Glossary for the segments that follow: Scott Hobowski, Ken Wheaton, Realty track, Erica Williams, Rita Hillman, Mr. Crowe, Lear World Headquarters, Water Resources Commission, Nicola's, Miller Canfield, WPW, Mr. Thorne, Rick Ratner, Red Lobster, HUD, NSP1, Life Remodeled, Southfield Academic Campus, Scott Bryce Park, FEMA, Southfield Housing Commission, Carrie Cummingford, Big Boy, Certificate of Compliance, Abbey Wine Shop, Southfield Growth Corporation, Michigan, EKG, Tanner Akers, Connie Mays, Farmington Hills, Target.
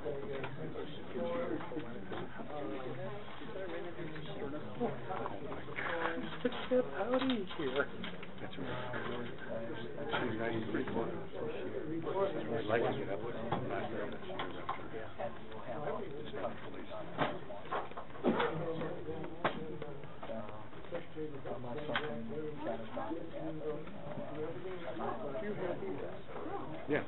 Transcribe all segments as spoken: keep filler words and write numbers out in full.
Get out of here. That's right. Like it up last year. It's not police. Yeah.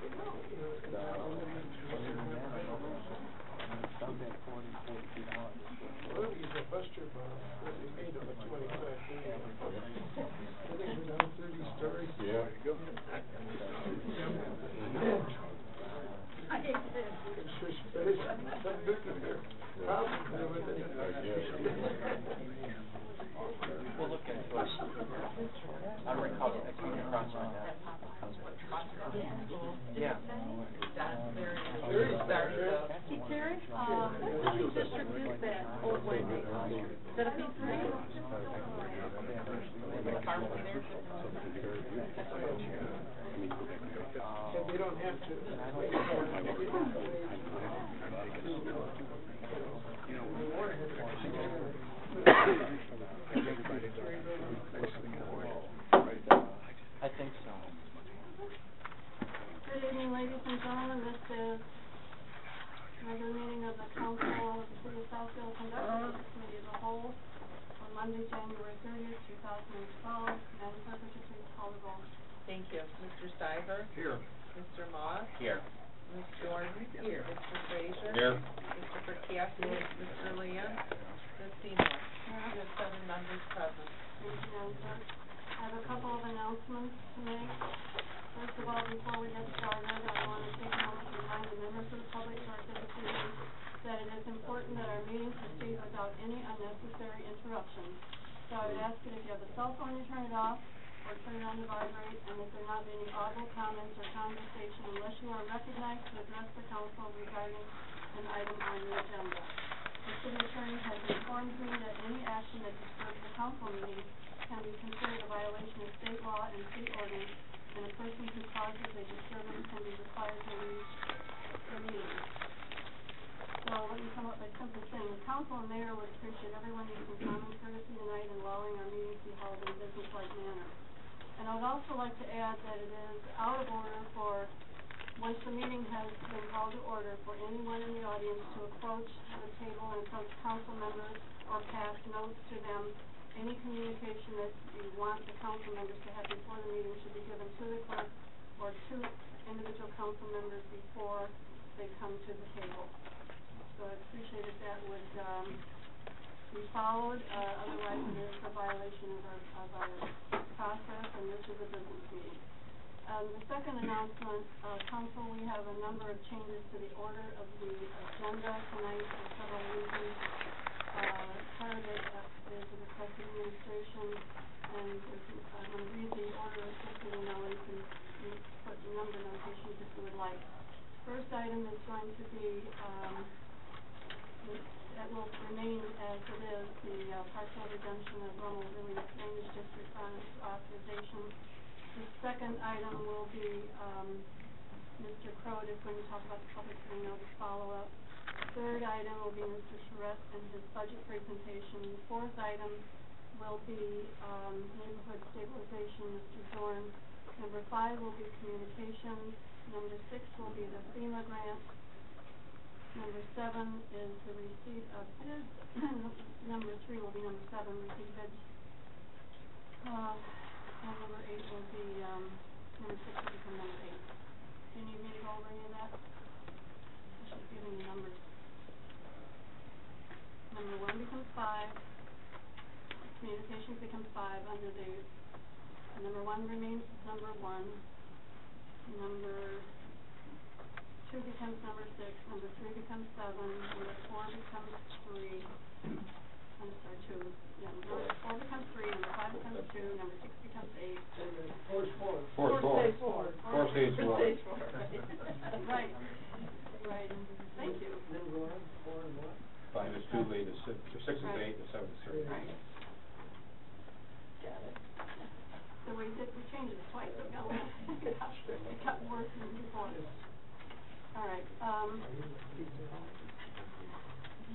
All right. Um,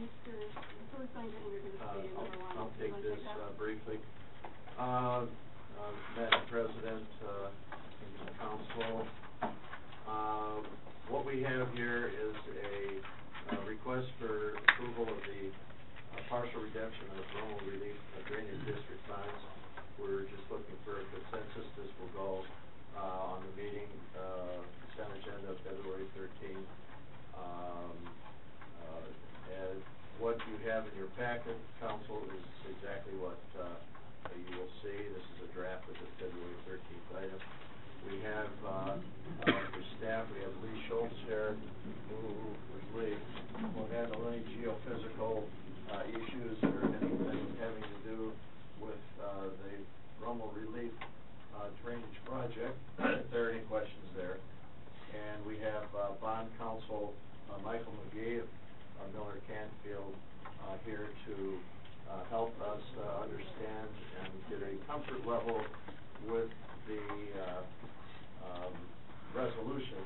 Mister Who's going to introduce uh, the number one? I'll take this uh, briefly. Uh, uh, Madam President, uh, Council, uh, what we have here is a uh, request for approval of the uh, partial redemption of Ronald really drainage district funds. We're just looking for a consensus. This will go uh, on the meeting uh, consent agenda of February thirteenth. Um, uh, and what you have in your packet, Council, is exactly what uh, you will see. This is a draft of the February thirteenth item. We have, uh, uh, for staff, we have Lee Schultz here, who, with Lee, will handle any geophysical uh, issues or anything having to do with uh, the Rummel Relief uh, Drainage Project, if there are any questions there. And we have uh, Bond Counsel uh, Michael McGee of uh, Miller Canfield uh, here to uh, help us uh, understand and get a comfort level with the uh, um, resolution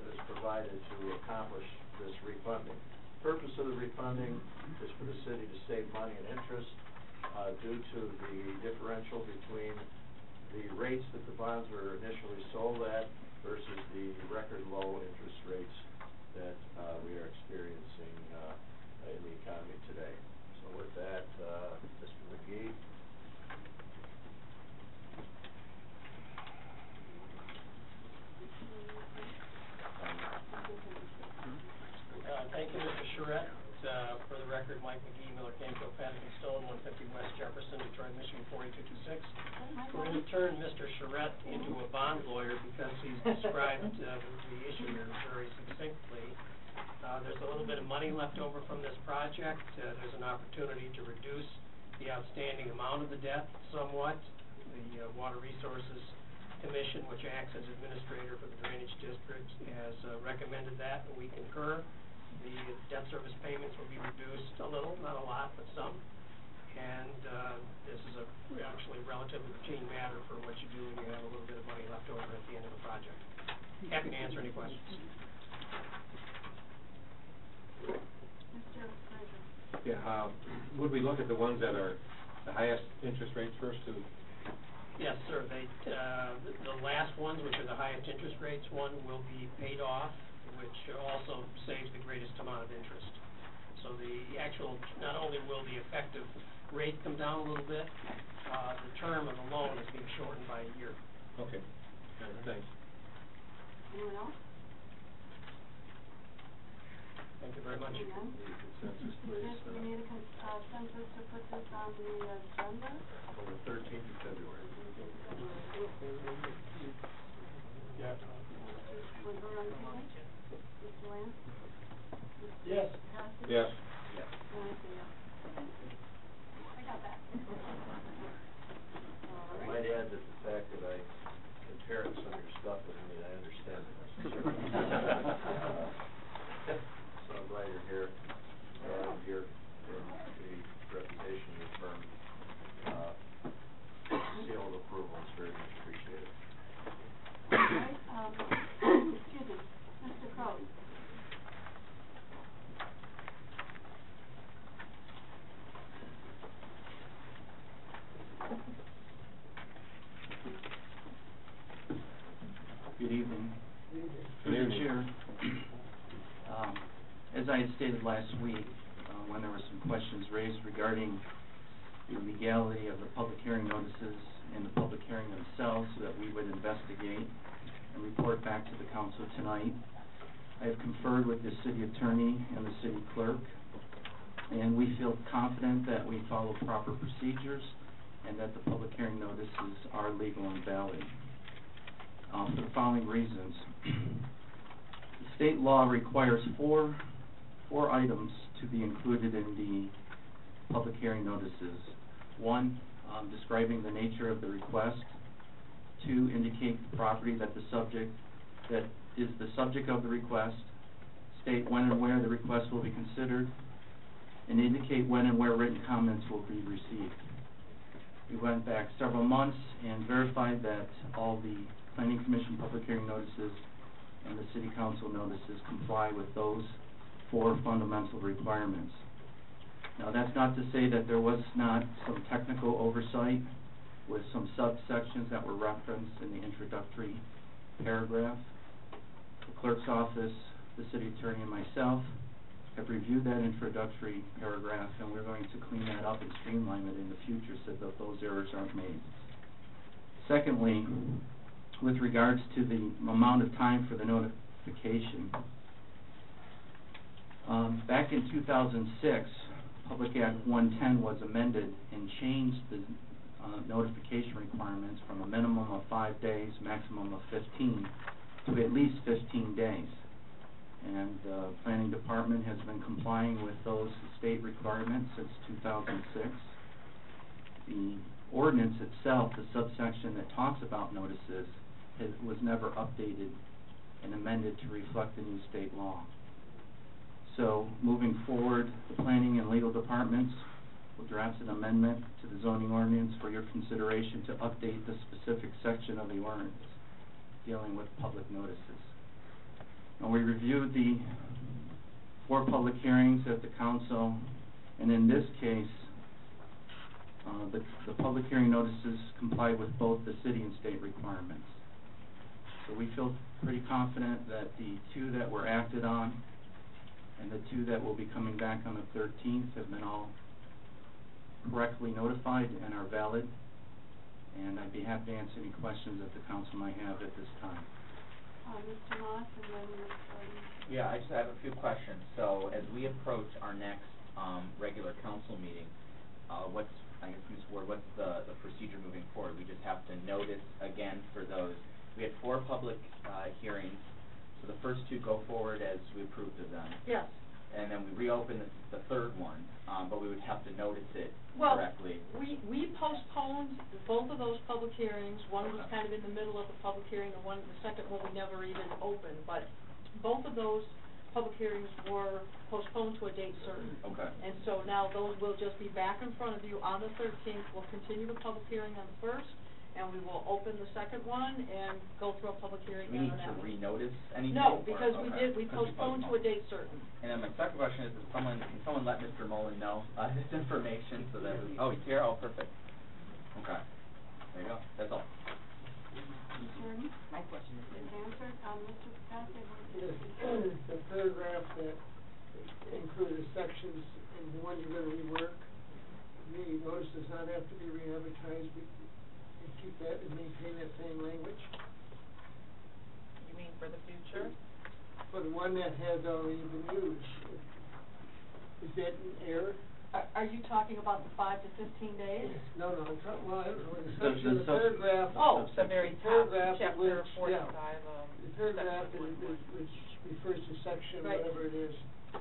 that is provided to accomplish this refunding. The purpose of the refunding is for the city to save money and interest uh, due to the differential between the rates that the bonds were initially sold at versus the record low interest rates that uh, we are experiencing uh, in the economy today. So with that, uh, Mister McGee. Uh, thank you, Mister Charette. Uh, for the record, Mike McGee, Miller Canfield, Paddington Stone, one fifty West Jefferson, Detroit, Michigan, four eight two two six. We're going to turn Mister Charette into a bond lawyer because he's described uh, the issue here very succinctly. Uh, there's a little bit of money left over from this project. Uh, there's an opportunity to reduce the outstanding amount of the debt somewhat. The uh, Water Resources Commission, which acts as administrator for the drainage district, has uh, recommended that, and we concur. The debt service payments will be reduced a little, not a lot, but some. And uh, this is a actually relatively routine matter for what you do when you have a little bit of money left over at the end of the project. Happy to answer any questions. Yeah, uh, would we look at the ones that are the highest interest rates first? To Yes, sir. They, uh, the, the last ones, which are the highest interest rates one, will be paid off, which also saves the greatest amount of interest. So the actual, not only will the effective rate come down a little bit, uh, the term of the loan is being shortened by a year. Okay. Thanks. Anyone else? Thank you very much. We yeah. uh, need a consensus to put this on the agenda? On the thirteenth of February. Yeah. Was there on the point? Mister Lance? Yes. Yes. Yes. Yes. I got that. All right. I might add that the fact that I can tear up some of your stuff, but I mean, I understand it. So I'm glad you're here. Uh, your, your the reputation of your firm, uh, seal of approval is very much appreciated. All right. Um, excuse me, Mister Crowe. Good evening. Good evening, Chair. Um, as I had stated last week, uh, when there were some questions raised regarding the legality of the public hearing notices and the public hearing themselves, so that we would investigate and report back to the council tonight, I have conferred with the city attorney and the city clerk, and we feel confident that we follow proper procedures and that the public hearing notices are legal and valid um, for the following reasons. The state law requires four, four items to be included in the public hearing notices. One, um, describing the nature of the request. Two, indicate the property that the subject, that is the subject of the request. State when and where the request will be considered. And indicate when and where written comments will be received. We went back several months and verified that all the Planning Commission public hearing notices and the City Council notices comply with those four fundamental requirements. Now, that's not to say that there was not some technical oversight with some subsections that were referenced in the introductory paragraph. The clerk's office, the city attorney, and myself have reviewed that introductory paragraph, and we're going to clean that up and streamline it in the future so that those errors aren't made. Secondly, with regards to the amount of time for the notification, um, back in two thousand six, Public Act one ten was amended and changed the uh, notification requirements from a minimum of five days, maximum of fifteen, to at least fifteen days. And the uh, Planning Department has been complying with those state requirements since two thousand six. The ordinance itself, the subsection that talks about notices, has, was never updated and amended to reflect the new state law. So moving forward, the Planning and Legal Departments will draft an amendment to the zoning ordinance for your consideration to update the specific section of the ordinance dealing with public notices. And we reviewed the four public hearings at the council, and in this case, uh, the, the public hearing notices comply with both the city and state requirements. So we feel pretty confident that the two that were acted on and the two that will be coming back on the thirteenth have been all correctly notified and are valid. And I'd be happy to answer any questions that the council might have at this time. Uh, Mister Moss, and then Mister Yeah, I just have a few questions. So as we approach our next um, regular council meeting, uh, what's, I guess, Miz Ward, what's the, the procedure moving forward? We just have to notice again for those. We had four public uh, hearings, so the first two go forward as we approved of them. Yes. And then we reopen the, the third one, um, but we would have to notice it well, correctly. Well, we, we postponed both of those public hearings. One was kind of in the middle of the public hearing, and one, the second one we never even opened. But both of those public hearings were postponed to a date certain. Okay. And so now those will just be back in front of you on the thirteenth. We'll continue the public hearing on the first. And we will open the second one and go through a public hearing. We need to re-notice anything? No, because we did, we postponed to a date certain. And then my second question is, is someone, can someone let Mister Mullen know uh, this information so that, oh, he's here? Oh, perfect. Okay. There you go. That's all. My question is answered. Mister Yes, the paragraph that included sections in the one you're going to rework, the notice does not have to be re-advertised. Keep that and maintain that same language. You mean for the future? For the one that has already been used. Is that an error? Are, are you talking about the five to fifteen days? No, no. It's not, well, I don't know. The, the, the, the paragraph. Oh, the very top chapter forty-five. Yeah, um, the paragraph is, is, which refers to section, right, whatever it is.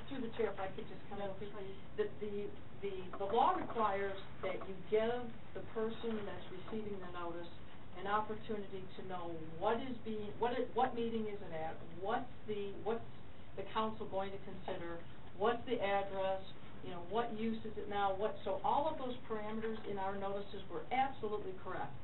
Through the chair, if I could just come in, that the the the law requires that you give the person that's receiving the notice an opportunity to know what is being what it, what meeting is it at, what's the what's the council going to consider, what's the address, you know, what use is it now, what so all of those parameters in our notices were absolutely correct.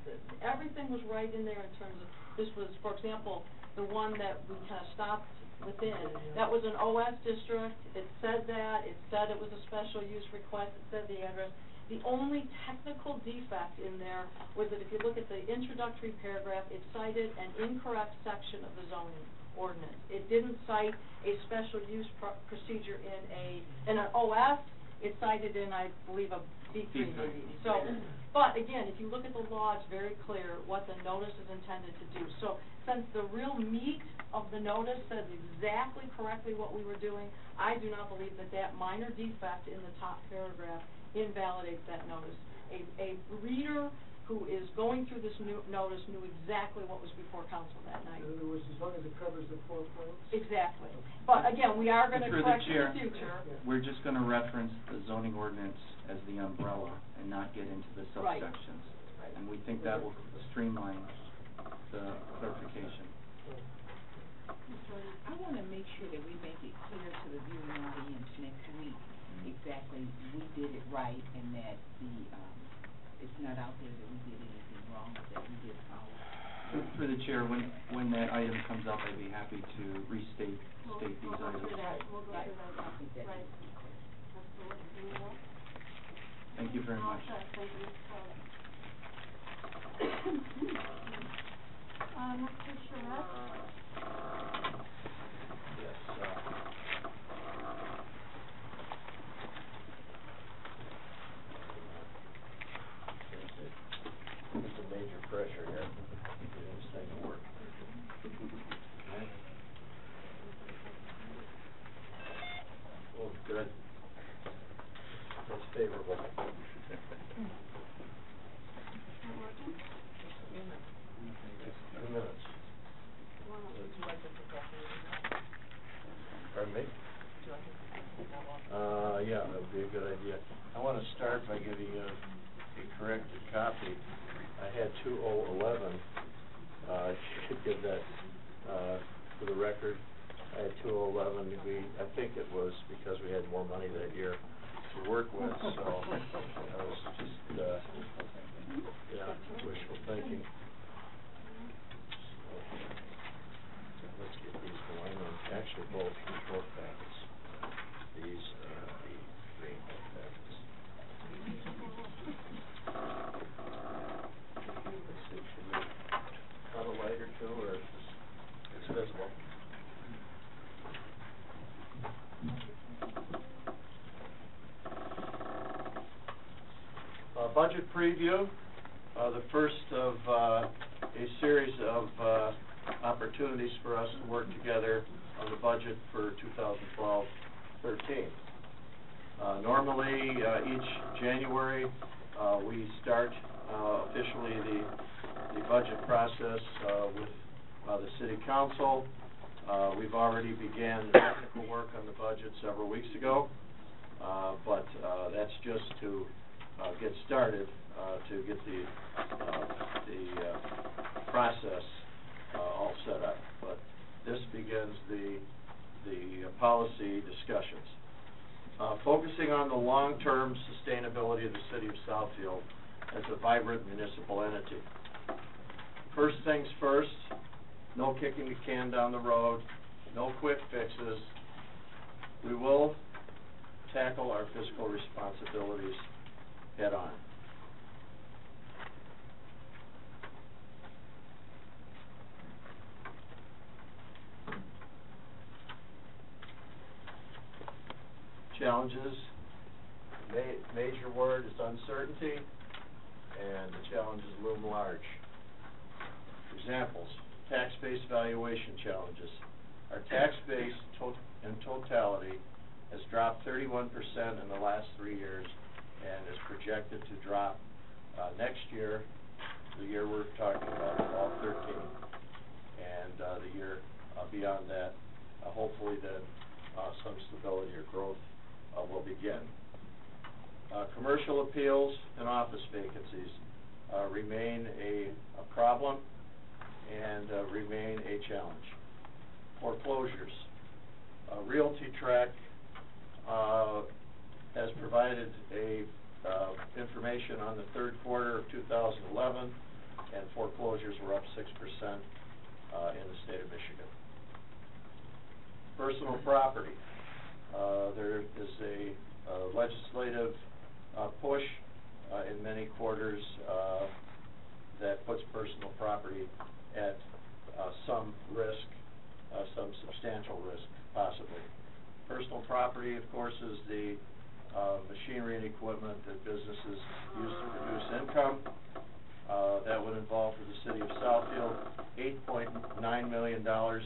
Everything was right in there in terms of this was, for example, the one that we kind of stopped within. That was an O S district. It said that. It said it was a special use request. It said the address. The only technical defect in there was that if you look at the introductory paragraph, it cited an incorrect section of the zoning ordinance. It didn't cite a special use pr procedure in a in an O S. It cited in, I believe, a B three maybe. So, but again, if you look at the law, it's very clear what the notice is intended to do. So, since the real meat of the notice says exactly correctly what we were doing, I do not believe that that minor defect in the top paragraph invalidates that notice. A, a reader who is going through this new notice knew exactly what was before council that night. In other words, as long as it covers the four points? Exactly. But again, we are going to correct in the future. We're just going to reference the zoning ordinance as the umbrella and not get into the subsections. Right. Right. And we think that will streamline the clarification. I want to make sure that we make it clear to the viewing audience next week exactly we did it right and that the um, it's not out there that we did anything wrong, but that we did follow the Through, through the chair, when when that item comes up, I'd be happy to restate we'll, state these we'll items. We'll go right. Right. Right. Thank you very much. Thank you. uh, Mister Charette? Yes. Uh, Major pressure here to get this thing to work. Okay. Well, good. That's favorable. Two minutes. Pardon me? Uh, yeah, that would be a good idea. I want to start by giving you a corrected copy. I had two thousand eleven, uh, I should give that uh, for the record. I had two thousand eleven, we, I think it was because we had more money that year to work with, so I was just, uh, yeah, wishful thinking. So, let's get these going, and actually both control packets, these and the green packets. Have a light or two, or it's visible. Uh, budget preview, uh, the first of uh, a series of uh, opportunities for us to work together on the budget for two thousand twelve thirteen. Uh, normally, uh, each January, uh, we start uh, officially the the budget process uh, with uh, the City Council. Uh, we've already began the technical work on the budget several weeks ago, uh, but uh, that's just to uh, get started, uh, to get the, uh, the uh, process uh, all set up. But this begins the, the uh, policy discussions. Uh, focusing on the long-term sustainability of the City of Southfield as a vibrant municipal entity. First things first, no kicking the can down the road, no quick fixes. We will tackle our fiscal responsibilities head on. Challenges, ma- major word is uncertainty, and the challenges loom large. Examples, tax base valuation challenges. Our tax base tot in totality has dropped thirty-one percent in the last three years and is projected to drop uh, next year, the year we're talking about, fall thirteen, and uh, the year uh, beyond that, uh, hopefully then uh, some stability or growth uh, will begin. Uh, commercial appeals and office vacancies uh, remain a, a problem and uh, remain a challenge. Foreclosures. Uh, Realty track uh, has provided a uh, information on the third quarter of two thousand eleven, and foreclosures were up six percent uh, in the state of Michigan. Personal property. Uh, there is a, a legislative uh, push uh, in many quarters uh, that puts personal property at uh, some risk, uh, some substantial risk, possibly. Personal property, of course, is the uh, machinery and equipment that businesses use to produce income. Uh, that would involve, for the City of Southfield, eight point nine million dollars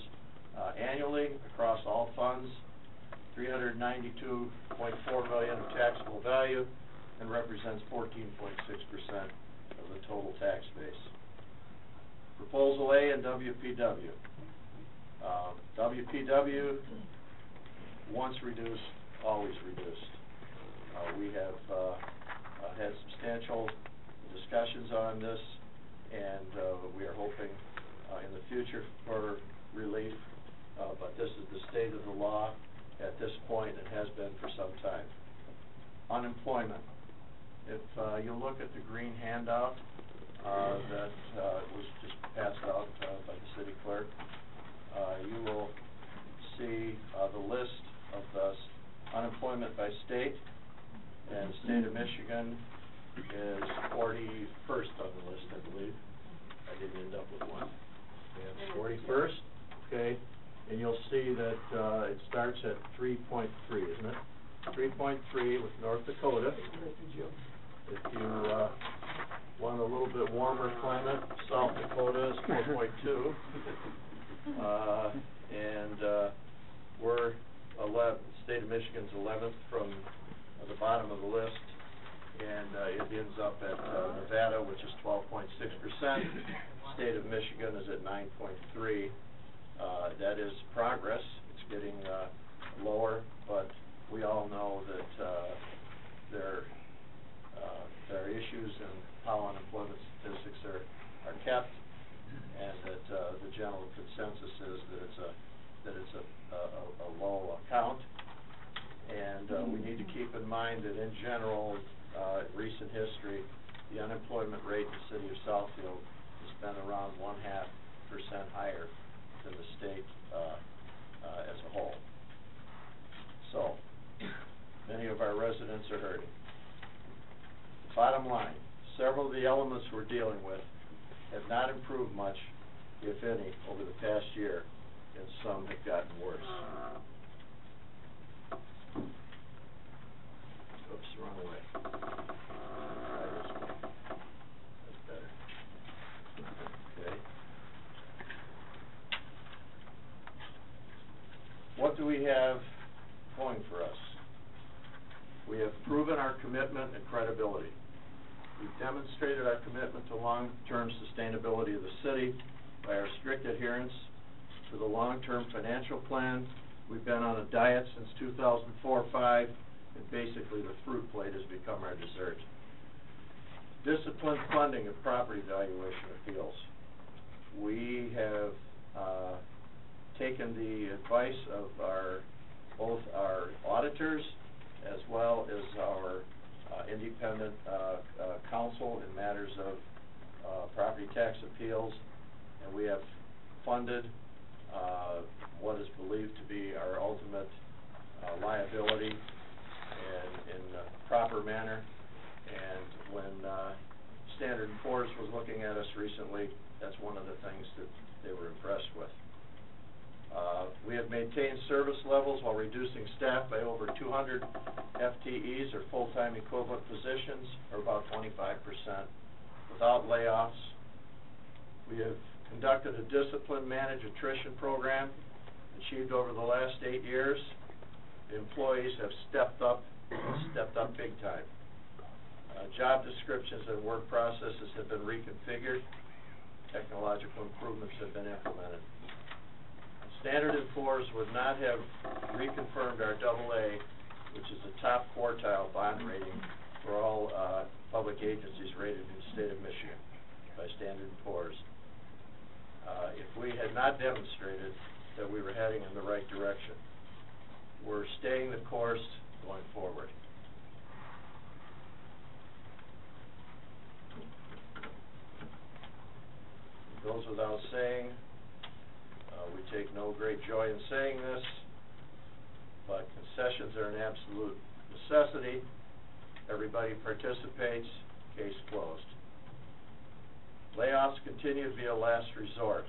uh, annually across all funds, three hundred ninety-two point four million dollars of taxable value, and represents fourteen point six percent of the total tax base. Proposal A and W P W. Uh, W P W, once reduced, always reduced. Uh, we have uh, uh, had substantial discussions on this, and uh, we are hoping uh, in the future for relief, uh, but this is the state of the law at this point and has been for some time. Unemployment. If uh, you look at the green handout, uh, that uh, was just passed out uh, by the city clerk. Uh, you will see uh, the list of the unemployment by state, and the state of Michigan is forty-first on the list, I believe. I didn't end up with one. It's forty-first, okay, and you'll see that uh, it starts at three point three, isn't it? three point three with North Dakota. If you uh, want a little bit warmer climate, South Dakota is four point two. Uh, and uh, we're eleven, state of Michigan's eleventh from uh, the bottom of the list, and uh, it ends up at uh, Nevada, which is twelve point six percent. State of Michigan is at nine point three. Uh, that is progress. It's getting uh, lower, but we all know that uh, there, uh, there are issues in how unemployment statistics are, are kept, and that uh, the general consensus is that it's a that it's a, a, a low account, and uh, we need to keep in mind that in general, uh, in recent history, the unemployment rate in the city of Southfield has been around one half percent higher than the state uh, uh, as a whole. So many of our residents are hurting. Bottom line, several of the elements we're dealing with have not improved much, if any, over the past year, and some have gotten worse. Oops, wrong way. That's better. Okay. What do we have going for us? We have proven our commitment and credibility. We've demonstrated our commitment to long-term sustainability of the city by our strict adherence to the long-term financial plan. We've been on a diet since two thousand four to five, and basically the fruit plate has become our dessert. Disciplined funding of property valuation appeals. We have uh, taken the advice of our both our auditors as well as our Uh, independent uh, uh, counsel in matters of uh, property tax appeals, and we have funded uh, what is believed to be our ultimate uh, liability and in a proper manner. And when uh, Standard Force was looking at us recently, that's one of the things that they were impressed with. Uh, we have maintained service levels while reducing staff by over two hundred F T Es, or full-time equivalent positions, or about twenty-five percent, without layoffs. We have conducted a disciplined managed attrition program achieved over the last eight years. The employees have stepped up, stepped up big time. Uh, job descriptions and work processes have been reconfigured. Technological improvements have been implemented. Standard and Force would not have reconfirmed our double A, which is the top quartile bond rating for all uh, public agencies rated in the state of Michigan by Standard and Poor's, uh, if we had not demonstrated that we were heading in the right direction. We're staying the course going forward. It goes without saying, Uh, we take no great joy in saying this, but concessions are an absolute necessity. Everybody participates, case closed. Layoffs continue to be a last resort.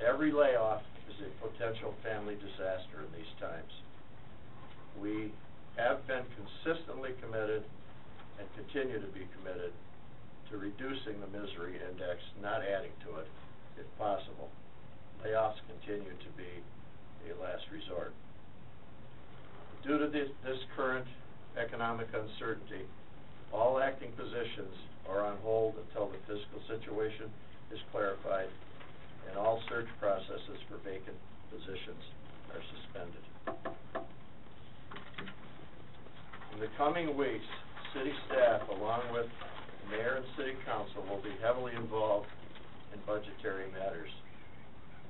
Every layoff is a potential family disaster in these times. We have been consistently committed and continue to be committed to reducing the misery index, not adding to it, if possible. Layoffs continue to be a last resort. Due to this, this current economic uncertainty, all acting positions are on hold until the fiscal situation is clarified, and all search processes for vacant positions are suspended. In the coming weeks, city staff, along with the mayor and city council, will be heavily involved in budgetary matters.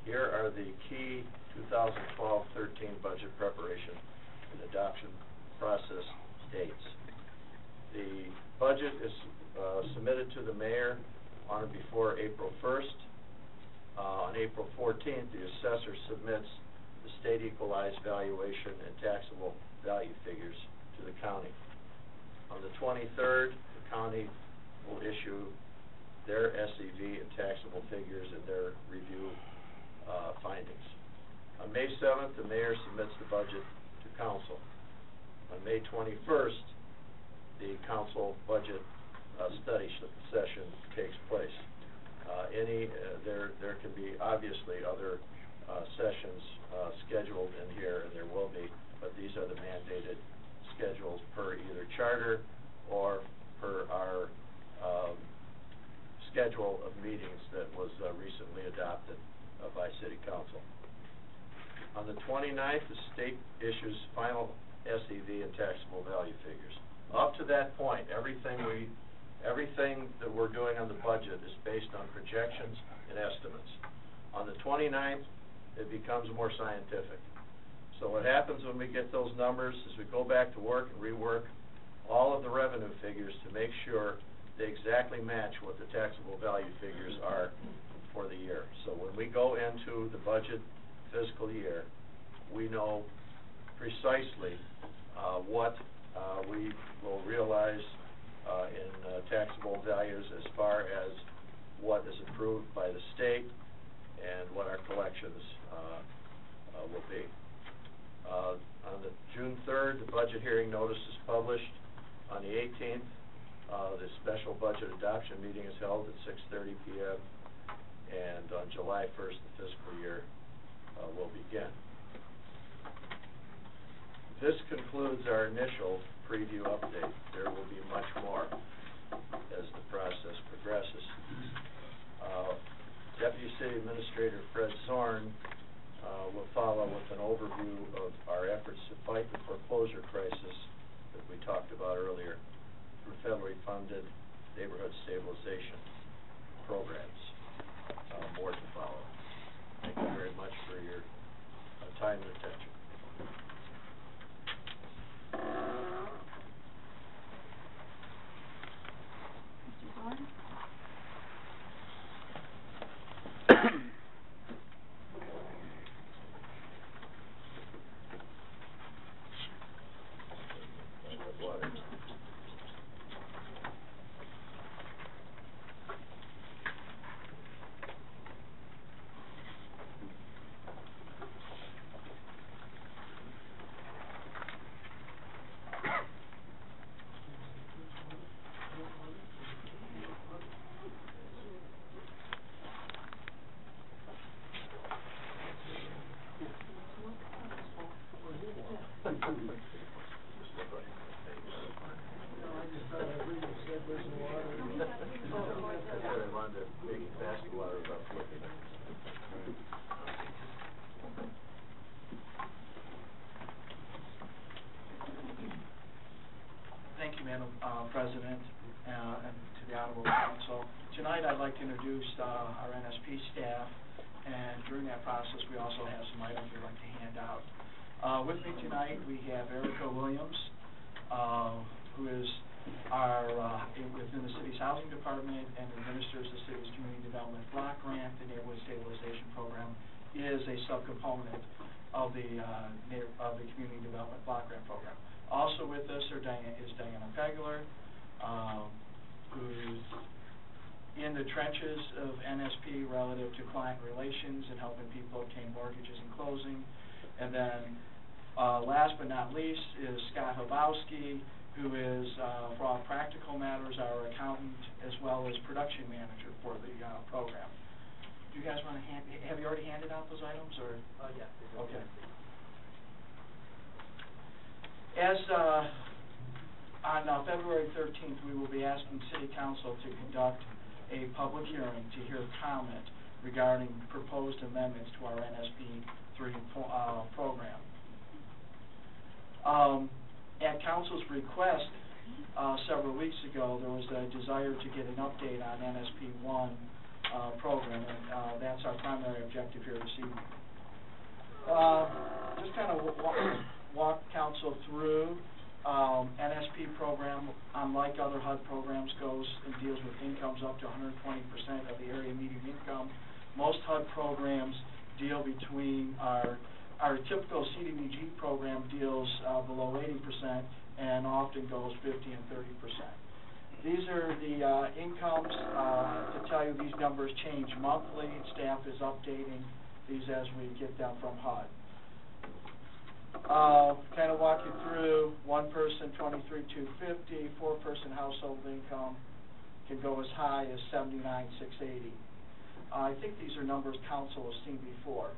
Here are the key twenty twelve thirteen budget preparation and adoption process dates. The budget is uh, submitted to the mayor on or before April first. Uh, on April fourteenth, the assessor submits the state equalized valuation and taxable value figures to the county. On the twenty-third, the county will issue their S E V and taxable figures and their review uh, findings. On May seventh, the mayor submits the budget to council. On May twenty-first, the council budget uh, study session takes place. Uh, any, uh, there, there can be obviously other uh, sessions uh, scheduled in here, and there will be, but these are the mandated schedules per either charter or per our um, schedule of meetings that was uh, recently adopted uh, by City Council. On the twenty-ninth, the state issues final S E V and taxable value figures. Up to that point, everything we, everything that we're doing on the budget is based on projections and estimates. On the twenty-ninth, it becomes more scientific. So what happens when we get those numbers is we go back to work and rework all of the revenue figures to make sure they exactly match what the taxable value figures are for the year. So when we go into the budget fiscal year, we know precisely uh, what uh, we will realize uh, in uh, taxable values as far as what is approved by the state and what our collections uh, uh, will be. Uh, on the June third, the budget hearing notice is published. On the eighteenth, uh, the special budget adoption meeting is held at six thirty p m And on July first, the fiscal year uh, will begin. This concludes our initial preview update. There will be much more as the process progresses. Uh, Deputy City Administrator Fred Zorn Uh, we'll follow with an overview of our efforts to fight the foreclosure crisis that we talked about earlier through federally funded neighborhood stabilization programs. Uh, more to follow. Thank you very much for your uh, time and attention. Mister Thorne? President uh, and to the Honorable Council. Tonight I'd like to introduce uh, our N S P staff, and during that process we also have some items we'd like to hand out. Uh, with me tonight we have Erica Williams, uh, who is our, uh, within the city's housing department and administers the city's community development block grant. The neighborhood stabilization program is a subcomponent of the, uh, of the community development block grant program. Also with us are Diana, is Diana Pegler, Um, who's in the trenches of N S P relative to client relations and helping people obtain mortgages and closing. And then uh, last but not least is Scott Hobowski, who is, uh, for all practical matters, our accountant as well as production manager for the uh, program. Do you guys want to hand, have you already handed out those items? Or? Uh, yeah. Okay. As uh, On uh, February thirteenth, we will be asking City Council to conduct a public hearing to hear comment regarding proposed amendments to our N S P three pro uh, program. Um, at Council's request, uh, several weeks ago, there was a desire to get an update on N S P one uh, program, and uh, that's our primary objective here this evening. Uh, just kind of walk, walk Council through um, N S P program, unlike other H U D programs, goes and deals with incomes up to one hundred twenty percent of the area median income. Most H U D programs deal between our our typical C D B G program deals uh, below eighty percent and often goes fifty and thirty percent. These are the uh, incomes. Uh, to tell you, these numbers change monthly. Staff is updating these as we get them from H U D. Uh, kind of walk you through. One person, twenty-three thousand two hundred fifty dollars. Four-person household income can go as high as seventy-nine thousand six hundred eighty dollars. Uh, I think these are numbers council has seen before.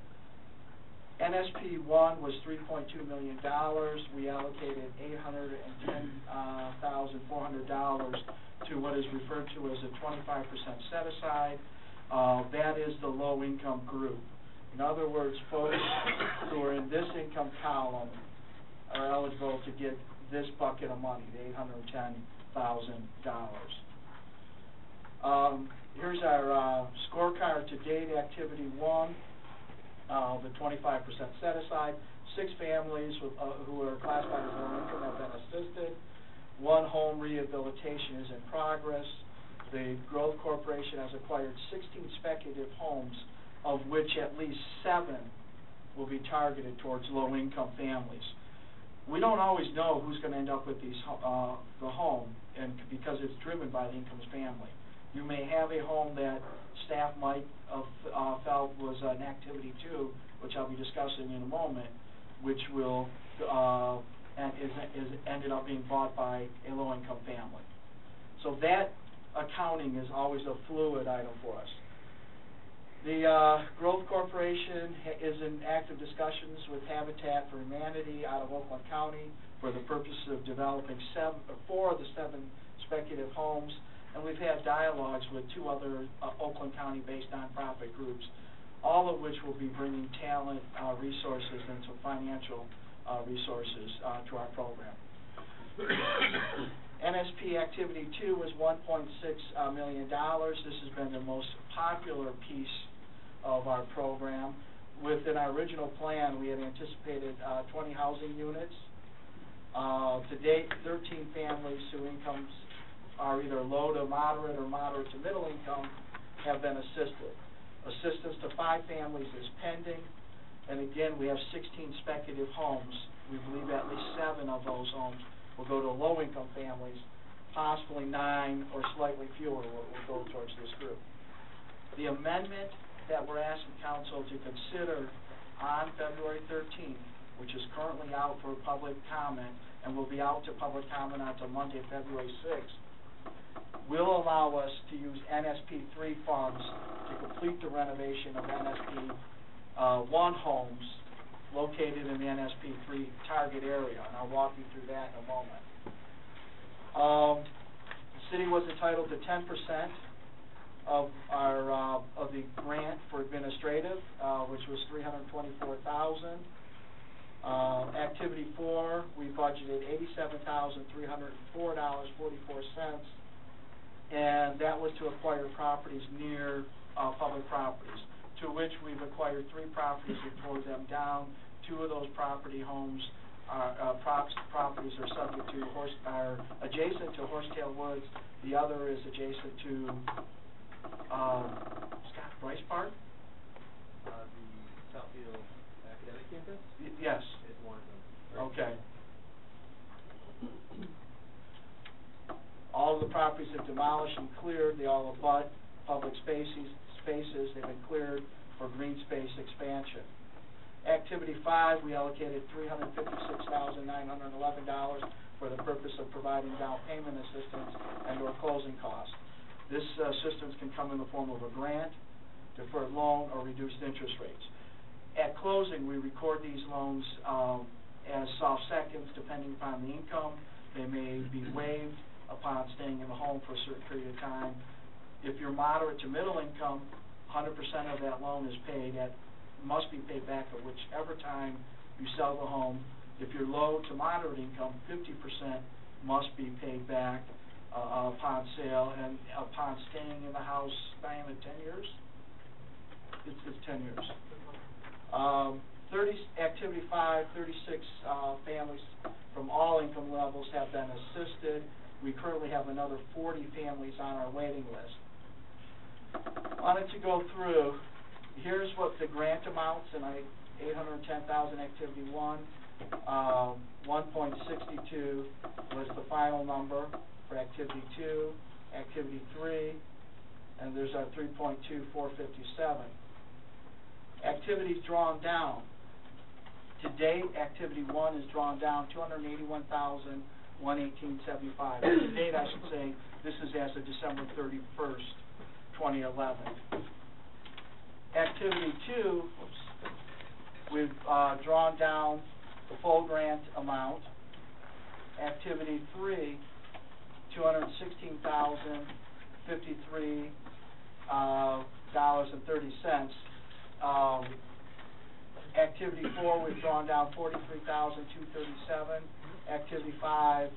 N S P one was three point two million dollars. We allocated eight hundred ten thousand four hundred dollars to what is referred to as a twenty-five percent set-aside. Uh, that is the low-income group. In other words, folks who are in this income column are eligible to get this bucket of money, the eight hundred ten thousand dollars. Um, here's our uh, scorecard to date, activity one. Uh, the twenty-five percent set-aside, six families with, uh, who are classified as low-income have been assisted, one home rehabilitation is in progress, the Growth Corporation has acquired sixteen speculative homes, of which at least seven will be targeted towards low-income families. We don't always know who's going to end up with these uh, the home, and because it's driven by the income's family. You may have a home that staff might have uh, felt was an activity two, which I'll be discussing in a moment, which will uh, and is, is ended up being bought by a low-income family. So that accounting is always a fluid item for us. The uh, Growth Corporation is in active discussions with Habitat for Humanity out of Oakland County for the purpose of developing seven, four of the seven speculative homes. And we've had dialogues with two other uh, Oakland County-based nonprofit groups, all of which will be bringing talent, uh, resources, and some financial uh, resources uh, to our program. N S P Activity two was one point six million dollars. This has been the most popular piece of our program. Within our original plan, we had anticipated uh, twenty housing units. Uh, to date, thirteen families whose incomes are either low to moderate or moderate to middle income have been assisted. Assistance to five families is pending, and again we have sixteen speculative homes. We believe at least seven of those homes will go to low income families, possibly nine or slightly fewer will, will go towards this group. The amendment that we're asking council to consider on February thirteenth, which is currently out for public comment and will be out to public comment until Monday, February sixth, will allow us to use N S P three funds to complete the renovation of N S P one uh, homes located in the N S P three target area, and I'll walk you through that in a moment. Um, the city was entitled to ten percent of our uh, of the grant for administrative, uh, which was three hundred twenty-four thousand dollars. Uh, activity four, we budgeted eighty-seven thousand three hundred four dollars and forty-four cents. And that was to acquire properties near uh, public properties, to which we've acquired three properties and tore them down. Two of those property homes, are, uh, props, properties are subject to horse, are adjacent to Horsetail Woods. The other is adjacent to um, Scott Bryce Park, uh, the Southfield Academic Campus. Y yes. It's one of them. Okay. All of the properties have demolished and cleared. They all abut public spaces. Spaces have been cleared for green space expansion. Activity five, we allocated three hundred fifty-six thousand nine hundred eleven dollars for the purpose of providing down payment assistance and or closing costs. This uh, assistance can come in the form of a grant, deferred loan, or reduced interest rates. At closing, we record these loans um, as soft seconds depending upon the income. They may be waived upon staying in the home for a certain period of time. If you're moderate to middle income, one hundred percent of that loan is paid at, must be paid back at whichever time you sell the home. If you're low to moderate income, fifty percent must be paid back uh, upon sale and upon staying in the house, Diana, ten years? It's, it's ten years. Um, thirty, activity five, thirty-six uh, families from all income levels have been assisted. We currently have another forty families on our waiting list. I wanted to go through, here's what the grant amounts, and I eight hundred ten thousand activity one, uh, one point six two was the final number for activity two, activity three, and there's our three point two four five seven. Activities drawn down. To date, activity one is drawn down two hundred eighty-one thousand one hundred eighteen dollars and seventy-five cents. To date, I should say, this is as of December thirty-first, twenty eleven. Activity two, oops, we've uh, drawn down the full grant amount. Activity three, two hundred sixteen thousand fifty-three dollars and thirty cents. Uh, Um, activity four, we've drawn down forty-three thousand two hundred thirty-seven. Activity five,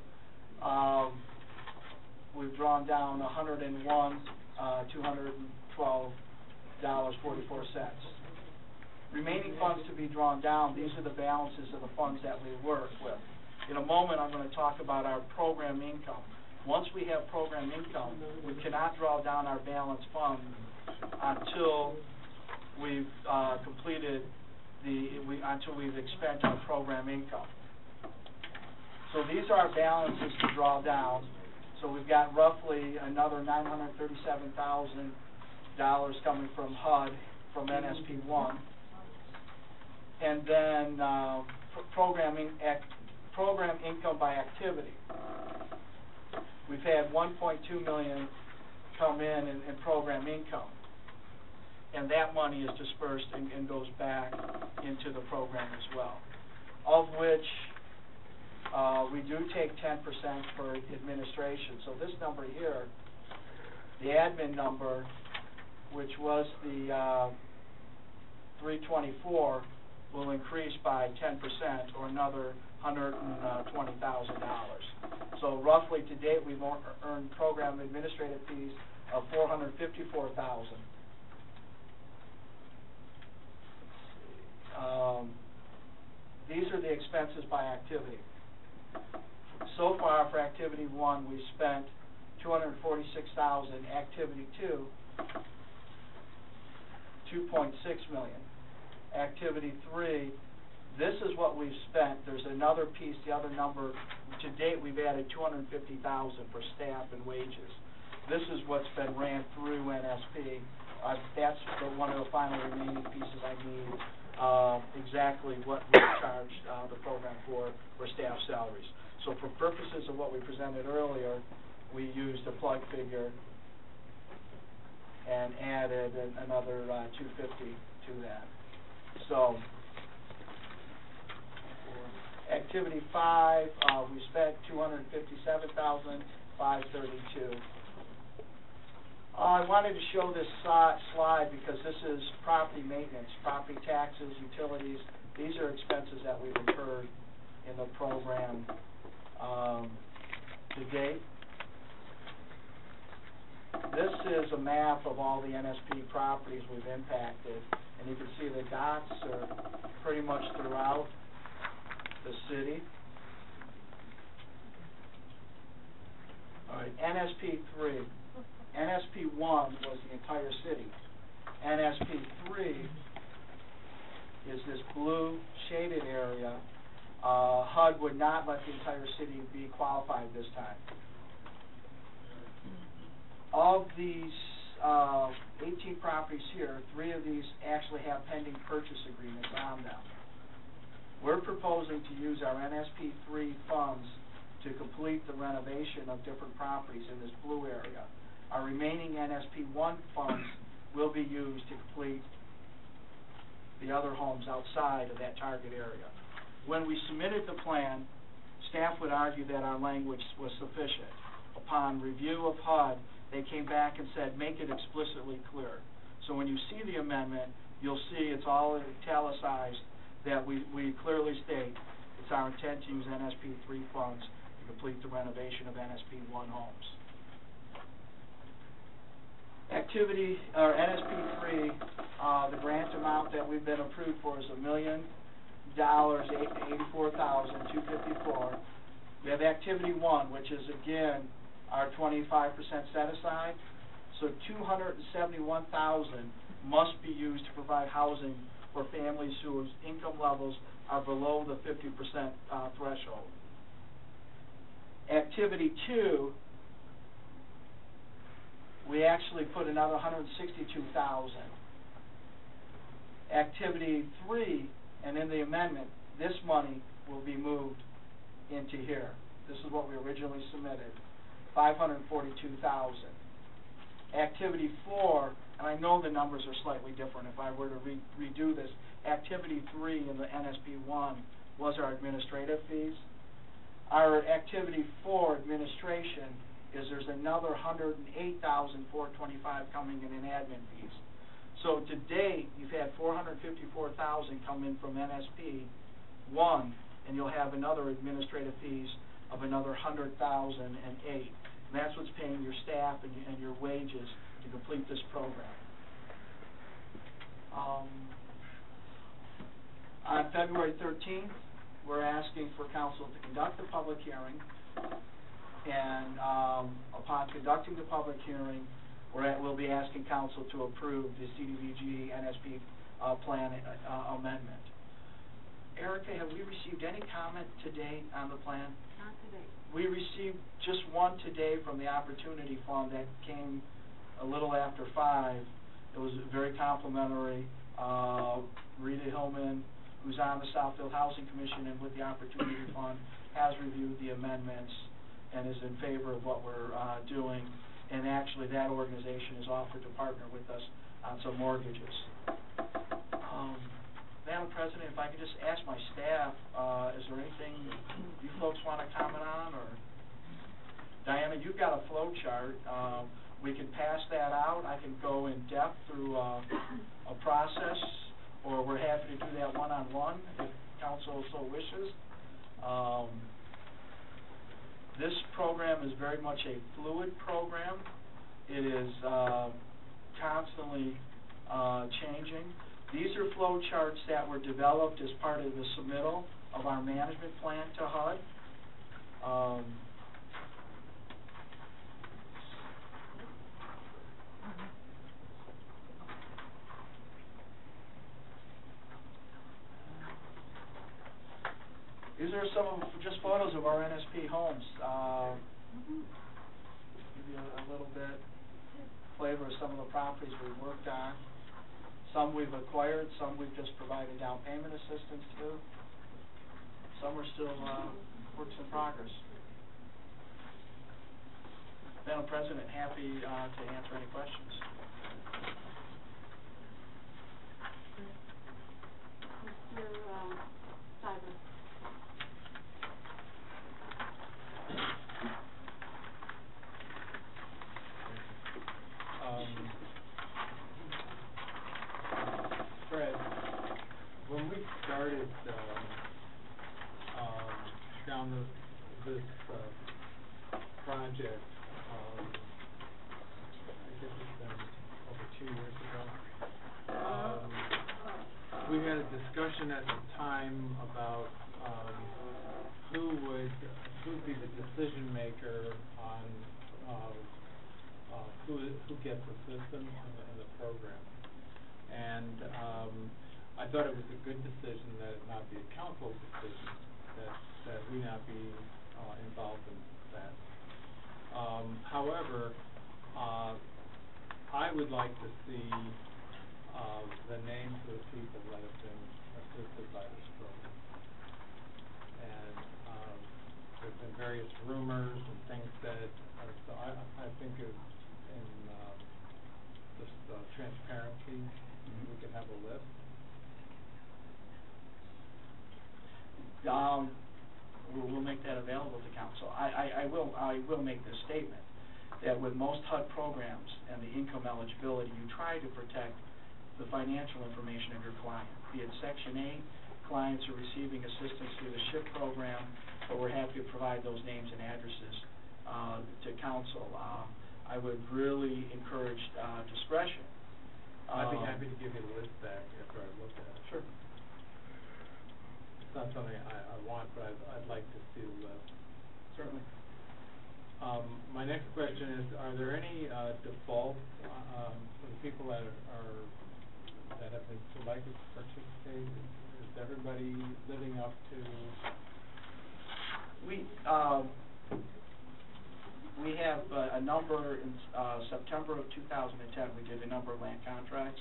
um, we've drawn down one hundred one thousand two hundred twelve dollars and forty-four cents. Uh, Remaining funds to be drawn down, these are the balances of the funds that we work with. In a moment, I'm going to talk about our program income. Once we have program income, we cannot draw down our balance fund until we've uh, completed the we, until we've expended our program income. So these are our balances to draw down. So we've got roughly another nine hundred thirty-seven thousand dollars coming from H U D from N S P one, and then uh, programming act, program income by activity. We've had one point two million dollars come in in, in program income, and that money is dispersed and, and goes back into the program as well, of which uh, we do take ten percent for administration. So this number here, the admin number, which was the uh, three twenty-four, will increase by ten percent or another one hundred twenty thousand dollars. So roughly to date, we've earned program administrative fees of four hundred fifty-four thousand dollars. Um, these are the expenses by activity. So far for activity one, we spent two hundred forty-six thousand dollars, activity two, two point six million dollars. Activity three, this is what we've spent. There's another piece, the other number, to date we've added two hundred fifty thousand dollars for staff and wages. This is what's been ran through N S P. Uh, that's the, one of the final remaining pieces I need. Uh, exactly what we charge uh, the program for, for staff salaries. So for purposes of what we presented earlier, we used a plug figure and added an, another uh, two hundred fifty to that. So activity five, uh, we spent two hundred fifty-seven thousand five hundred thirty-two. Uh, I wanted to show this uh, slide because this is property maintenance, property taxes, utilities. These are expenses that we've incurred in the program um, to date. This is a map of all the N S P properties we've impacted, and you can see the dots are pretty much throughout the city. All right, N S P three. N S P one was the entire city. N S P three is this blue shaded area. Uh, H U D would not let the entire city be qualified this time. Of these uh, eighteen properties here, three of these actually have pending purchase agreements on them. We're proposing to use our N S P three funds to complete the renovation of different properties in this blue area. Our remaining N S P one funds will be used to complete the other homes outside of that target area. When we submitted the plan, staff would argue that our language was sufficient. Upon review of H U D, they came back and said, make it explicitly clear. So when you see the amendment, you'll see it's all italicized that we, we clearly state it's our intent to use N S P three funds to complete the renovation of N S P one homes. Activity, or N S P three, uh, the grant amount that we've been approved for is a million dollars eighty-four thousand two fifty-four. We have activity one, which is again our twenty-five percent set aside. So two hundred and seventy-one thousand must be used to provide housing for families whose income levels are below the fifty percent uh, threshold. Activity two, we actually put another one hundred sixty-two thousand. Activity three, and in the amendment, this money will be moved into here. This is what we originally submitted, five hundred forty-two thousand dollars. Activity four, and I know the numbers are slightly different if I were to re redo this, activity three in the N S P one was our administrative fees. Our activity four administration is there's another one hundred eight thousand four hundred twenty-five dollars coming in in admin fees. So to date, you've had four hundred fifty-four thousand dollars come in from N S P one, and you'll have another administrative fees of another one hundred thousand eight dollars. And that's what's paying your staff and, and your wages to complete this program. Um, on February thirteenth, we're asking for council to conduct the public hearing, and um, upon conducting the public hearing, At, we'll be asking council to approve the C D B G N S P uh, plan uh, amendment. Erica, have we received any comment today on the plan? Not today. We received just one today from the Opportunity Fund that came a little after five. It was very complimentary. Uh, Rita Hillman, who's on the Southfield Housing Commission and with the Opportunity Fund, has reviewed the amendments and is in favor of what we're uh, doing. And actually, that organization has offered to partner with us on some mortgages. Um, Madam President, if I could just ask my staff, uh, is there anything you folks want to comment on? Or Diana, you've got a flow chart. Um, we can pass that out. I can go in depth through uh, a process, or we're happy to do that one-on-one if council so wishes. Um, This program is very much a fluid program. It is uh, constantly uh, changing. These are flow charts that were developed as part of the submittal of our management plan to H U D. Um, These are some of just photos of our N S P homes. Uh, give you a, a little bit flavor of some of the properties we've worked on. Some we've acquired, some we've just provided down payment assistance to. Some are still uh, works in progress. Madam President, happy uh, to answer any questions. Mister Uh, Simon. Fred, when we started uh, um, down the, this uh, project, um, I guess it's been over two years ago, um, we had a discussion at the time about um, who would who would be the decision maker on uh, uh, who, who gets assistance in the, in the program. And um, I thought it was a good decision that it not be a council decision, that, that we not be uh, involved in that. Um, however, uh, I would like to see uh, the names of the people that have been assisted by this program. And um, there's been various rumors and things said, uh, so I, I think it's in um, just uh, transparency. We can have a list. Um, we'll, we'll make that available to council. I, I, I will I will make this statement that with most H U D programs and the income eligibility, you try to protect the financial information of your client. Be it Section eight, clients are receiving assistance through the SHIP program, but we're happy to provide those names and addresses uh, to council. Uh, I would really encourage uh, discretion. I'd be happy to give you the list back after I look at it. Sure. it's not something I, I want, but I'd, I'd like to do, uh, certainly. Um, my next question is, are there any uh, defaults uh, um, for the people that are, are that have been selected to participate? Is, is everybody living up to? We uh, we have uh, a number in uh, September of two thousand ten. We did a number of land contracts,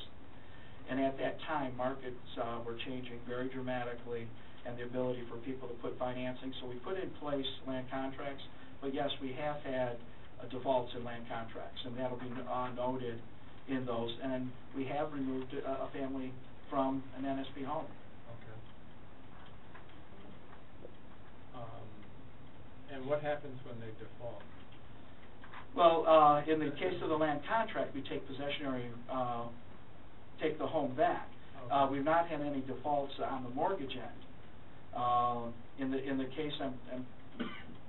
and at that time, markets uh, were changing very dramatically, and the ability for people to put financing. So we put in place land contracts. But yes, we have had uh, defaults in land contracts, and that'll be uh, noted in those. And we have removed a, a family from an N S P home. Okay. Um, and what happens when they default? Well, uh, in the case of the land contract, we take possessionary, uh, take the home back. Okay. Uh, we've not had any defaults on the mortgage end. Uh, in the in the case I'm. I'm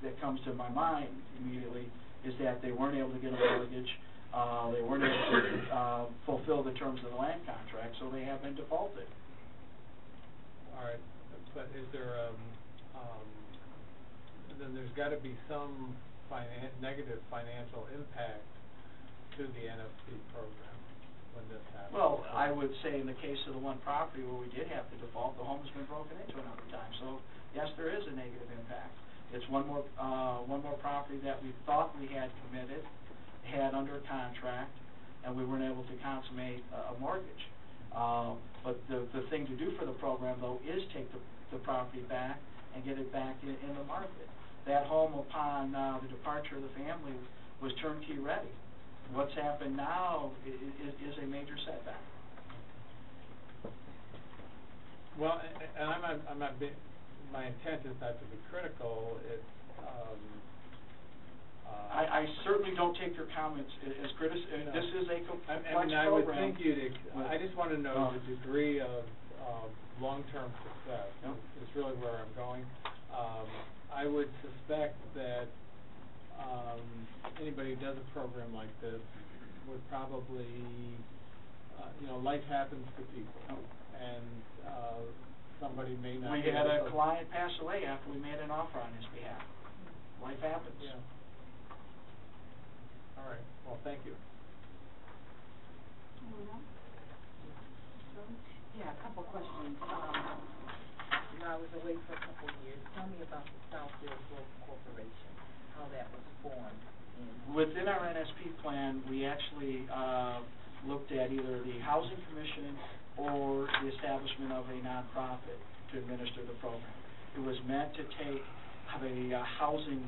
that comes to my mind immediately is that they weren't able to get a mortgage, uh, they weren't able to uh, fulfill the terms of the land contract, so they have been defaulted. All right, but is there, um, um, then there's got to be some finan negative financial impact to the N S P program when this happens? Well, I would say in the case of the one property where we did have to default, the home has been broken into another time, so yes, there is a negative impact. It's one more uh, one more property that we thought we had committed, had under contract, and we weren't able to consummate uh, a mortgage. Uh, but the, the thing to do for the program, though, is take the, the property back and get it back in, in the market. That home, upon uh, the departure of the family, was turnkey ready. What's happened now is, is a major setback. Well, and I'm not, I'm not big. My intent is not to be critical. It's, um, uh, I, I certainly don't take your comments as criticism. No. This is a complex I mean, I program. I would think you'd. I just want to know uh, the degree of uh, long-term success. No. Is really where I'm going. Um, I would suspect that um, anybody who does a program like this would probably, uh, you know, life happens to people, no. and. Uh, Somebody may not. We had a client pass away after we made an offer on his behalf. Life happens. Yeah. All right. Well, thank you. Yeah, a couple questions. Um, you know, I was away for a couple of years. Tell me about the Southfield Growth Corporation, how that was formed. Within our N S P plan, we actually uh, looked at either the Housing Commission or the establishment of a nonprofit to administer the program. It was meant to take the uh, housing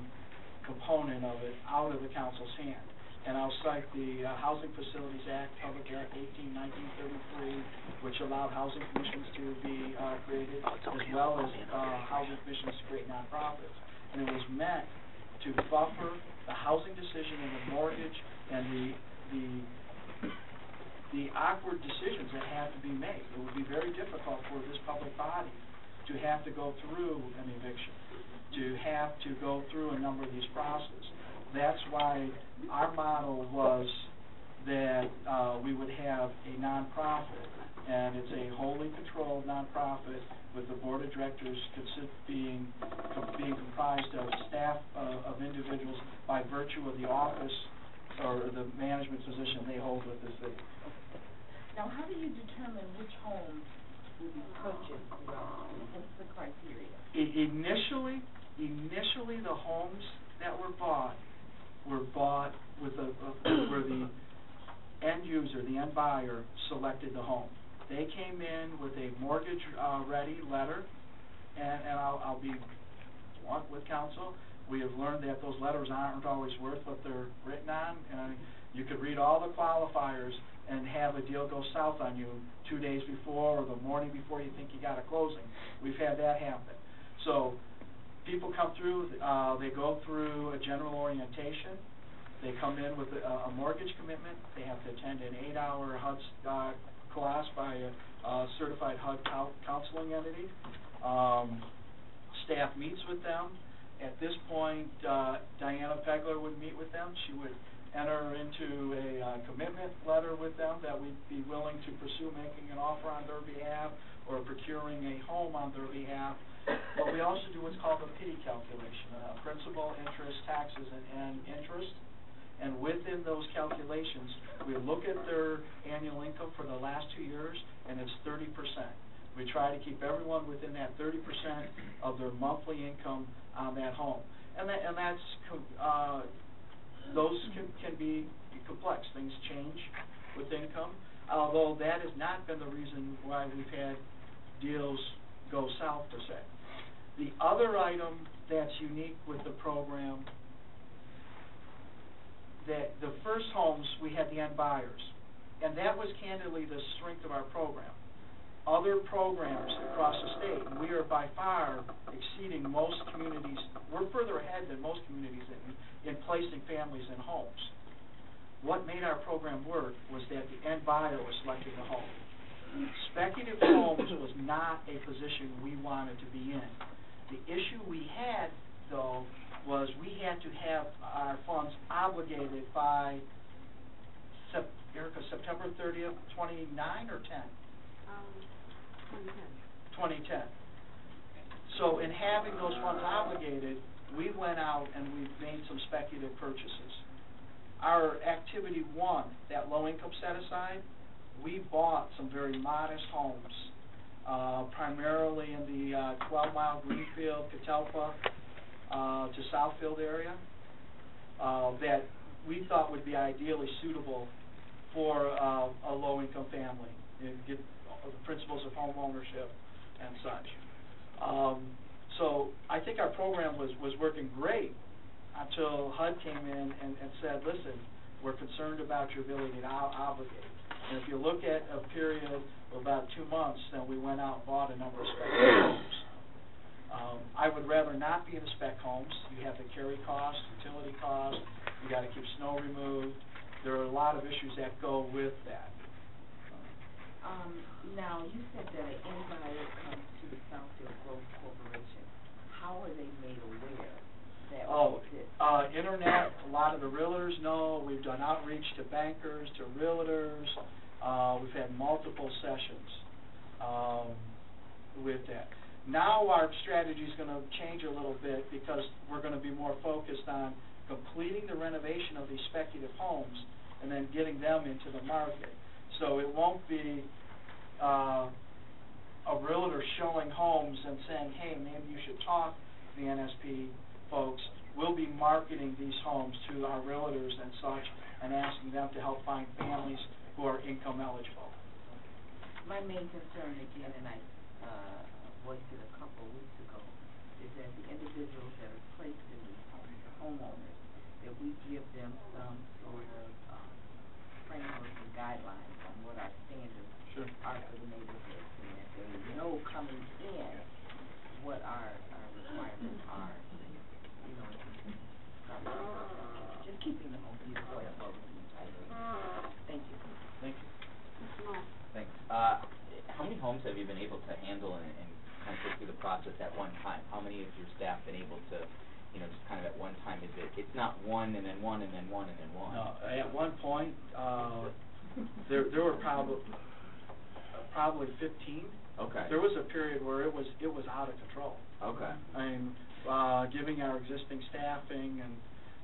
component of it out of the council's hand. And I'll cite the uh, Housing Facilities Act, Public Act eighteen nineteen thirty-three, which allowed housing commissions to be uh, created, as well as uh, housing commissions to create nonprofits. And it was meant to buffer the housing decision and the mortgage and the the the awkward decisions that have to be made. It would be very difficult for this public body to have to go through an eviction, to have to go through a number of these processes. That's why our model was that uh, we would have a nonprofit, and it's a wholly controlled nonprofit with the board of directors being being comprised of staff uh, of individuals by virtue of the office or the management position they hold with the city. Now, how do you determine which homes will be purchased? What's the criteria? I, initially, initially the homes that were bought were bought with a where the end user, the end buyer, selected the home. They came in with a mortgage uh, ready letter, and, and I'll, I'll be blunt with counsel. We have learned that those letters aren't always worth what they're written on, and you could read all the qualifiers and have a deal go south on you two days before or the morning before you think you got a closing. We've had that happen. So people come through, uh, they go through a general orientation, they come in with a, a mortgage commitment, they have to attend an eight hour H U D uh, class by a, a certified H U D counseling entity. Um, staff meets with them. At this point, uh, Diana Pegler would meet with them. She would enter into a uh, commitment letter with them that we'd be willing to pursue making an offer on their behalf or procuring a home on their behalf. But we also do what's called the P I D calculation, uh, principal, interest, taxes, and, and interest. And within those calculations, we look at their annual income for the last two years, and it's thirty percent. We try to keep everyone within that thirty percent of their monthly income on that home. And, that, and that's, uh, those can, can be complex. Things change with income, although that has not been the reason why we've had deals go south, per se. The other item that's unique with the program, that the first homes we had the end buyers, and that was candidly the strength of our program. Other programs across the state, we are by far exceeding most communities. We're further ahead than most communities in, in placing families in homes. What made our program work was that the end buyer was selecting the home. Speculative homes was not a position we wanted to be in. The issue we had, though, was we had to have our funds obligated by sep Erica, September thirtieth, twenty-nine or ten? Um, twenty ten. twenty ten. So in having those funds obligated, we went out and we made some speculative purchases. Our activity one, that low income set aside, we bought some very modest homes, uh, primarily in the uh, twelve mile Greenfield, Catalpa, uh, to Southfield area, uh, that we thought would be ideally suitable for uh, a low-income family, you know, get the principles of home ownership and such. Um, so I think our program was, was working great until H U D came in and, and said, listen, we're concerned about your ability to obligate. And if you look at a period of about two months, then we went out and bought a number of spec homes. Um, I would rather not be in the spec homes. You have the carry cost, utility cost, you got to keep snow removed. There are a lot of issues that go with that. Um, now, you said that an insider comes to the Southfield Growth Corporation. How are they made aware? Oh, uh, internet, a lot of the realtors know. We've done outreach to bankers, to realtors. Uh, we've had multiple sessions um, with that. Now our strategy is going to change a little bit because we're going to be more focused on completing the renovation of these speculative homes and then getting them into the market. So it won't be uh, a realtor showing homes and saying, hey, maybe you should talk to the N S P folks. We'll be marketing these homes to our realtors and such and asking them to help find families who are income eligible. My main concern, again, and I uh, voiced it a couple of weeks ago, is that the individuals that are placed in these homes, the homeowners, that we give them some sort of um, framework and guidelines on what our standards sure. are for the neighborhoods, and that they know coming in what our, our requirements are. Just keeping them open. Thank you. Thank you. Thanks. Uh, how many homes have you been able to handle and, and kind of go through the process at one time? How many of your staff been able to, you know, just kind of at one time? Is it? It's not one and then one and then one and then one. No, at one point, uh, there there were probably uh, probably fifteen. Okay. There was a period where it was it was out of control. Okay. I mean. Uh, giving our existing staffing and,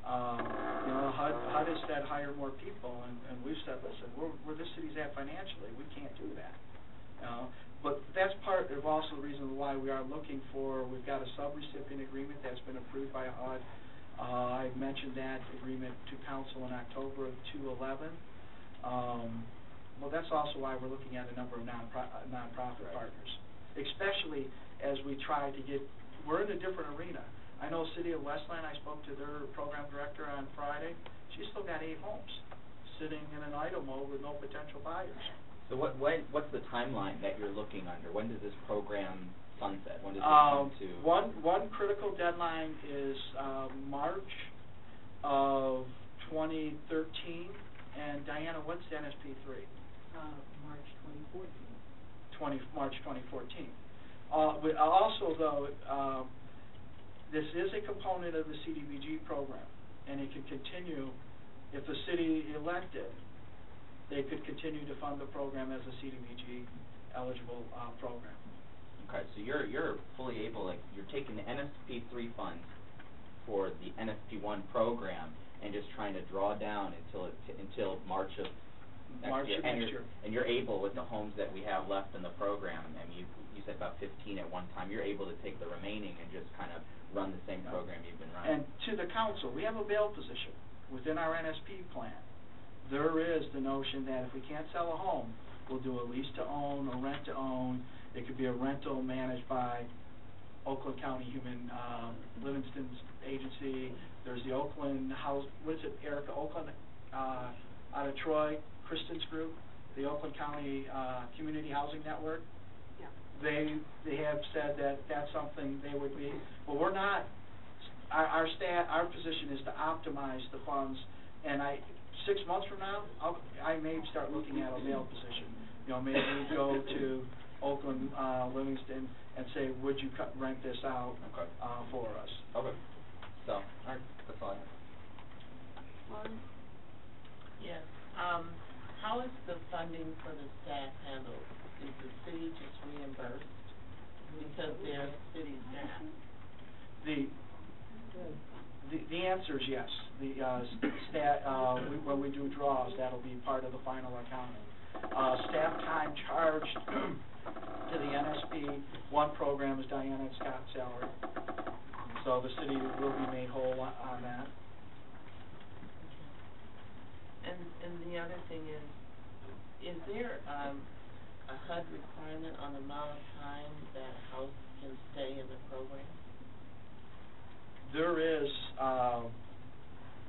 um, you know, H U D, H U D has said hire more people, and, and we've said, listen, we're, where this city's at financially, we can't do that. Uh, but that's part of also the reason why we are looking for, we've got a sub-recipient agreement that's been approved by H U D. Uh, I mentioned that agreement to council in October of two eleven. Um, well, that's also why we're looking at a number of non-pro- non-profit partners, especially as we try to get. We're in a different arena. I know City of Westland, I spoke to their program director on Friday. She's still got eight homes sitting in an idle mode with no potential buyers. So what, what what's the timeline that you're looking under? When does this program sunset? When does it um, come to? One, one critical deadline is uh, March of twenty thirteen. And Diana, what's N S P three? Uh, March twenty fourteen. March twenty fourteen. Uh, but also, though, uh, this is a component of the C D B G program, and it could continue if the city elected. They could continue to fund the program as a C D B G eligible uh, program. Okay, so you're you're fully able, like you're taking the N S P three funds for the N S P one program and just trying to draw down until it t until March of next March year. Of and, next you're, year. and you're able with the homes that we have left in the program. I mean, you you said about fifteen at one time. You're able to take the remaining and just kind of run the same program you've been running. And to the council, we have a bail position within our N S P plan. There is the notion that if we can't sell a home, we'll do a lease to own or rent to own. It could be a rental managed by Oakland County Human um, Livingston's agency. There's the Oakland House. What is it, Erica? Oakland uh, out of Troy, Kristen's group, the Oakland County uh, Community Housing Network. Yeah. They they have said that that's something they would be. But we're not. Our our, stat, our position is to optimize the funds. And I six months from now, I'll, I may start looking at a bail position. You know, maybe we go to Oakland, uh, Livingston, and say, would you cut, rent this out okay. uh, for us? Okay. So, all right, that's all I have. Yes. Um, how is the funding for the staff handled? Is the city just reimbursed because they're city staff? The the the answer is yes. The uh, stat uh, we, when we do draws, that'll be part of the final accounting. Uh, staff time charged to the N S P one program is Diana and Scott's salary. So the city will be made whole on that. And, and the other thing is, is there um, a H U D requirement on the amount of time that a house can stay in the program? There is uh,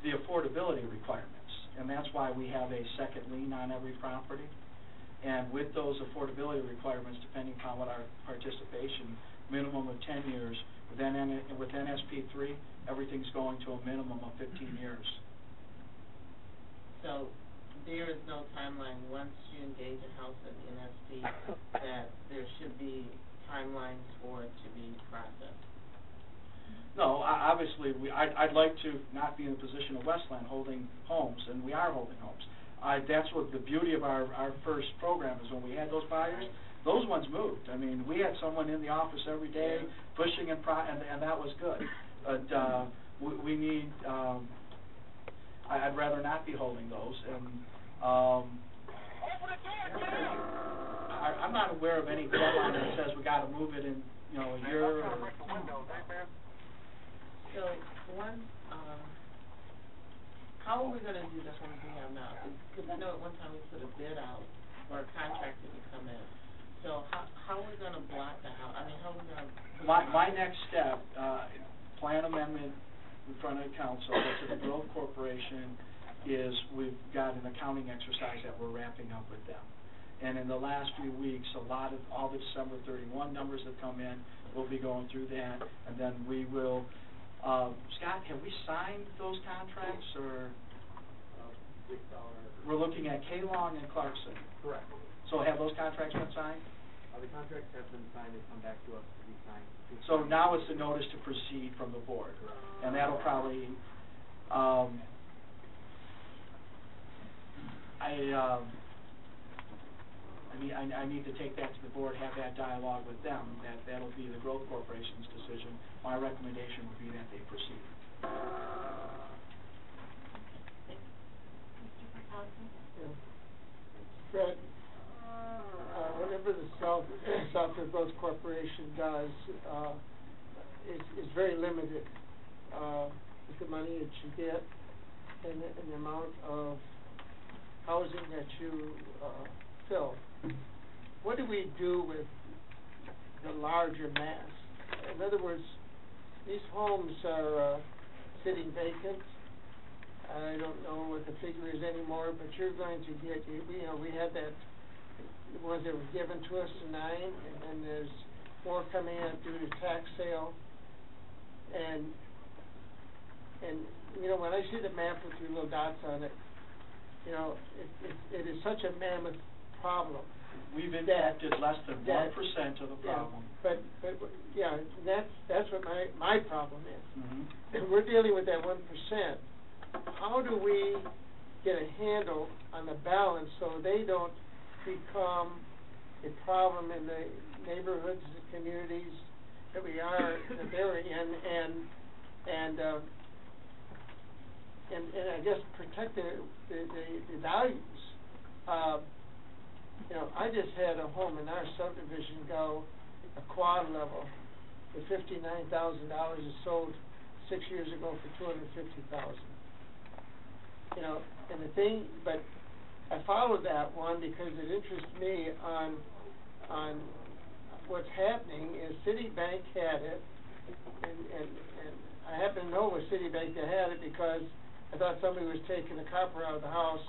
the affordability requirement. And that's why we have a second lien on every property. And with those affordability requirements, depending upon what our participation, minimum of ten years, with N S P three, everything's going to a minimum of fifteen years. So there is no timeline once you engage a house at N S P that there should be timelines for it to be processed? No, obviously, we, I'd, I'd like to not be in the position of Westland holding homes, and we are holding homes. Uh, that's what the beauty of our, our first program is. When we had those buyers, those ones moved. I mean, we had someone in the office every day pushing, and, pro and, and that was good. But uh, we, we need, um, I'd rather not be holding those. And um, I, I'm not aware of any deadline that says we got to move it in, you know, a year or so. Once, um, how are we going to do the homes we have now? Because I know at one time we put a bid out for a contractor to come in. So how, how are we going to block the house? I mean, how are we going to... My, my next step, uh, plan amendment in front of the council to the Growth Corporation is we've got an accounting exercise that we're wrapping up with them. And in the last few weeks, a lot of all the December thirty-one numbers that come in, we'll be going through that, and then we will... Uh, Scott, have we signed those contracts, or we're looking at Kalong and Clarkson? Correct. So have those contracts been signed? Uh, the contracts have been signed and come back to us to be signed. So now it's a notice to proceed from the board. Correct. And that'll probably, um, I, um, I mean, I, I need to take that to the board, have that dialogue with them. That that'll be the Growth Corporation's decision. My recommendation would be that they proceed. Yeah. Fred, uh, whatever the South Southfield Growth Corporation does uh, is is very limited uh, with the money that you get and the, and the amount of housing that you uh, fill. What do we do with the larger mass? In other words, these homes are uh, sitting vacant. I don't know what the figure is anymore, but you're going to get, you know, we had that, the ones that were given to us in nine, and then there's more coming in due to tax sale. And, and you know, when I see the map with your little dots on it, you know, it, it, it is such a mammoth problem. We've impacted less than one percent of the problem. Yeah, but, but yeah, that's that's what my my problem is. Mm-hmm. And we're dealing with that one percent. How do we get a handle on the balance so they don't become a problem in the neighborhoods, the communities that we are that they're in, and and uh, and, and I guess protect the the, the, the values. Uh, you know, I just had a home in our subdivision go a quad level for fifty nine thousand dollars. It sold six years ago for two hundred fifty thousand. You know, and the thing, but I followed that one because it interests me on on what's happening is Citibank had it, and, and, and I happen to know it was Citibank that had it because I thought somebody was taking the copper out of the house,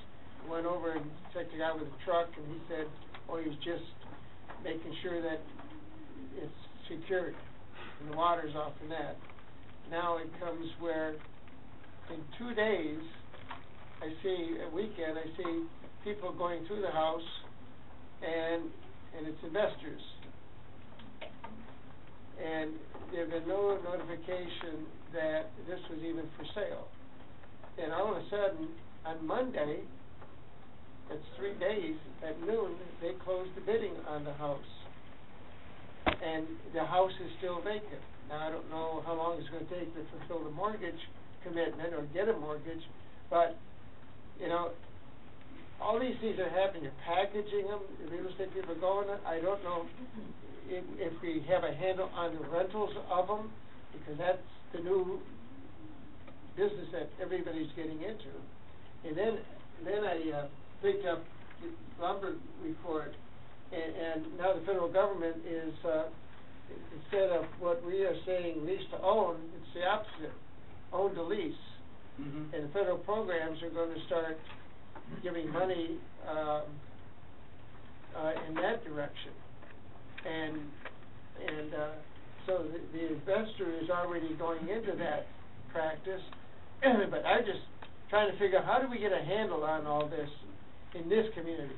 went over and checked it out with a truck, and he said, oh, he was just making sure that it's secured and the water's off the net. Now it comes where in two days, I see a weekend, I see people going through the house, and and it's investors, and there have been no notification that this was even for sale. And all of a sudden, on Monday, that's three days at noon, they closed the bidding on the house, and the house is still vacant. Now I don't know how long it's going to take to fulfill the mortgage commitment or get a mortgage, but you know, all these things are happening. You're packaging them. The real estate people are going. I don't know if, if we have a handle on the rentals of them, because that's the new business that everybody's getting into. And then, then I uh, picked up the lumber report, and, and now the federal government is uh, instead of what we are saying lease to own, it's the opposite, own to lease. Mm-hmm. And the federal programs are going to start giving money um, uh, in that direction, and and uh, so the, the investor is already going into that practice. But I'm just trying to figure out how do we get a handle on all this in this community,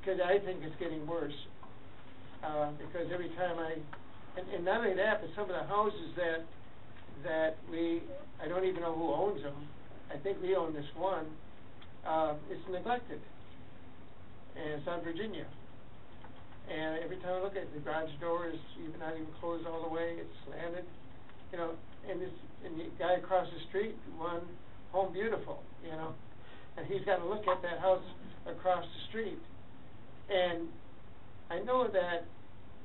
because mm-hmm. I think it's getting worse. Uh, because every time I, and, and not only that, but some of the houses that that we. I don't even know who owns them. I think we own this one. Uh, it's neglected, and it's on Virginia. And every time I look at it, the garage door is even not even closed all the way. It's slanted, you know. And this and the guy across the street won Home Beautiful, you know, and he's got to look at that house across the street. And I know that,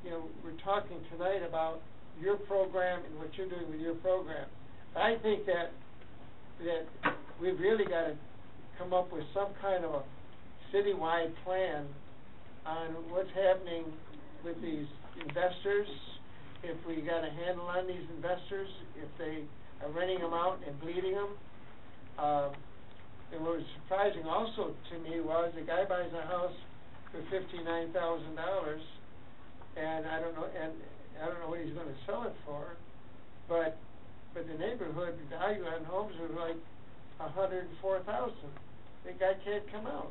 you know, we're talking tonight about your program and what you're doing with your program. I think that that we've really got to come up with some kind of a citywide plan on what's happening with these investors. If we got a handle on these investors, if they are renting them out and bleeding them, uh, and what was surprising also to me was the guy buys a house for fifty-nine thousand dollars, and I don't know, and I don't know what he's going to sell it for, but. But the neighborhood value on homes was like a hundred and four thousand. The guy can't come out.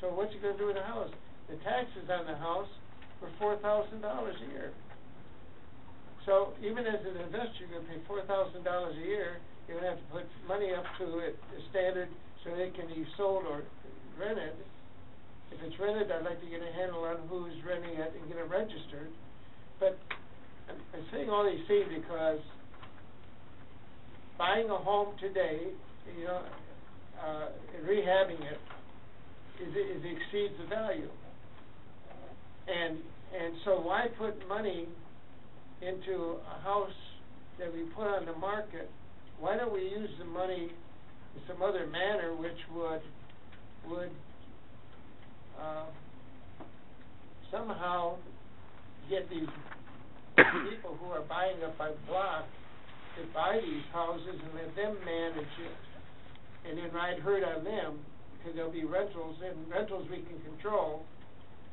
So what's he gonna do with the house? The taxes on the house were four thousand dollars a year. So even as an investor, you're gonna pay four thousand dollars a year. You're gonna have to put money up to it, the standard, so they can be sold or rented. If it's rented, I'd like to get a handle on who's renting it and get it registered. But I'm, I'm saying all these things because. Buying a home today, you know, uh, and rehabbing it, is, is exceeds the value. And and so why put money into a house that we put on the market? Why don't we use the money in some other manner, which would would uh, somehow get these people who are buying up by block to buy these houses and let them manage it, and then ride herd on them, because there'll be rentals, and rentals we can control,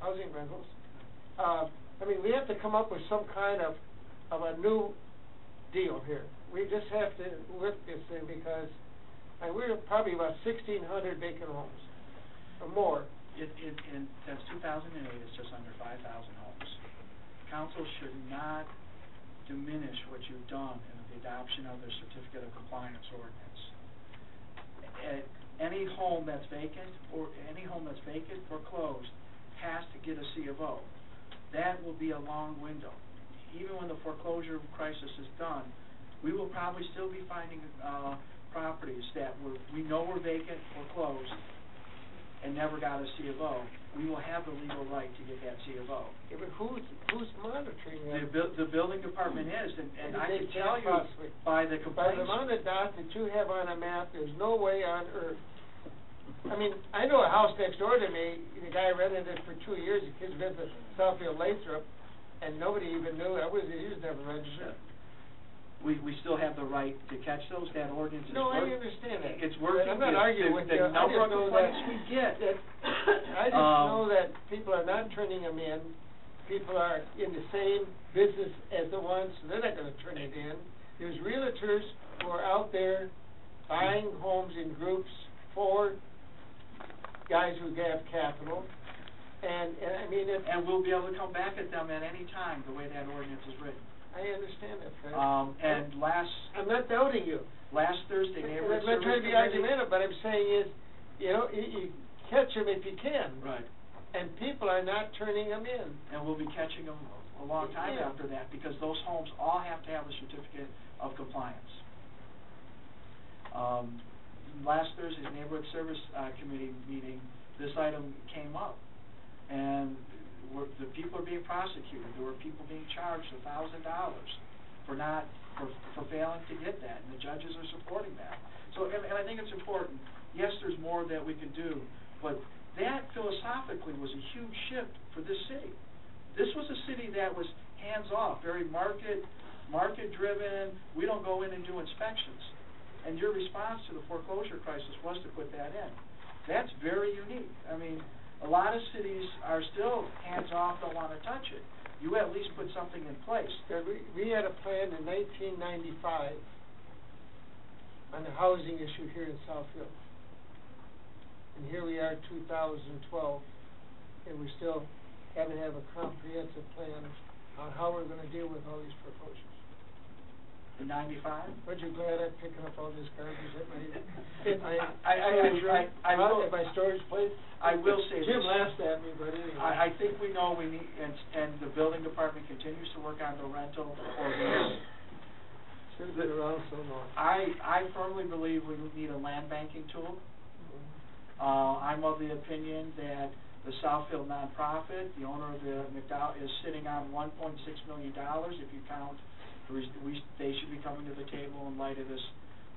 housing rentals. Uh, I mean, we have to come up with some kind of, of a new deal here. We just have to work this thing, because I mean, we're probably about sixteen hundred vacant homes, or more. It, it, it, since two thousand eight, it's just under five thousand homes. Council should not diminish what you've done in the adoption of the Certificate of Compliance ordinance. At any home that's vacant or any home that's vacant or closed has to get a C of O. that will be a long window. Even when the foreclosure crisis is done, we will probably still be finding uh, properties that were, we know were vacant, foreclosed, and never got a C of O. We will have the legal right to get that C of O. Yeah, but who's, who's monitoring that? The, bu the building department is, and, and I can tell you possibly. by the complaints. By the amount of dots that you have on a map, there's no way on earth. I mean, I know a house next door to me, the guy rented it for two years, the kids lived at Southfield Lathrop, and nobody even knew. I was, he was never registered. We, we still have the right to catch those. That ordinance is no, working. No, I understand that. It's working. I'm not arguing with you. The number of complaints we get. That, I just um, know that people are not turning them in. People are in the same business as the ones, so they're not going to turn it in. There's realtors who are out there buying homes in groups for guys who have capital. And, and I mean, if and we'll be able to come back at them at any time the way that ordinance is written. I understand that, Fred. Um, and I'm last... I'm not doubting you. Last Thursday, neighborhood service I'm not trying to be argumentative, but I'm saying is, you know, you, you catch them if you can. Right. And people are not turning them in. And we'll be catching them a long time yeah. after that, because those homes all have to have a certificate of compliance. Um, last Thursday's neighborhood service uh, committee meeting, this item came up. And Were, the people are being prosecuted. There were people being charged a thousand dollars for not for, for failing to get that, and the judges are supporting that. So, and, and I think it's important. Yes, there's more that we can do, but that philosophically was a huge shift for this city. This was a city that was hands off, very market market driven. We don't go in and do inspections. And your response to the foreclosure crisis was to put that in. That's very unique. I mean. A lot of cities are still hands-off, don't want to touch it. You at least put something in place. We, we had a plan in nineteen ninety-five on the housing issue here in Southfield. And here we are two thousand twelve, and we still haven't had a comprehensive plan on how we're going to deal with all these foreclosures. In ninety-five? Aren't you glad I'm picking up all this garbage at my I, I, I, I, I, I at my storage place? I will say Jim this. Jim laughed at me, but anyway. I, I think we know we need, and, and the building department continues to work on the rental ordinance. Should have been around so long. I, I firmly believe we need a land banking tool. Mm-hmm. uh, I'm of the opinion that the Southfield nonprofit, the owner of the McDonald's, is sitting on one point six million dollars if you count. We, they should be coming to the table in light of this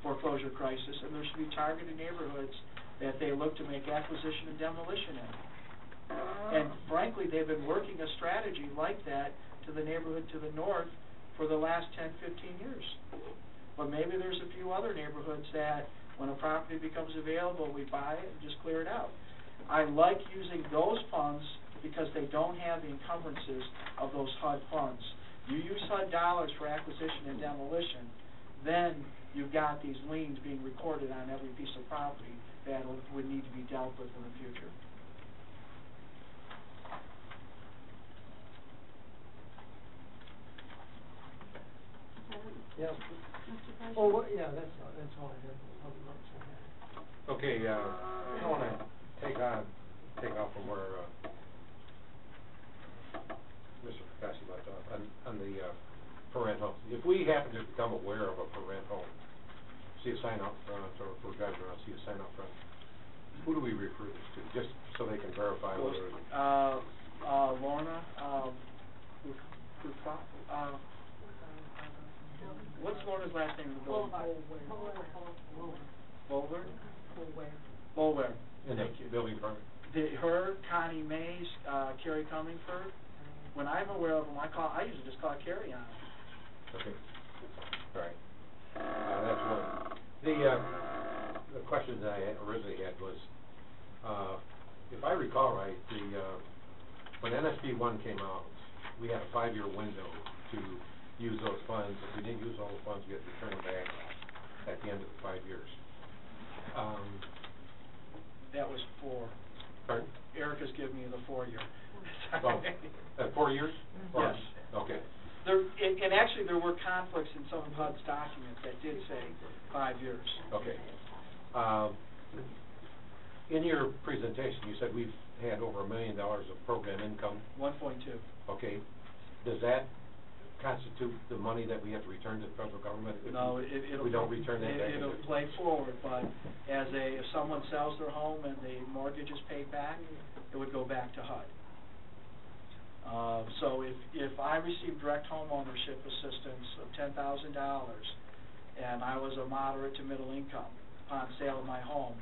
foreclosure crisis, and there should be targeted neighborhoods that they look to make acquisition and demolition in. And frankly, they've been working a strategy like that to the neighborhood to the north for the last ten, fifteen years. But maybe there's a few other neighborhoods that when a property becomes available, we buy it and just clear it out. I like using those funds because they don't have the encumbrances of those H U D funds. You use H U D dollars for acquisition and demolition, then you've got these liens being recorded on every piece of property that would need to be dealt with in the future. Yeah. Oh, well, yeah, that's all, that's all I have. Okay, uh, I don't want to take on, take off from where uh, Mister Picassi left off on, on the uh, parent homes. If we happen to become aware of a parent home, see a sign out front, or if we're driving around, see a sign out front, who do we refer this to? Just so they can verify well, whether it's... Uh, uh, Lorna, um, uh, what's Lorna's last name? Bulwer. Bulwer? Bulwer. Bulwer. And thank you. Building department. Her, Connie Mays, uh, Carrie Cummingford. When I'm aware of them, I call. I usually just call Carrie on. Okay. All right. Uh, that's one. The uh, the question that I had originally had was, uh, if I recall right, the uh, when N S P one came out, we had a five-year window to use those funds. If we didn't use all the funds, we had to turn them back at the end of the five years. Um, that was four. Pardon? Erica's giving me the four-year. Well, uh, four years? Or yes. Okay. There, and, and actually there were conflicts in some of H U D's documents that did say five years. Okay. Um, In your presentation, you said we've had over a million dollars of program income. one point two. Okay. Does that constitute the money that we have to return to the federal government if no, it, it'll we don't play, return that it, back? It'll play forward, but as a, if someone sells their home and the mortgage is paid back, it would go back to H U D. Uh, so if, if I received direct home ownership assistance of ten thousand dollars and I was a moderate to middle income upon sale of my home,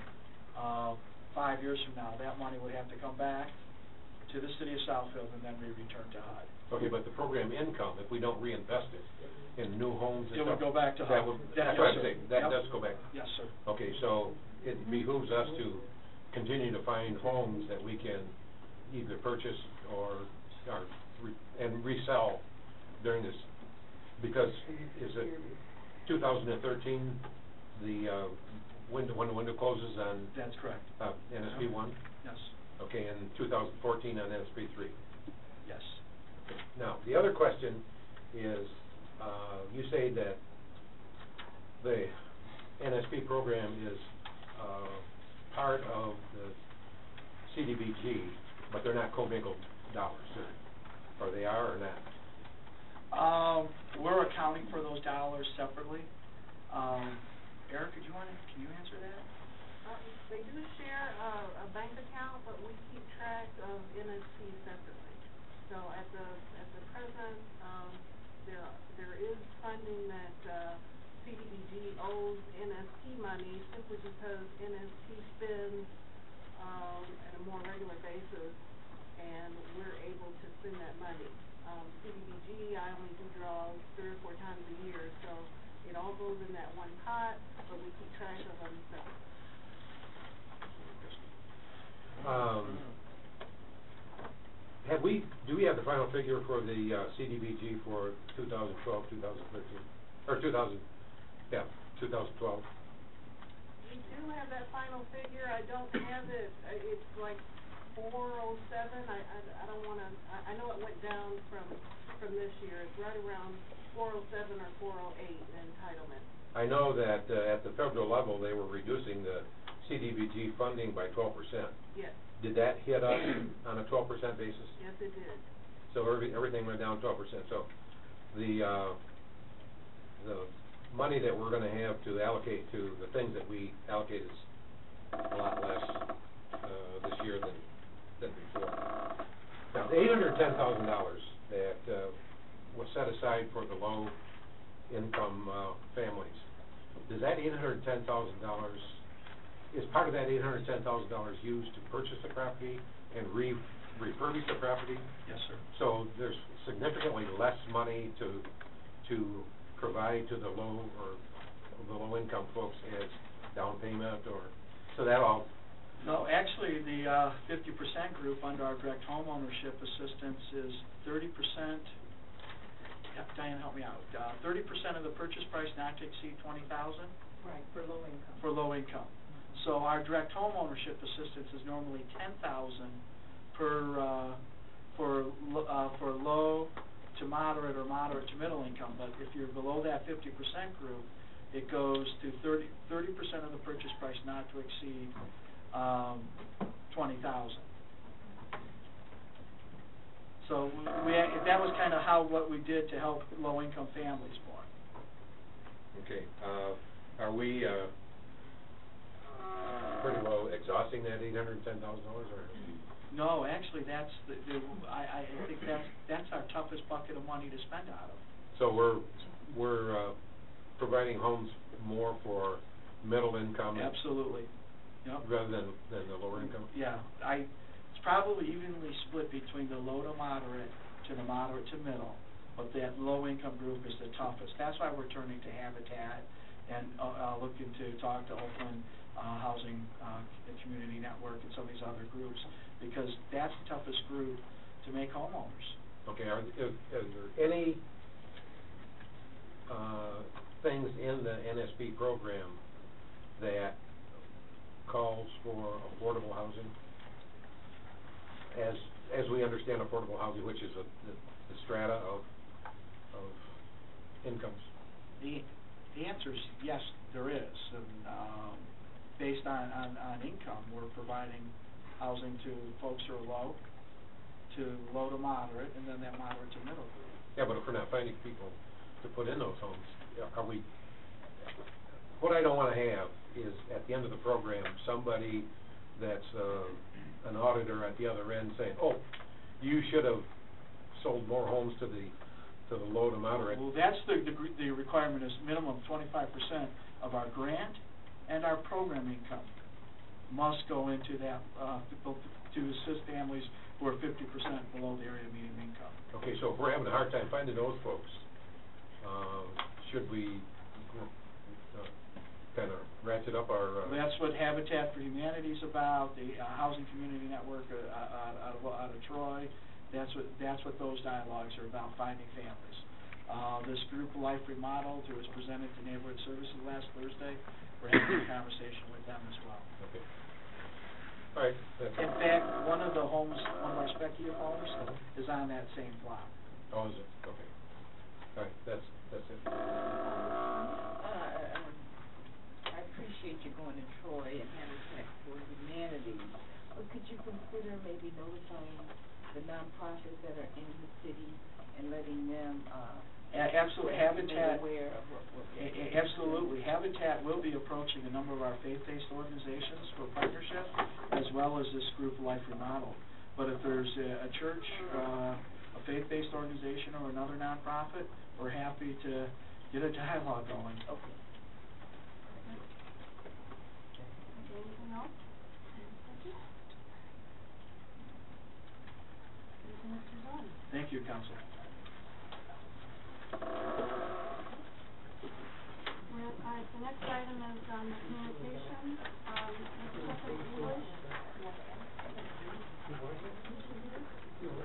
uh, five years from now, that money would have to come back to the city of Southfield and then be returned to H U D. Okay, but the program income, if we don't reinvest it in new homes and it stuff, would go back to H U D. That would, that's yes, what I'm saying. That yep. does go back. Yes, sir. Okay, so it behooves us to continue to find homes that we can either purchase or, or re and resell during this, because is it two thousand thirteen the uh, window when the window closes on? That's correct. Uh, N S P one. Yes. Okay, and two thousand fourteen on N S P three. Yes. Now, the other question is, uh, you say that the N S P program is uh, part of the C D B G, but they're not co-mingled dollars, or, or they are or not? Um, we're accounting for those dollars separately. Um, Eric, could you want to, can you answer that? Uh, they do share uh, a bank account, but we keep track of N S P separately. So at the at the present, um, there there is funding that uh, C D B G owes N S P money simply because N S P spends um, at a more regular basis, and we're able to spend that money. Um, C D B G, I only do draws three or four times a year, so it all goes in that one pot, but we keep track of them separately. Um. Have we, do we have the final figure for the uh, C D B G for two thousand twelve, two thousand thirteen, or two thousand, yeah, twenty twelve? We do have that final figure. I don't have it. It's like four oh seven. I, I, I don't want to, I, I know it went down from, from this year. It's right around four oh seven or four oh eight entitlement. I know that uh, at the federal level they were reducing the C D B G funding by twelve percent. Yes. Did that hit us on a twelve percent basis? Yes, it did. So every, everything went down twelve percent. So the uh, the money that we're going to have to allocate to the things that we allocate is a lot less uh, this year than than before. Now, the eight hundred ten thousand dollars that uh, was set aside for the low-income uh, families, does that eight hundred ten thousand dollars? Is part of that eight hundred ten thousand dollars used to purchase the property and re refurbish the property? Yes, sir. So there's significantly less money to to provide to the low or the low income folks as down payment, or so that all. No, actually, the uh, fifty percent group under our direct home ownership assistance is thirty percent. Diane, help me out. thirty percent uh, of the purchase price not to exceed twenty thousand dollars. Right, for low income. For low income. So our direct home ownership assistance is normally ten thousand per uh, for uh, for low to moderate or moderate to middle income. But if you're below that fifty percent group, it goes to thirty percent of the purchase price not to exceed um, twenty thousand. So we, that was kind of how what we did to help low income families more. Okay, uh, are we? Uh Pretty well exhausting that eight hundred ten thousand dollars, or no? Actually, that's the, the I, I think that's that's our toughest bucket of money to spend out of. So we're we're uh, providing homes more for middle income. Absolutely. Yep. Rather than than the lower income. Yeah, I it's probably evenly split between the low to moderate to the moderate to middle, but that low income group is the toughest. That's why we're turning to Habitat and uh, looking to talk to Oakland. Uh, housing uh, community network and some of these other groups, because that's the toughest group to make homeowners. Okay, are, is, is there any uh, things in the N S P program that calls for affordable housing? As as we understand affordable housing, which is a, the, the strata of, of incomes? The, the answer is yes, there is. And, um, based on, on, on income. We're providing housing to folks who are low, to low to moderate, and then that moderate to middle. Yeah, but if we're not finding people to put in those homes, are we... What I don't want to have is, at the end of the program, somebody that's uh, an auditor at the other end saying, oh, you should have sold more homes to the to the low to moderate. Well, that's the, the, the requirement is minimum twenty-five percent of our grant and our program income must go into that uh, to assist families who are fifty percent below the area median income. Okay, so if we're having a hard time finding those folks, uh, should we uh, kind of ratchet up our... Uh, well, that's what Habitat for Humanity is about, the uh, Housing Community Network uh, out, of, out of Troy. That's what, that's what those dialogues are about, finding families. Uh, this group, Life Remodeled, who was presented to Neighborhood Services last Thursday, we're having a conversation with them as well. Okay. All right. That's In right. fact, one of the homes, one of our speculative homes, is on that same block. Oh, is it? Okay. All right. That's, that's it. Uh, uh, I appreciate you going to Troy and Habitat for Humanity. But could you consider maybe notifying the nonprofits that are in the city and letting them uh, absolutely Habitat aware of what, what absolutely Habitat will be approaching a number of our faith-based organizations for partnership, as well as this group Life Remodeled. But if there's a, a church, uh, a faith-based organization, or another nonprofit, we're happy to get a dialogue going. Okay. Anything else? Thank you, Council. Well, all right, the next item is um, communication. Um, Mister Secretary, do you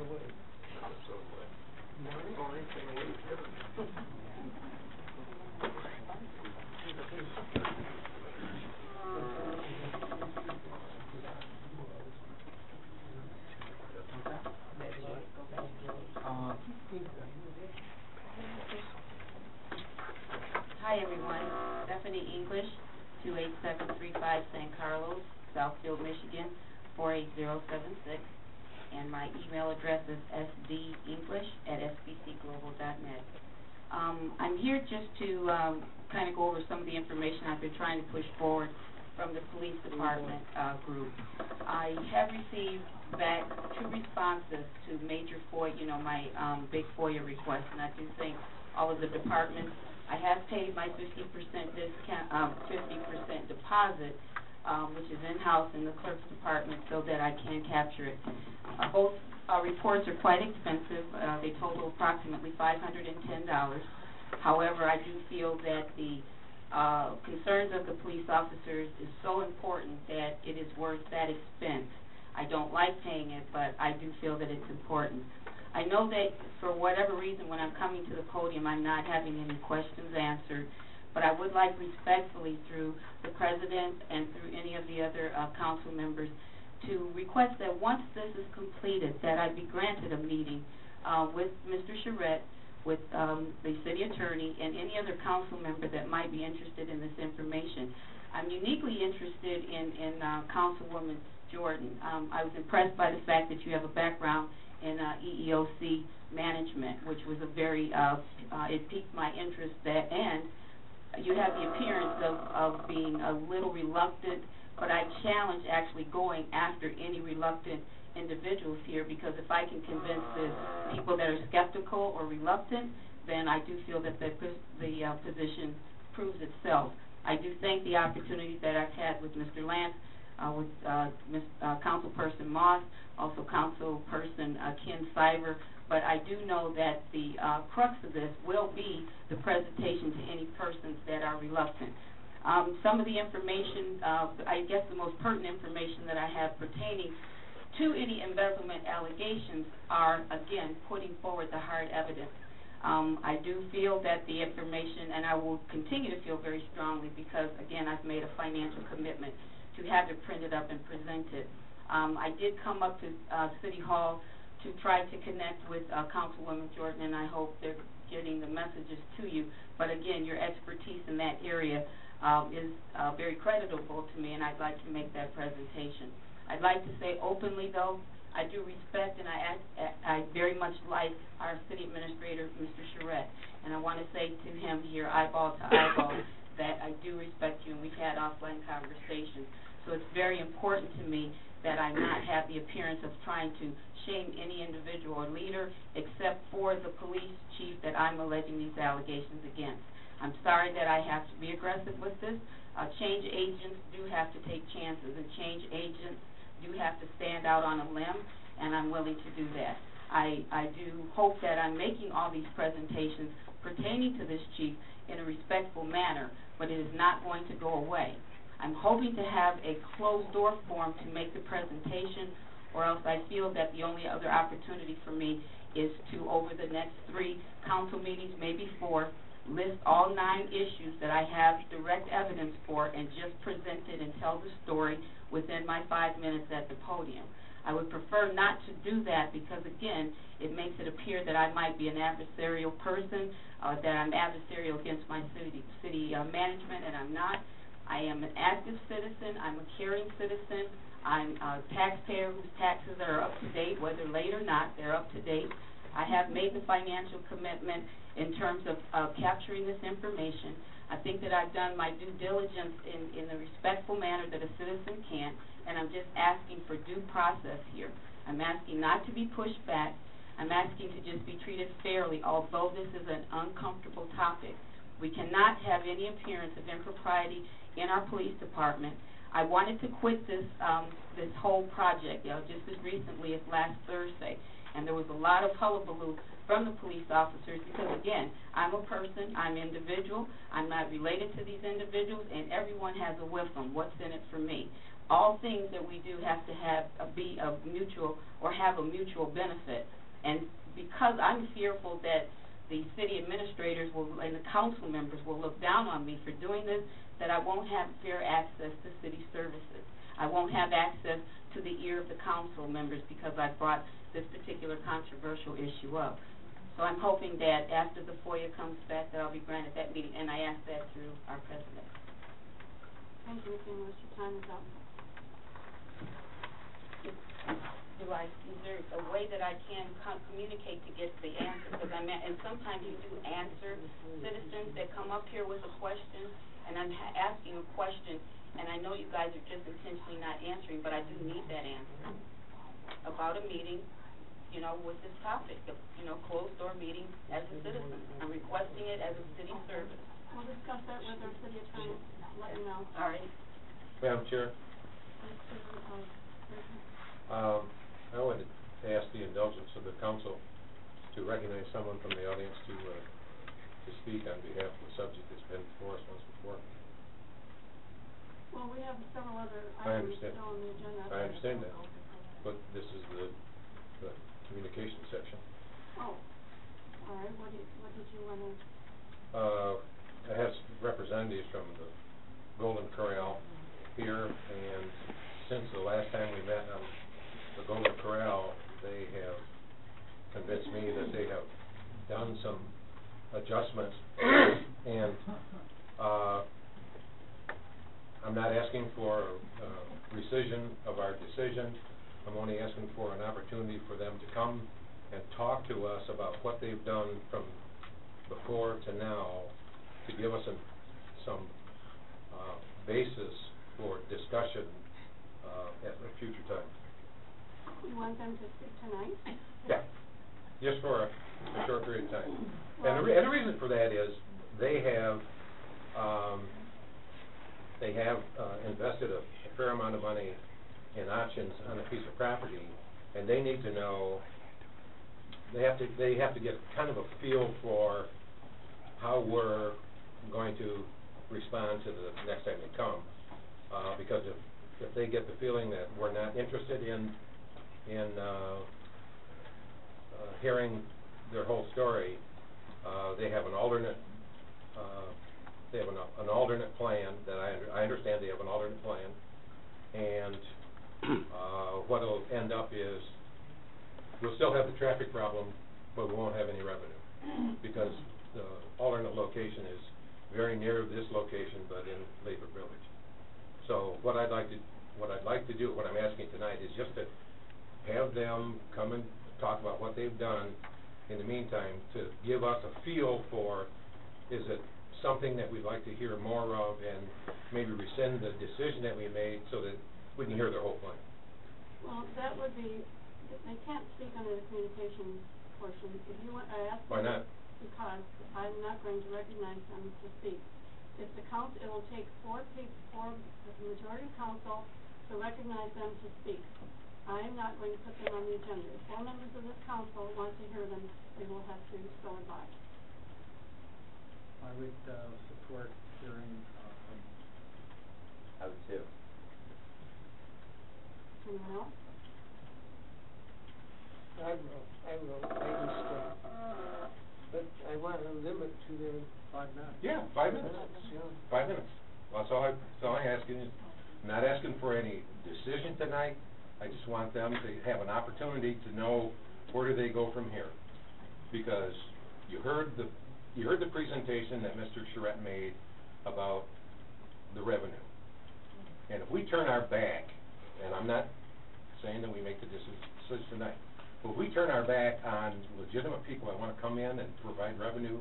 wish? Uh, Hi everyone, Stephanie English, two eight seven three five San Carlos, Southfield, Michigan, four eight zero seven six, and my email address is s d english at s b c global dot net. Um, I'm here just to um, kind of go over some of the information I've been trying to push forward from the police department uh, group. I have received back two responses to major FOIA, you know, my um, big FOIA request, and I do think all of the departments, I have paid my fifty percent discount, um, fifty percent deposit, um, which is in-house in the clerk's department, so that I can capture it. Uh, both uh, reports are quite expensive. Uh, they total approximately five hundred ten dollars. However, I do feel that the Uh, concerns of the police officers is so important that it is worth that expense. I don't like paying it, but I do feel that it's important. I know that for whatever reason, when I'm coming to the podium, I'm not having any questions answered, but I would like respectfully through the President and through any of the other uh, council members to request that once this is completed, that I be granted a meeting uh, with Mister Charette, with um, the city attorney, and any other council member that might be interested in this information. I'm uniquely interested in, in uh, Councilwoman Jordan. Um, I was impressed by the fact that you have a background in uh, E E O C management, which was a very, uh, uh, it piqued my interest that, and you have the appearance of, of being a little reluctant, but I challenge actually going after any reluctant individuals here, because if I can convince the people that are skeptical or reluctant, then I do feel that the, the uh, position proves itself. I do thank the opportunity that I've had with Mister Lance, uh, with uh, Miz Uh, Councilperson Moss, also Councilperson uh, Ken Syver, but I do know that the uh, crux of this will be the presentation to any persons that are reluctant. Um, some of the information, uh, I guess the most pertinent information that I have pertaining to any embezzlement allegations are, again, putting forward the hard evidence. Um, I do feel that the information, and I will continue to feel very strongly because, again, I've made a financial commitment to have it printed up and presented. Um, I did come up to uh, City Hall to try to connect with uh, Councilwoman Jordan, and I hope they're getting the messages to you. But, again, your expertise in that area um, is uh, very creditable to me, and I'd like to make that presentation. I'd like to say openly, though, I do respect and I, I very much like our city administrator, Mister Charette, and I want to say to him here, eyeball to eyeball, that I do respect you, and we've had offline conversations. So it's very important to me that I not have the appearance of trying to shame any individual or leader except for the police chief that I'm alleging these allegations against. I'm sorry that I have to be aggressive with this. Uh, change agents do have to take chances, and change agents do have to stand out on a limb, and I'm willing to do that. I, I do hope that I'm making all these presentations pertaining to this chief in a respectful manner, but it is not going to go away. I'm hoping to have a closed-door form to make the presentation, or else I feel that the only other opportunity for me is to, over the next three council meetings, maybe four, list all nine issues that I have direct evidence for and just present it and tell the story within my five minutes at the podium. I would prefer not to do that because, again, it makes it appear that I might be an adversarial person, uh, that I'm adversarial against my city, city uh, management, and I'm not. I am an active citizen. I'm a caring citizen. I'm a taxpayer whose taxes are up to date, whether late or not, they're up to date. I have made the financial commitment in terms of uh, capturing this information. I think that I've done my due diligence in, in the respectful manner that a citizen can, and I'm just asking for due process here. I'm asking not to be pushed back. I'm asking to just be treated fairly, although this is an uncomfortable topic. We cannot have any appearance of impropriety in our police department. I wanted to quit this, um, this whole project, you know, just as recently as last Thursday. And there was a lot of hullabaloo from the police officers because, again, I'm a person, I'm individual, I'm not related to these individuals, and everyone has a whiff on what's in it for me. All things that we do have to have a, be of mutual or have a mutual benefit. And because I'm fearful that the city administrators will, and the council members will look down on me for doing this, that I won't have fair access to city services. I won't have access to the ear of the council members because I brought this particular controversial issue up. So I'm hoping that after the FOIA comes back that I'll be granted that meeting, and I ask that through our president. Thank you, Miz English. Your time is up. Do I, is there a way that I can communicate to get the answer? Because I'm at, and sometimes you do answer citizens that come up here with a question, and I'm ha asking a question, and I know you guys are just intentionally not answering, but I do need that answer about a meeting, you know, with this topic, of, you know, closed-door meeting as a citizen. I'm requesting it as a city service. We'll discuss that with our city attorney. Let me know. All right. Madam Chair. Um, I wanted to ask the indulgence of the council to recognize someone from the audience to uh, to speak on behalf of the subject that's been before us once before. Well, we have several other items still on the agenda. I understand that, but this is the, the communication section. Oh, all right. What did what did you want to? Uh, I have representatives from the Golden Corral here, and since the last time we met on the Golden Corral, they have convinced me that they have done some adjustments, and uh, I'm not asking for uh, rescission of our decision. I'm only asking for an opportunity for them to come and talk to us about what they've done from before to now to give us some, some uh, basis for discussion uh, at a future time. You want them to speak tonight? Yeah, just for a, a short period of time. Well, and, the re and the reason for that is they have um, they have uh, invested a, a fair amount of money in options on a piece of property, and they need to know they have to they have to get kind of a feel for how we're going to respond to the next time they come, uh, because if if they get the feeling that we're not interested in in uh, uh, hearing their whole story, uh, they have an alternate. Uh, they have an, an alternate plan that I, under I understand. They have an alternate plan, and uh, what'll end up is we'll still have the traffic problem, but we won't have any revenue because the alternate location is very near this location, but in Labor Village. So what I'd like to, what I'd like to do, what I'm asking tonight, is just to have them come and talk about what they've done in the meantime to give us a feel for, is it something that we'd like to hear more of, and maybe rescind the decision that we made so that we can hear their whole plan. Well, that would be, they can't speak under the communication portion. If you want, I ask why not? Because I'm not going to recognize them to speak. If the council, it will take four people, four, the majority of council to recognize them to speak. I am not going to put them on the agenda. If four members of this council want to hear them, they will have to so advise. I would uh, support hearing uh, from. I would too. Anyone else? I will. I will. I uh, but I want to limit to their five minutes. Yeah, five minutes. Yeah. Five minutes. Well, that's all I, that's all I'm asking is, I'm not asking for any decision tonight. I just want them to have an opportunity to know where do they go from here, because you heard the. You heard the presentation that Mister Charette made about the revenue. And if we turn our back, and I'm not saying that we make the decision tonight, but if we turn our back on legitimate people that want to come in and provide revenue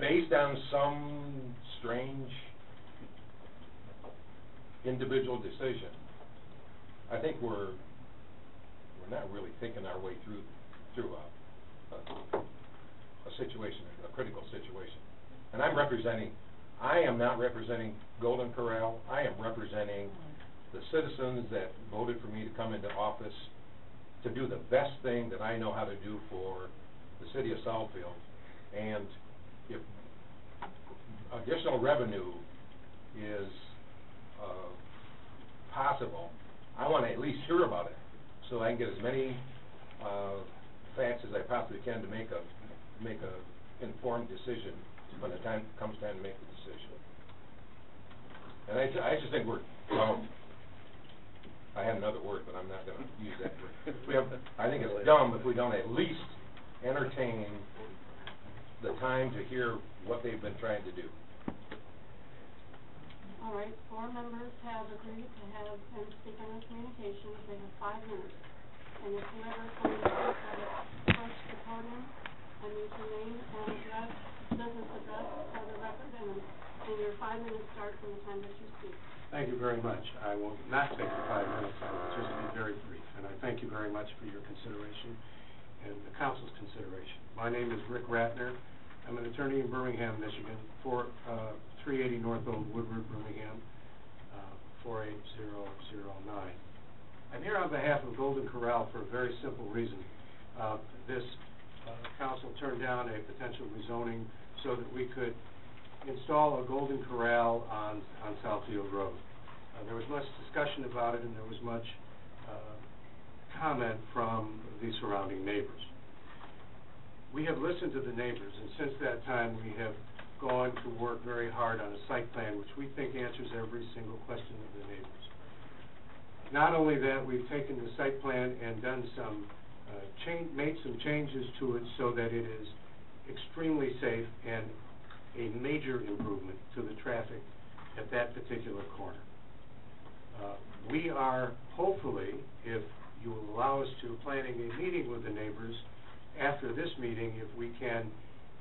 based on some strange individual decision, I think we're we're not really thinking our way through through a, a a situation, a critical situation. And I'm representing, I am not representing Golden Corral, I am representing the citizens that voted for me to come into office to do the best thing that I know how to do for the city of Southfield. And if additional revenue is uh, possible, I want to at least hear about it so I can get as many uh, facts as I possibly can to make a make an informed decision when the time comes time to make the decision. And I, ju I just think we're, well, I had another word, but I'm not going to use that word. We have, I think it's dumb if we don't at least entertain the time to hear what they've been trying to do. All right, four members have agreed to have them speak on the communications. They have five minutes. And if whoever comes to first the podium, I need your name and address, business address for the record, and, and your five minutes start from the time that you speak. Thank you very much. I will not take the five minutes. I will just be very brief, and I thank you very much for your consideration and the council's consideration. My name is Rick Ratner. I'm an attorney in Birmingham, Michigan, for uh, three eighty North Old Woodward, Birmingham, uh, four eight zero zero nine. I'm here on behalf of Golden Corral for a very simple reason. Uh, this Uh, council turned down a potential rezoning so that we could install a Golden Corral on, on Southfield Road. Uh, there was much discussion about it, and there was much uh, comment from the surrounding neighbors. We have listened to the neighbors, and since that time we have gone to work very hard on a site plan which we think answers every single question of the neighbors. Not only that, we've taken the site plan and done some Uh, change, made some changes to it so that it is extremely safe and a major improvement to the traffic at that particular corner. Uh, we are hopefully, if you will allow us to, planning a meeting with the neighbors after this meeting, if we can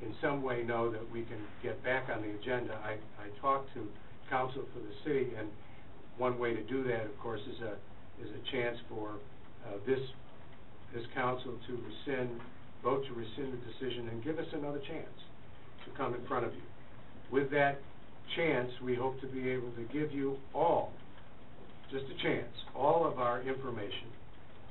in some way know that we can get back on the agenda. I, I talked to council for the city, and one way to do that, of course, is a, is a chance for uh, this this council to rescind, vote to rescind the decision and give us another chance to come in front of you. With that chance, we hope to be able to give you all, just a chance, all of our information,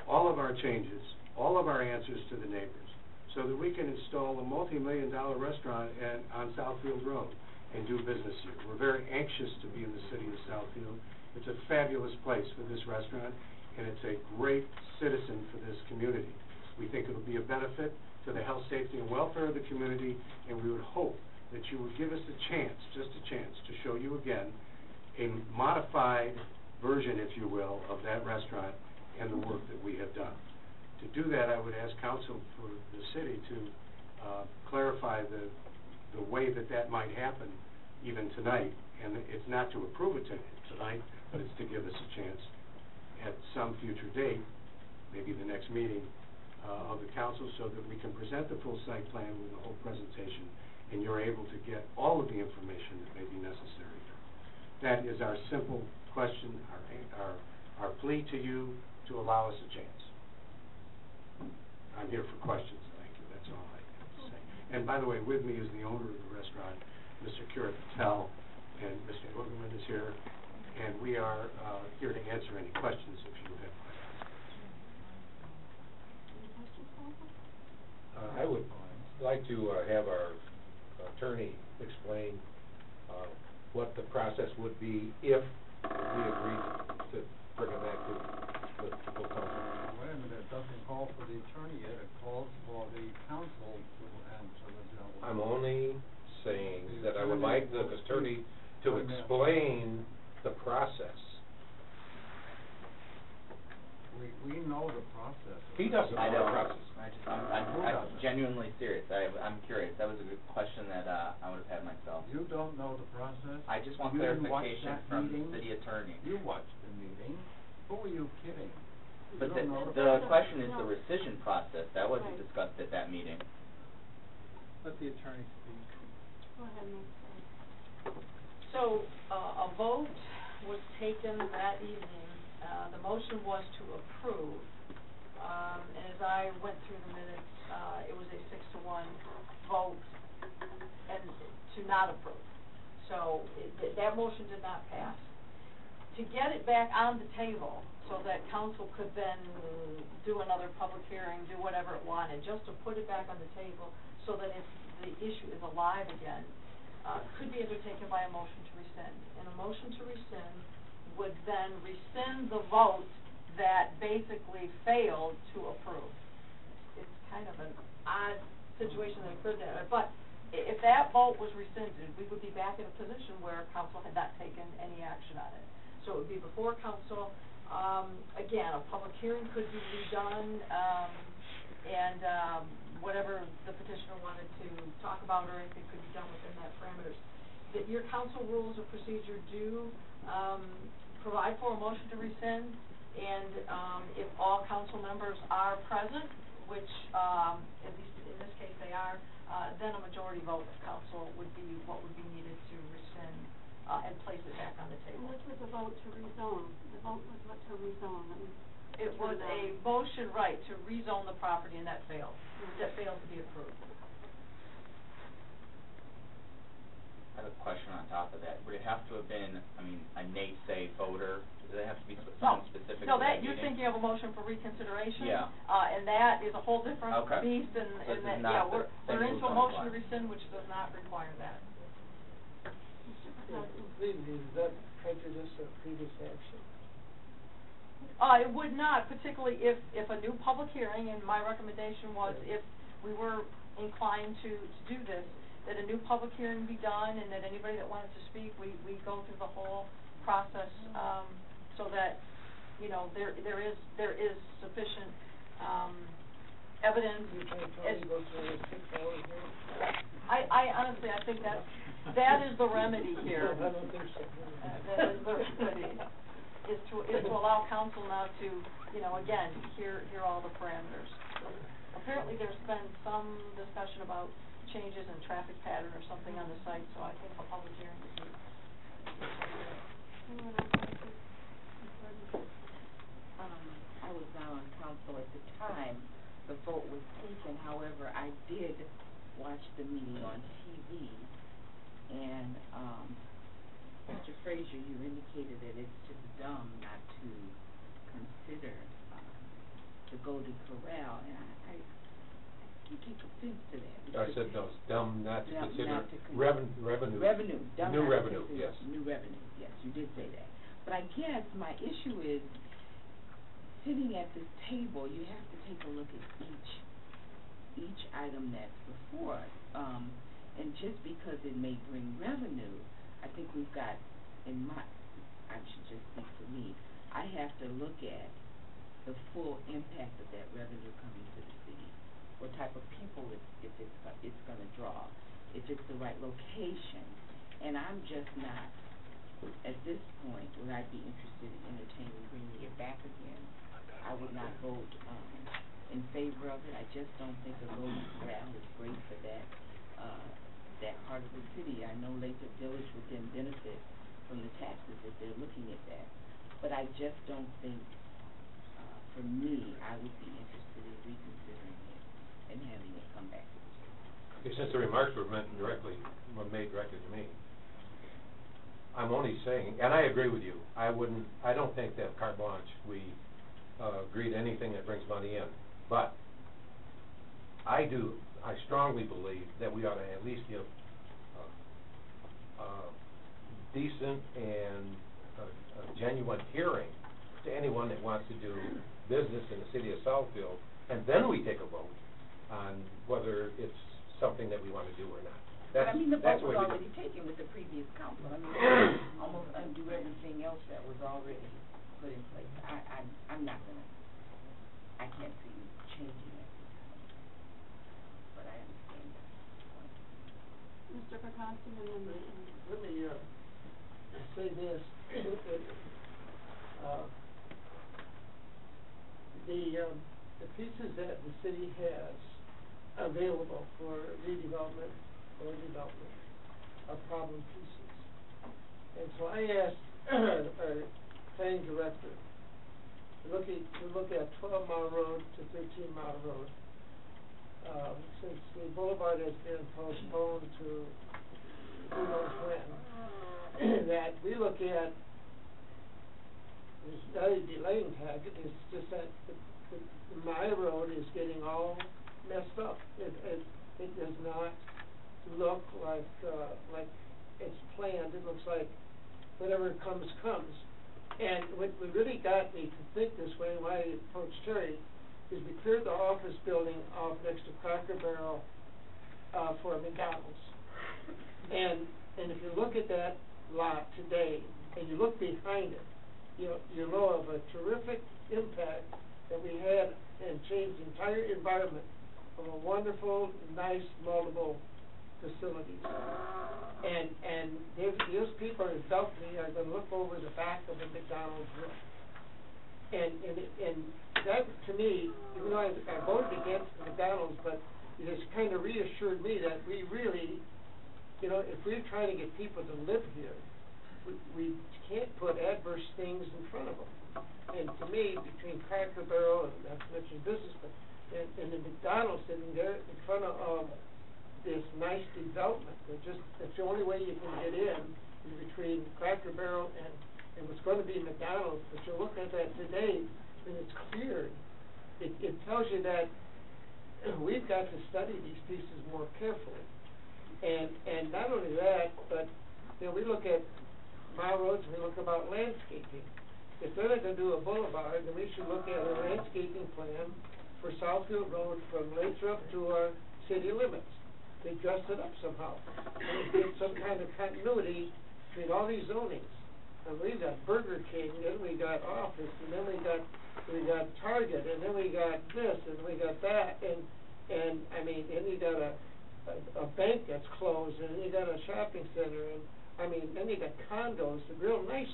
all of our changes, all of our answers to the neighbors, so that we can install a multi-million dollar restaurant at, on Southfield Road and do business here. We're very anxious to be in the city of Southfield. It's a fabulous place for this restaurant, and it's a great citizen for this community. We think it'll be a benefit to the health, safety, and welfare of the community, and we would hope that you would give us a chance, just a chance, to show you again a modified version, if you will, of that restaurant and the work that we have done. To do that, I would ask council for the city to uh, clarify the, the way that that might happen even tonight. And it's not to approve it tonight, but it's to give us a chance at some future date, maybe the next meeting uh, of the council, so that we can present the full site plan with the whole presentation and you're able to get all of the information that may be necessary. That is our simple question, our, our, our plea to you to allow us a chance. I'm here for questions, thank you. That's all I have to say. And by the way, with me is the owner of the restaurant, Mister Charette Patel, and Mister Ogerman is here, and we are uh, here to answer any questions if you have questions. Uh, I would like to uh, have our attorney explain uh, what the process would be if we agreed to bring it back to the full council. Wait a minute, it doesn't call for the attorney yet, it calls for the council to answer the general. I'm only saying that I would like the attorney to explain the process. We, we know the process. He doesn't I know the process. I just, I'm, I'm, I'm, I'm genuinely serious. I, I'm curious. That was a good question that uh, I would have had myself. You don't know the process? I just want you clarification from meeting? the city attorney. You watched the meeting. Who are you kidding? You but the, the, the question is no. the rescission process. That wasn't right. discussed at that meeting. Let the attorney speak. Go ahead, Miz So uh, a vote was taken that evening. Uh, the motion was to approve. Um, as I went through the minutes, uh, it was a six to one vote and to not approve. So it, th that motion did not pass. To get it back on the table so that council could then do another public hearing, do whatever it wanted, just to put it back on the table so that if the issue is alive again, uh, could be undertaken by a motion to rescind. And a motion to rescind would then rescind the vote that basically failed to approve. It's, it's kind of an odd situation that occurred there, but if that vote was rescinded, we would be back in a position where council had not taken any action on it. So it would be before council. Um, again, a public hearing could be redone, um, and um, whatever the petitioner wanted to talk about or anything could be done within that parameters. That your council rules of procedure do um, provide for a motion to rescind, and um, if all council members are present, which um, at least in this case they are, uh, then a majority vote of council would be what would be needed to rescind uh, and place it back on the table. And this was a vote to rezone. The vote was what to rezone. It was a motion, right, to rezone the property, and that failed. Mm-hmm. That failed to be approved. I have a question on top of that. Would it have to have been, I mean, a naysay voter? Does it have to be something no. specific? No, that, that you're thinking of a motion for reconsideration. Yeah. Uh, and that is a whole different okay. beast. And, so and that, yeah, we're, we're into a motion to rescind, which does not require that. Does that prejudice or previous action? Uh, it would not, particularly if, if a new public hearing, and my recommendation was right. if we were inclined to, to do this, that a new public hearing be done, and that anybody that wanted to speak, we, we go through the whole process um, so that, you know, there there is there is sufficient um, evidence. You can't totally go through a six-hour hearing. I, I honestly, I think that that is the remedy here. I don't think so. Uh, that is the remedy is to is to allow council now to, you know, again hear hear all the parameters. So apparently, there's been some discussion about changes in traffic pattern or something on the site, so I think a public hearing would be. Um, I was not on council at the time the vote was taken. However, I did watch the meeting on T V, and um, Mister Frazier, you indicated that it's just dumb not to consider um, the Golden Corral, and I. I I think you to that. I said no, it's dumb not to dumb consider, not to consider. Reven revenue. Revenue. Dumb new revenue, yes. New revenue, yes, you did say that. But I guess my issue is, sitting at this table, you have to take a look at each each item that's before us. Um, and just because it may bring revenue, I think we've got, in my, I should just speak for me, I have to look at the full impact of that revenue coming to the city. What type of people it's, if it's, it's going to draw. Is it the right location? And I'm just not, at this point, would I be interested in entertaining bringing it back again. I would not vote um, in favor of it. I just don't think the Golden Corral is great for that uh, that part of the city. I know Lathir Village would then benefit from the taxes if they're looking at that. But I just don't think, uh, for me, I would be interested in reconsidering it and having it come back to the city. Okay, since the remarks were meant directly, were made directly to me, I'm only saying, and I agree with you, I wouldn't, I don't think that carte blanche, we uh, agree to anything that brings money in, but I do, I strongly believe that we ought to at least give uh, uh, decent and uh, a genuine hearing to anyone that wants to do business in the city of Southfield, and then we take a vote on whether it's something that we want to do or not. That's, but I mean, the vote was already taken with the previous council. I mean, almost undo everything else that was already put in place. I, I, I'm not going to, I can't see you changing it. But I understand that. Mister Constantine, let me, let me uh, say this. uh, the, um, the pieces that the city has available for redevelopment or development of problem pieces. And so I asked our planning director to look at, to look at twelve mile road to thirteen mile road. Um, since the boulevard has been postponed to who knows when, that we look at, there's not a delaying packet, it's just that the, the, my road is getting all messed up. It, it, it does not look like uh, like it's planned. It looks like whatever comes comes. And what really got me to think this way, why I approached Terry, is we cleared the office building off next to Cracker Barrel uh, for McDonald's. And and if you look at that lot today, and you look behind it, you know, you know of a terrific impact that we had and changed the entire environment of a wonderful, nice, multiple facilities, and and those, those people in Dublin are going to look over the back of the McDonald's roof, and and and that to me, even though I, I voted against McDonald's, but it has kind of reassured me that we really, you know, if we're trying to get people to live here, we, we can't put adverse things in front of them. And to me, between Cracker Barrel and not to mention business, but and, and the McDonald's sitting there in front of Um, this nice development, they're just, that's the only way you can get in, is between Cracker Barrel and, and what's going to be McDonald's. But you look at that today, and it's cleared. It, it tells you that we've got to study these pieces more carefully. And and not only that, but you know, we look at mile roads and we look about landscaping. If they're not going to do a boulevard, then we should look at a landscaping plan for Southfield Road from Lathir up to our city limits. They dressed it up somehow. And they get some kind of continuity between all these zonings. And we got Burger King, then we got Office, and then we got we got Target, and then we got this, and we got that, and and I mean, then you got a a, a bank that's closed, and then you got a shopping center, and I mean, then you got condos, real nice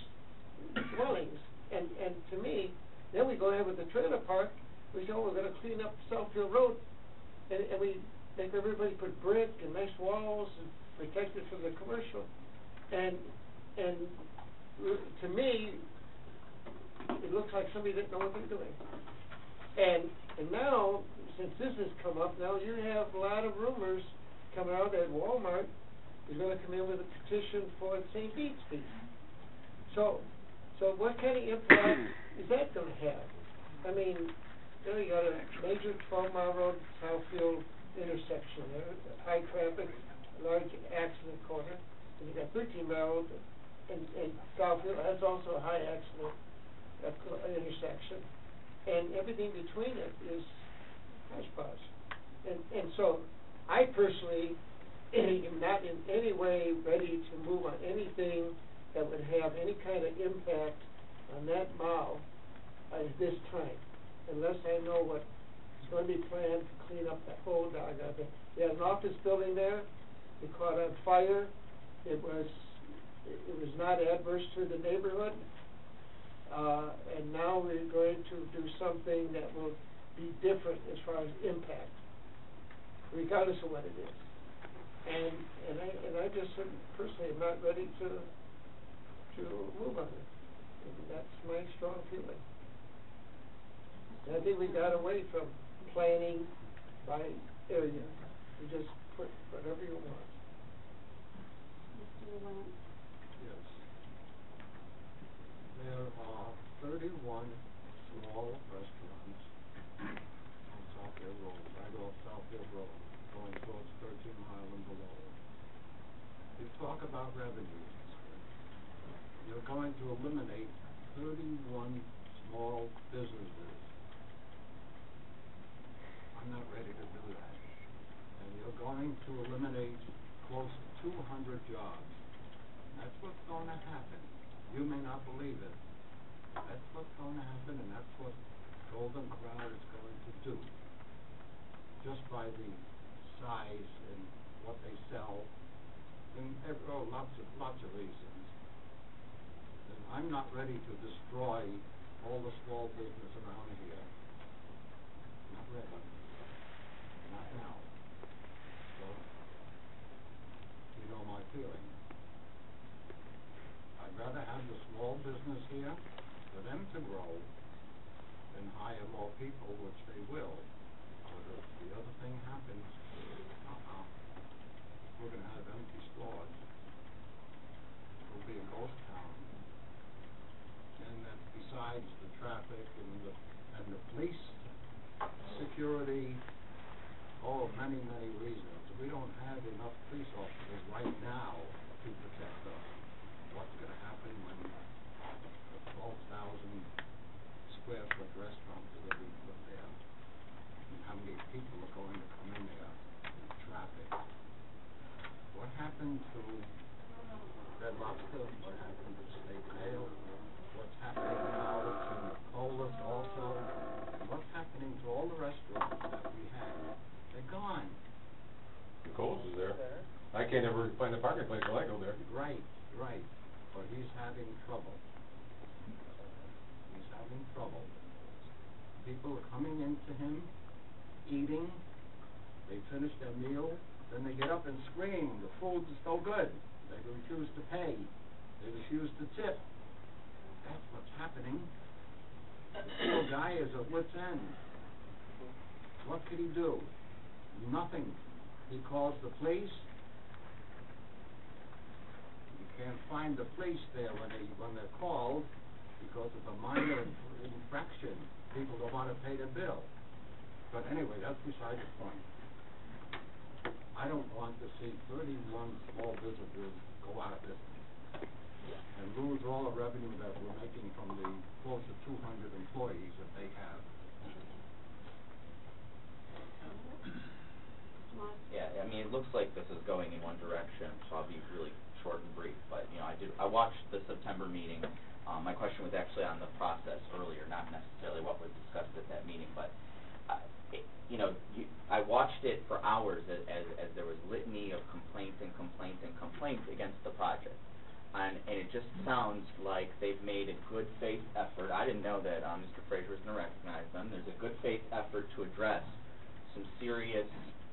dwellings. And and to me, then we go ahead with the trailer park. We say, oh, we're going to clean up Southfield Road, and, and we. Make everybody put brick and nice walls and protect it from the commercial, and and to me, it looks like somebody didn't know what they're doing. And and now, since this has come up, now you have a lot of rumors coming out that Walmart is going to come in with a petition for the Saint Beats piece. So, so what kind of impact is that going to have? I mean, there you got a major twelve mile road, Southfield intersection there, high traffic, large accident corner, and you got thirteen mile road in, in Southfield, that's also a high accident uh, intersection, and everything between it is hodgepodge. And, and so I personally am not in any way ready to move on anything that would have any kind of impact on that mile at this time, unless I know what going to be planned to clean up that whole dog. They had an office building there. It caught on fire. It was it was not adverse to the neighborhood. Uh, and now we're going to do something that will be different as far as impact, regardless of what it is. And and I and I just personally am not ready to to move on it. And that's my strong feeling. And I think we got away from planning by area. We just put whatever you want. Mister Williams? Yes. There are thirty-one small restaurants on Southfield Road, right off Southfield Road, going towards thirteen mile and below. You talk about revenues. You're going to eliminate thirty-one small businesses. I'm not ready to do that. And you're going to eliminate close to two hundred jobs. That's what's going to happen. You may not believe it. That's what's going to happen, and that's what Golden Corral is going to do. Just by the size and what they sell, and oh, lots of lots of reasons. And I'm not ready to destroy all the small business around here. Not ready. Not now. So you know my feeling. I'd rather have the small business here for them to grow than hire more people, which they will. But if the other thing happens, uh-uh, we're going to have empty stores. It'll be a ghost town. And that besides the traffic and the, and the police, security, oh, many, many reasons. We don't have enough police officers right now to protect us. What's going to happen when the twelve thousand square foot restaurant is going to be put there? And how many people are going to come in there with traffic? What happened to Red Lobster? What happened to State Mail? What's happening now to Nicola's also? And what's happening to all the restaurants that we have? They're gone. Nicola's is there. I can't ever find a parking place till I go there. Right, right. But he's having trouble. He's having trouble. People are coming into him, eating, they finish their meal, then they get up and scream, the food is no good. They refuse to pay. They refuse to tip. That's what's happening. The poor guy is at wit's end. What could he do? Nothing. He calls the police. You can't find the police there when they when they're called, because it's a minor infraction. People don't want to pay their bill. But anyway, that's beside the point. I don't want to see thirty-one small businesses go out of business and lose all the revenue that we're making from the close to two hundred employees that they have. Yeah, I mean, it looks like this is going in one direction, so I'll be really short and brief. But, you know, I did, I watched the September meeting. Um, my question was actually on the process earlier, not necessarily what was discussed at that meeting, but It, you know, you, I watched it for hours as, as, as there was litany of complaints and complaints and complaints against the project. And, and it just sounds like they've made a good faith effort. I didn't know that um, Mister Fraser was going to recognize them. There's a good faith effort to address some serious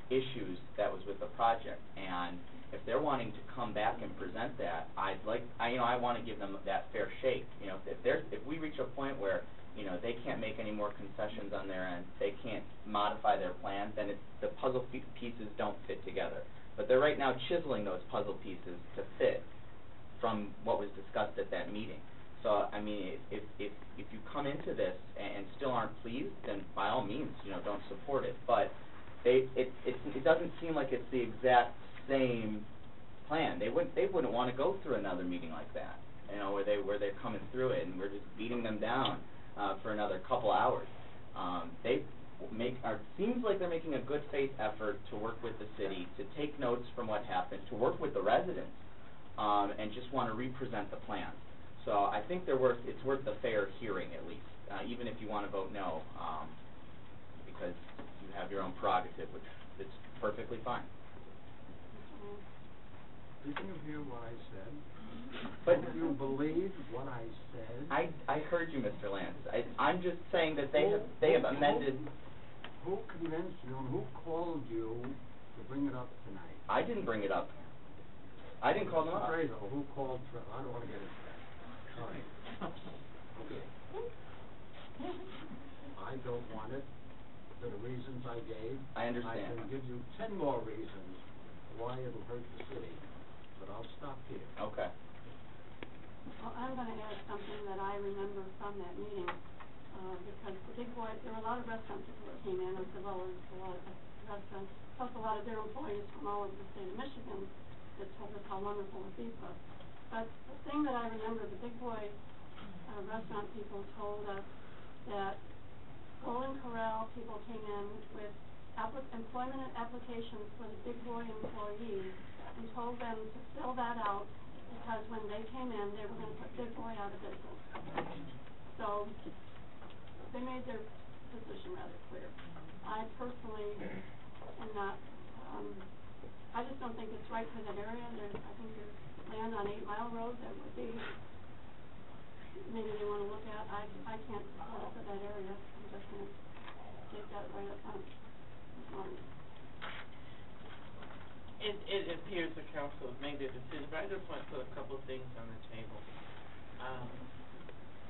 issues that was with the project. And if they're wanting to come back and present that, I'd like, I, you know, I want to give them that fair shake. You know, if, there's, if we reach a point where you know, they can't make any more concessions on their end, they can't modify their plans, then it's, the puzzle pieces don't fit together. But they're right now chiseling those puzzle pieces to fit from what was discussed at that meeting. So, I mean, if, if, if you come into this and, and still aren't pleased, then by all means, you know, don't support it. But they, it, it, it doesn't seem like it's the exact same plan. They wouldn't, they wouldn't want to go through another meeting like that, you know, where, they, where they're coming through it and we're just beating them down Uh, for another couple hours. Um, they make, or seems like they're making a good faith effort to work with the city, to take notes from what happened, to work with the residents, um, and just want to represent the plan. So I think they're worth, it's worth the fair hearing at least, uh, even if you want to vote no, um, because you have your own prerogative, which is perfectly fine. Did you hear what I said? But did you believe what I said? I I heard you, Mister Lance. I I'm just saying that they who, have they who, have amended. Who, who convinced you? And who called you to bring it up tonight? I didn't bring it up. I didn't call them up. Who called? I don't want to get into that. All right. Okay. I don't want it for the reasons I gave. I understand. I can give you ten more reasons why it'll hurt the city, but I'll stop here. Okay. Well, I'm going to add something that I remember from that meeting, uh, because the Big Boy, there were a lot of restaurants that came in, as well as a lot of restaurants, plus a lot of their employees from all over the state of Michigan that told us how wonderful it would be for us. But the thing that I remember, the Big Boy uh, restaurant people told us that Golden Corral people came in with employment and applications for the Big Boy employees and told them to fill that out because when they came in, they were going to put Big Boy out of business. So they made their position rather clear. I personally am not, um, I just don't think it's right for that area. There's, I think there's land on eight mile road that would be, maybe they want to look at. I, I can't support it for that area. I'm just going to take that right up front. It, it appears the council has made their decision, but I just want to put a couple of things on the table. Um,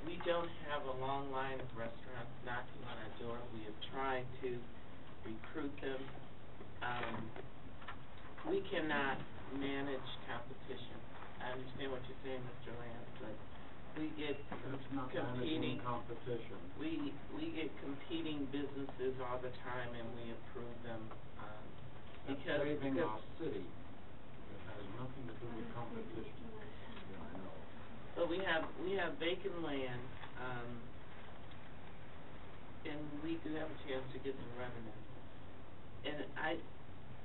we don't have a long line of restaurants knocking on our door. We have tried to recruit them. Um, we cannot manage competition. I understand what you're saying, Mister Lance, but we get com competing competition. We we get competing businesses all the time, and we approve them um, because saving because our city. It has nothing to do with competition. Yeah, I know. But we have we have vacant land, um, and we do have a chance to get some revenue. And I,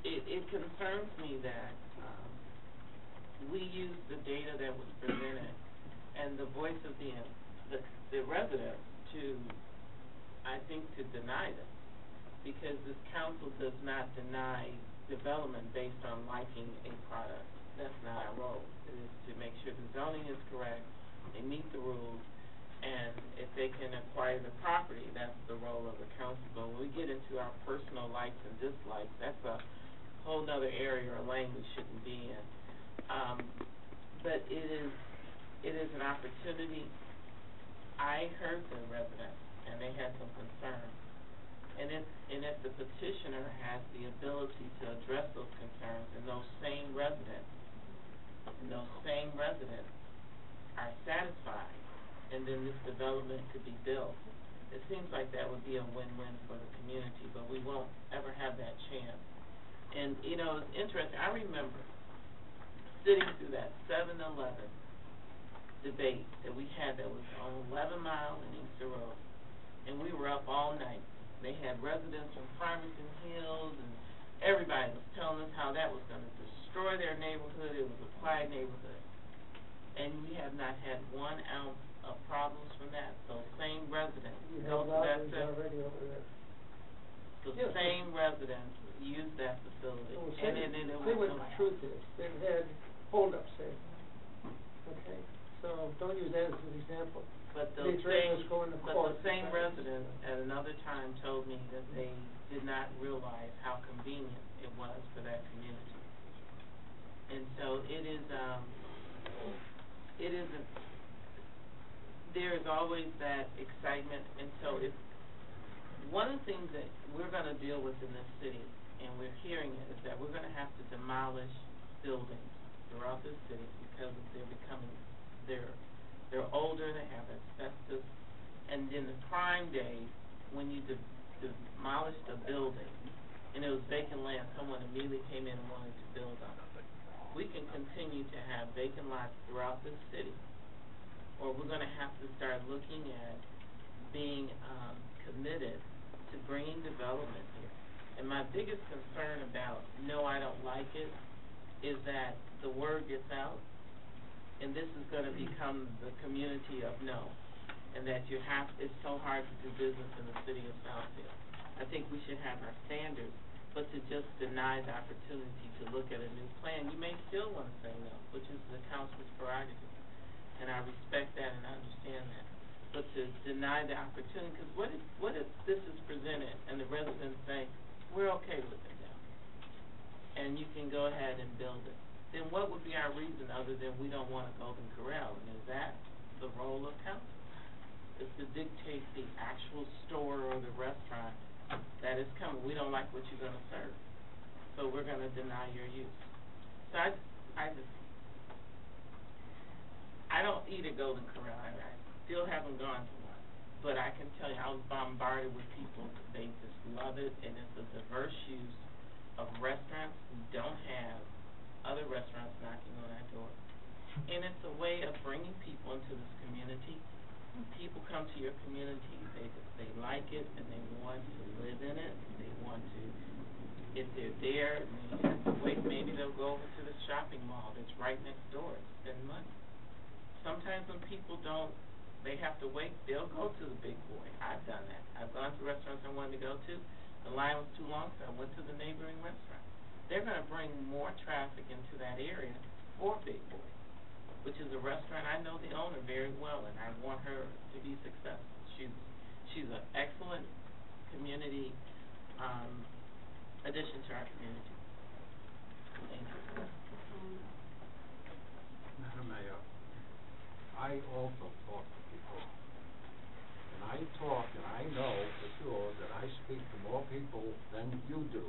it it concerns me that um, we use the data that was presented and the voice of the, the the residents to, I think, to deny them, because this council does not deny development based on liking a product. That's not our role. It is to make sure the zoning is correct, they meet the rules, and if they can acquire the property, that's the role of the council. But when we get into our personal likes and dislikes, that's a whole nother area or lane we shouldn't be in. Um, but it is It is an opportunity. I heard the residents, and they had some concerns. And if, and if the petitioner has the ability to address those concerns, and those same residents, and those same residents are satisfied, and then this development could be built, it seems like that would be a win-win for the community, but we won't ever have that chance. And, you know, it's interesting. I remember sitting through that seven eleven debate that we had that was on eleven mile and Easter Road, and we were up all night. They had residents from Farmington Hills, and everybody was telling us how that was going to destroy their neighborhood. It was a quiet neighborhood, and we have not had one ounce of problems from that. Those same residents go to that facility. The yes. same residents use that facility, well, and then it, it, it was the truth is they've had holdups there. Okay. So don't use that as an example. But the same, but the same resident at another time told me that they did not realize how convenient it was for that community. And so it is, um, it is, a, there is always that excitement. And so if one of the things that we're going to deal with in this city, and we're hearing it, is that we're going to have to demolish buildings throughout this city because they're becoming They're, they're older, they have asbestos, and then the prime days, when you de demolished a building, and it was vacant land, someone immediately came in and wanted to build on it. We can continue to have vacant lots throughout this city, or we're going to have to start looking at being um, committed to bringing development here. And my biggest concern about, no, I don't like it, is that the word gets out, and this is going to become the community of no, and that you have, it's so hard to do business in the city of Southfield. I think we should have our standards but to just deny the opportunity to look at a new plan. You may still want to say no, which is the council's prerogative, and I respect that and I understand that. But to deny the opportunity, because what if, what if this is presented and the residents say, we're okay with it now, and you can go ahead and build it? Then what would be our reason other than we don't want a Golden Corral? And is that the role of council? Is to dictate the actual store or the restaurant that is coming. We don't like what you're going to serve, so we're going to deny your use. So I, I just, I don't eat a Golden Corral. I, I still haven't gone to one, but I can tell you I was bombarded with people. They just love it, and it's a diverse use of restaurants who don't have other restaurants knocking on our door, and it's a way of bringing people into this community. When people come to your community, they they like it and they want to live in it. They want to, if they're there, wait, maybe they'll go over to the shopping mall that's right next door and spend money. Sometimes when people don't, they have to wait, they'll go to the Big Boy. I've done that. I've gone to restaurants I wanted to go to. The line was too long, so I went to the neighboring restaurant. They're going to bring more traffic into that area for Big Boy, which is a restaurant I know the owner very well, and I want her to be successful. She's she's an excellent community um, addition to our community. Thank you. Madam Mayor, I also talk to people, and I talk, and I know for sure that I speak to more people than you do.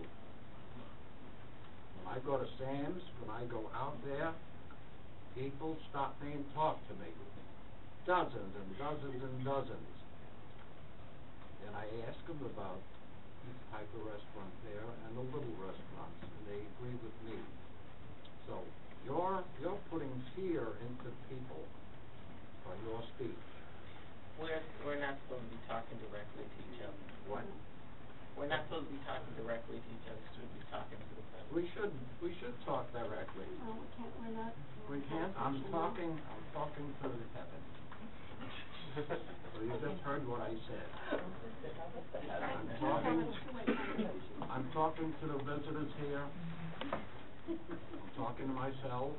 When I go to Sam's, when I go out there, people stop me and talk to me. Dozens and dozens and dozens. And I ask them about the type of restaurant there and the little restaurants, and they agree with me. So you're, you're putting fear into people by your speech. We're, we're not supposed to be talking directly to each other. What? We're not supposed to be talking directly to each other. We should be talking to the public. We should. We should talk directly. No, we can't. We're not. We can't. I'm talking. I'm talking to heaven. So you just heard what I said. I'm talking. I'm talking to the visitors here. I'm talking to myself.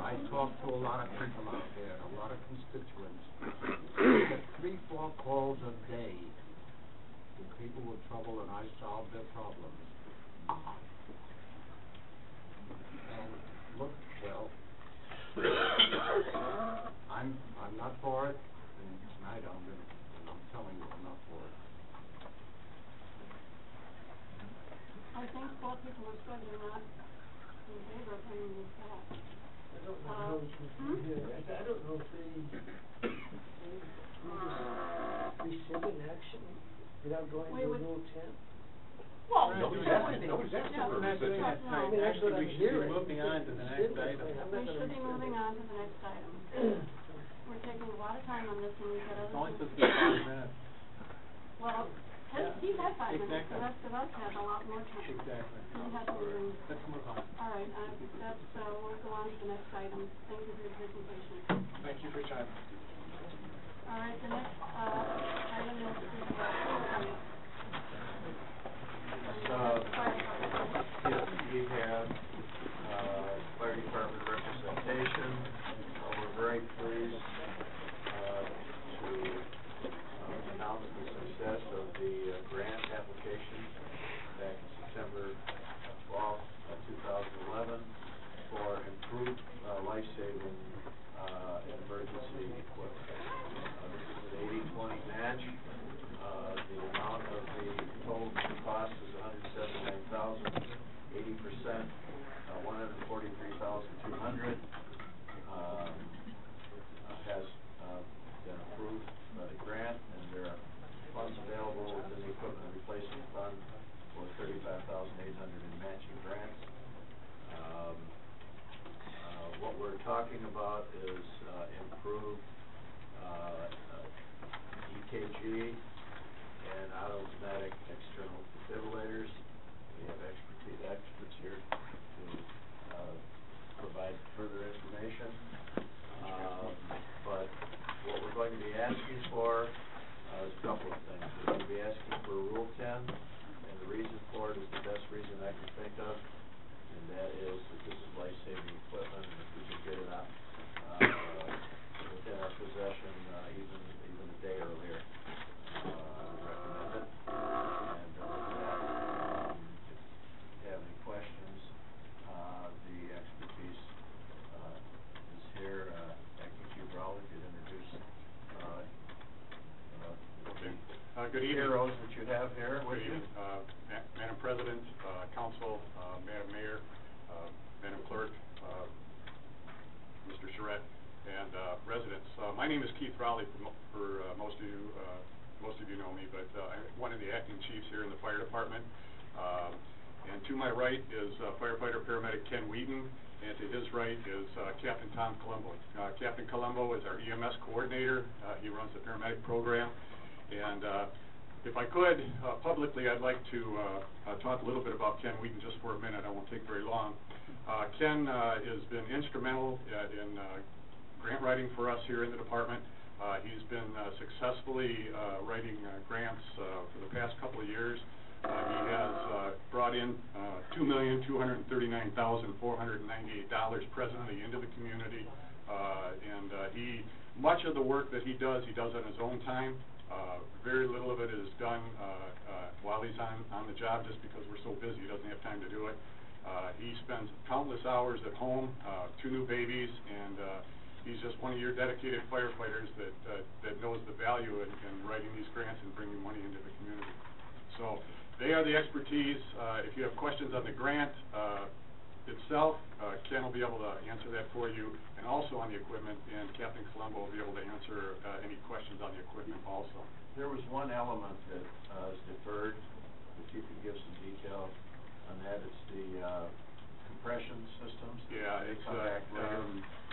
I talk to a lot of people out there, a lot of constituents. I get three, four calls a day to people with trouble, and I solve their problems. And look, well, I'm I'm not for it, and tonight I'm gonna, and I'm telling you I'm not for it. I think four people are struggling out in favor of bringing this back. I don't know if they, I don't know if they, they rescind an action without going to Rule ten. Well, nobody's asking for rescission. Actually, we should be moving on to the next item. We should be moving on to the next item. We're taking a lot of time on this, and we've got other. Only took five minutes. Well, he had five minutes. The rest of us have a lot more time. Exactly. Let's move on. All right, um, that's, uh, we'll go on to the next item. Thank you for your presentation. Thank you for your time. All right, the next uh, item is the uh, uh, yes, we have uh, fire department representation. Uh, we're very pleased uh, to uh, announce the success of the uh, grant application back in September twelfth, two thousand eleven, for improved uh, life-saving uh, and emergency equipment. Uh, this is an eighty twenty match. Uh, the amount of the total cost is one hundred seventy-nine thousand dollars, eighty percent, uh, one hundred forty-three thousand two hundred dollars uh, has uh, been approved by the grant, and there are funds available within the equipment replacement fund for thirty-five thousand eight hundred dollars in matching grants. Um, uh, what we're talking about is uh, improved uh, E K G and automatic external defibrillators. We have expertise experts here to uh, provide further information. Um, but what we're going to be asking for uh, a couple of things. They would be asking for Rule ten, and the reason for it is the best reason I can think of, and that is that this is life-saving equipment, and if we can get it out uh, within our possession uh, even, even a day earlier, uh, I would recommend it. And uh, with that, um, if you have any questions, uh, the expertise uh, is here. Uh, I think you probably could introduce uh, uh, okay. uh, good evening. Heroes that you have here. Good evening. Uh, Ma Madam President, uh, Council, uh, Madam Mayor, uh, Madam Clerk, uh, Mister Charette, and uh, residents. Uh, my name is Keith Rowley. For, for uh, most of you, uh, most of you know me, but uh, I'm one of the acting chiefs here in the fire department. Uh, and to my right is uh, firefighter paramedic Ken Wheaton, and to his right is uh, Captain Tom Colombo. Uh, Captain Colombo is our E M S coordinator. Uh, he runs the paramedic program. And uh, if I could, uh, publicly, I'd like to uh, uh, talk a little bit about Ken Wheaton just for a minute. I won't take very long. Uh, Ken uh, has been instrumental uh, in uh, grant writing for us here in the department. Uh, he's been uh, successfully uh, writing uh, grants uh, for the past couple of years. Uh, he has uh, brought in uh, two million two hundred thirty-nine thousand four hundred ninety-eight dollars presently into the community, uh, and uh, he much of the work that he does, he does on his own time. Uh, very little of it is done uh, uh, while he's on, on the job just because we're so busy, he doesn't have time to do it. Uh, he spends countless hours at home, uh, two new babies, and uh, he's just one of your dedicated firefighters that, uh, that knows the value in, in writing these grants and bringing money into the community. So they are the expertise. Uh, if you have questions on the grant uh, itself, uh, Ken will be able to answer that for you, and also on the equipment, and Captain Colombo will be able to answer uh, any questions on the equipment also. There was one element that uh, is deferred, if you could give some detail on that. It's the uh, compression systems. Yeah, it's, uh, um,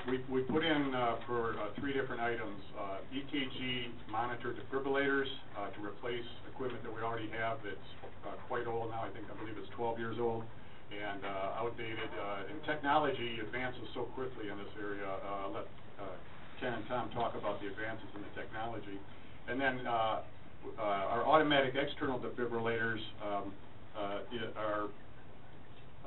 we, we put in uh, for uh, three different items, uh, E K G monitor defibrillators uh, to replace equipment that we already have that's uh, quite old now. I think, I believe it's twelve years old and uh, outdated. Uh, and technology advances so quickly in this area. Uh, let uh, Ken and Tom talk about the advances in the technology. And then uh, uh, our automatic external defibrillators um, uh, are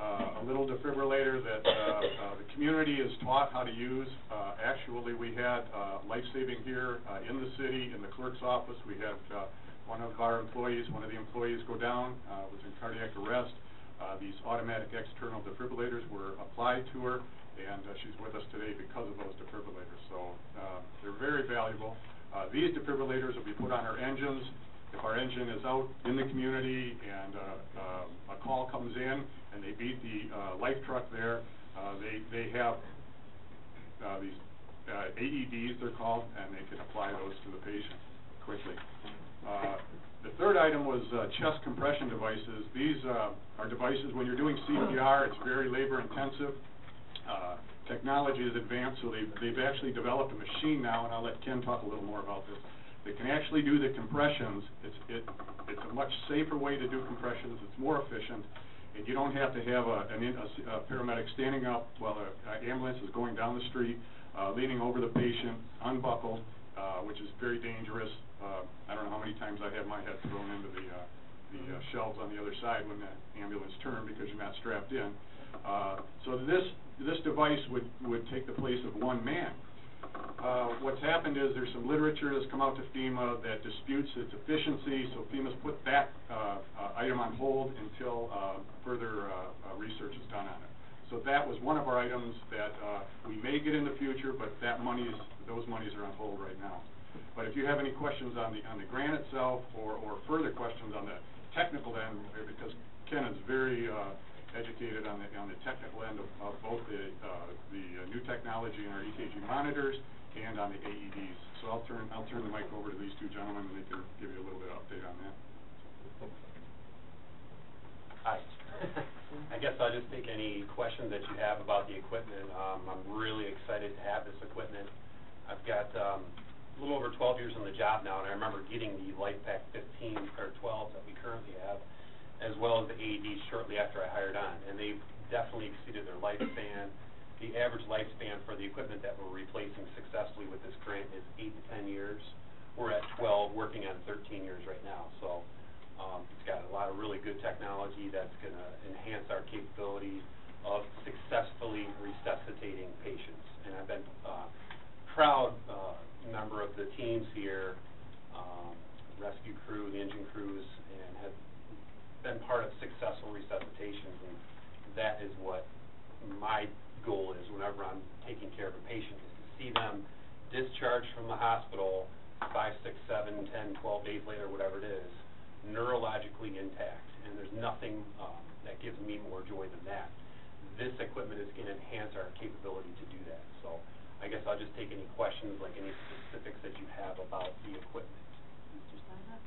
Uh, a little defibrillator that uh, uh, the community is taught how to use. Uh, actually, we had uh, life-saving here uh, in the city, in the clerk's office. We had uh, one of our employees, one of the employees go down, uh, was in cardiac arrest. Uh, these automatic external defibrillators were applied to her, and uh, she's with us today because of those defibrillators. So uh, they're very valuable. Uh, these defibrillators will be put on our engines. If our engine is out in the community and uh, uh, a call comes in and they beat the uh, life truck there, uh, they, they have uh, these uh, A E Ds, they're called, and they can apply those to the patient quickly. Uh, the third item was uh, chest compression devices. These uh, are devices, when you're doing C P R, it's very labor intensive. Uh, technology is advanced, so they've, they've actually developed a machine now, and I'll let Ken talk a little more about this. They can actually do the compressions. It's, it, it's a much safer way to do compressions. It's more efficient, and you don't have to have a, an in, a, a paramedic standing up while an ambulance is going down the street, uh, leaning over the patient, unbuckled, uh, which is very dangerous. Uh, I don't know how many times I had my head thrown into the, uh, the uh, shelves on the other side when the ambulance turned because you're not strapped in. Uh, so this, this device would, would take the place of one man. Uh, what's happened is there's some literature that's come out to FEMA that disputes its efficiency, so FEMA's put that uh, uh, item on hold until uh, further uh, uh, research is done on it. So that was one of our items that uh, we may get in the future, but that money's, those monies are on hold right now. But if you have any questions on the, on the grant itself, or, or further questions on the technical end, because Ken is very uh, educated on the, on the technical end of, of both the, uh, the uh, new technology and our E K G monitors and on the A E Ds. So I'll turn, I'll turn the mic over to these two gentlemen and they can give you a little bit of update on that. Hi. I guess I'll just take any questions that you have about the equipment. Um, I'm really excited to have this equipment. I've got um, a little over twelve years on the job now, and I remember getting the LifePack fifteen or twelve that we currently have, as well as the A E D shortly after I hired on, and they've definitely exceeded their lifespan. The average lifespan for the equipment that we're replacing successfully with this grant is eight to ten years. We're at twelve, working on thirteen years right now. So um, it's got a lot of really good technology that's going to enhance our capability of successfully resuscitating patients. And I've been uh, proud uh, member of the teams here, um, rescue crew, the engine crews, and have been part of successful resuscitations. And that is what my goal is whenever I'm taking care of a patient, is to see them discharged from the hospital five, six, seven, ten, twelve days later, whatever it is, neurologically intact. And there's nothing um, that gives me more joy than that. This equipment is going to enhance our capability to do that. So I guess I'll just take any questions, like any specifics that you have about the equipment. Mister Steinbeck?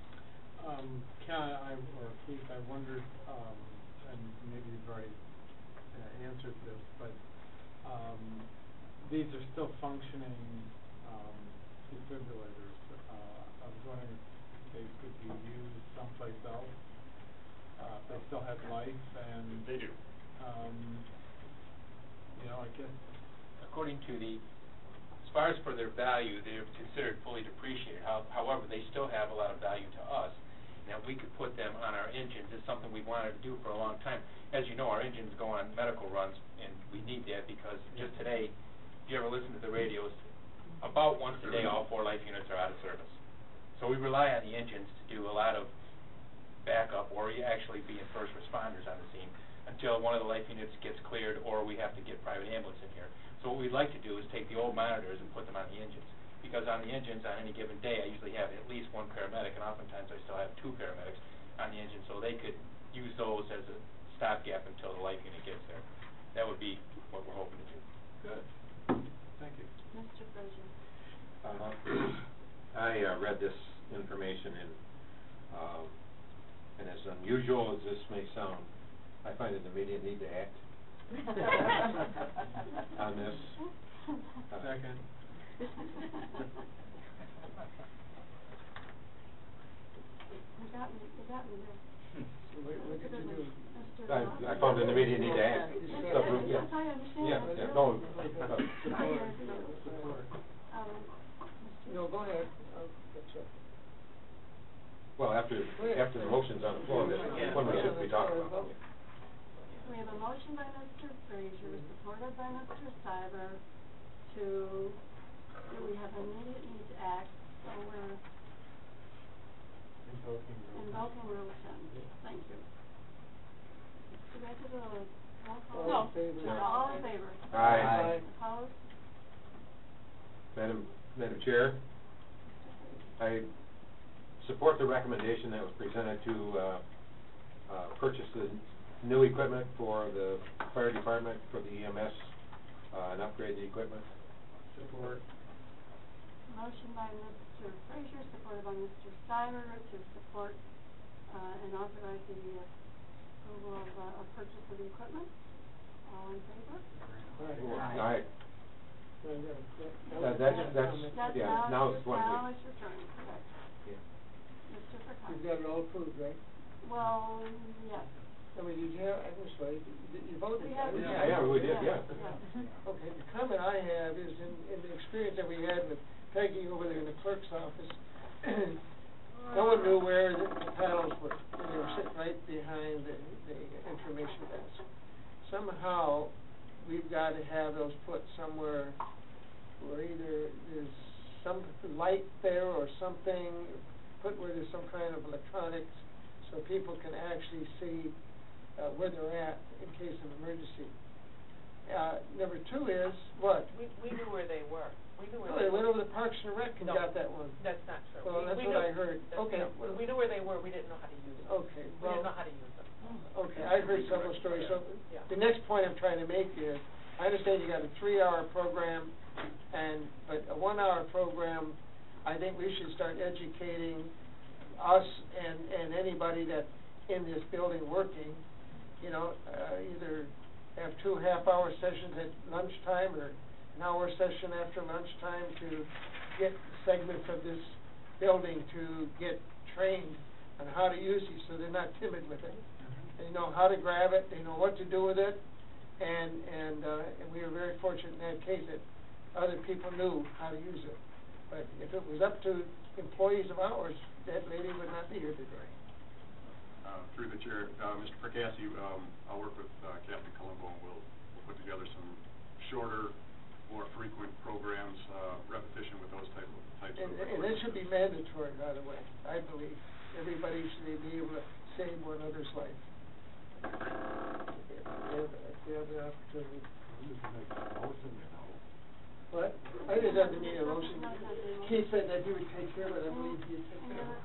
Um, Ken, I, or Keith, I wondered, um, and maybe you've already uh, answered this, but um, these are still functioning um, defibrillators. Uh, I was wondering if they could be used someplace else. Uh, if they still have life, and they do. Um, you know, I guess according to the, as far as for their value, they're considered fully depreciated. How, however, they still have a lot of value to us. Now, we could put them on our engines. It's something we wanted to do for a long time. As you know, our engines go on medical runs, and we need that because just today, if you ever listen to the radios, about once a day, all four life units are out of service. So we rely on the engines to do a lot of backup, or actually being first responders on the scene, until one of the life units gets cleared or we have to get private ambulance in here. So what we'd like to do is take the old monitors and put them on the engines, because on the engines on any given day I usually have at least one paramedic, and oftentimes I still have two paramedics on the engine, so they could use those as a stopgap until the life unit gets there. That would be what we're hoping to do. Good. Thank you. Mister Frazier. Uh, I uh, read this information, and, um, and as unusual as this may sound, I find that the media need to act on this. Uh, Second. I, I found that the media need to act. Yeah. Yeah. Yeah. No. No. Go ahead. Well, after after the motion's on the floor, that's one we should be talking about. We have a motion by Mister Frazier, supported by Mister Cyber, to that we have an immediate need to act, so we're invoking Rule ten. Thank you. Do we have to do a roll call? No. No. All in favor? Aye. Aye. Opposed? Madam, Madam Chair, I support the recommendation that was presented to uh, uh, purchase the new equipment for the fire department, for the E M S, uh, and upgrade the equipment. Support. Motion by Mister Frazier, supported by Mister Stiver, to support uh, and authorize the approval of uh, a purchase of the equipment. All in favor? Aye. Aye. Aye. That, that's, that's, that's yeah, now, now it's one now week. Now it's your turn, correct. Yeah. Mister Perkins. You've got it all approved, right? Well, yes. I mean, did you have, I'm sorry, did you vote? Yeah, yeah, we did, yeah. Okay, the comment I have is in, in the experience that we had with Peggy over there in the clerk's office, no one knew where the, the panels were, and they were sitting right behind the, the information desk. Somehow, we've got to have those put somewhere where either there's some light there or something, put where there's some kind of electronics, so people can actually see Uh, where they're at in case of emergency. Uh, number two is what? We, we knew where they were. We knew where no, they, they went were. over the Parks and Rec and no, got that one. That's not true. Well, we, that's we what knew, I heard. Okay. No, we knew where they were. We didn't know how to use them. Okay. We well, didn't know how to use them. Okay. I've heard several stories. So yeah. The next point I'm trying to make is, I understand you got a three-hour program, and but a one-hour program, I think we should start educating us and, and anybody that's in this building working. You know, uh, either have two half-hour sessions at lunchtime or an hour session after lunchtime to get segments of this building to get trained on how to use these, so they're not timid with it. They know how to grab it, they know what to do with it, and and, uh, and we were very fortunate in that case that other people knew how to use it. But if it was up to employees of ours, that lady would not be here today. Uh, through the chair, uh, Mister Percassi, um, I'll work with uh, Captain Colombo, and we'll, we'll put together some shorter, more frequent programs, uh, repetition with those type of types and, of. And that should be mandatory, by the way. I believe everybody should be able to save one another's life. If they have, if they have the opportunity. What? I just have to make a motion. Keith said that he would take care of it. I believe he would take care of it.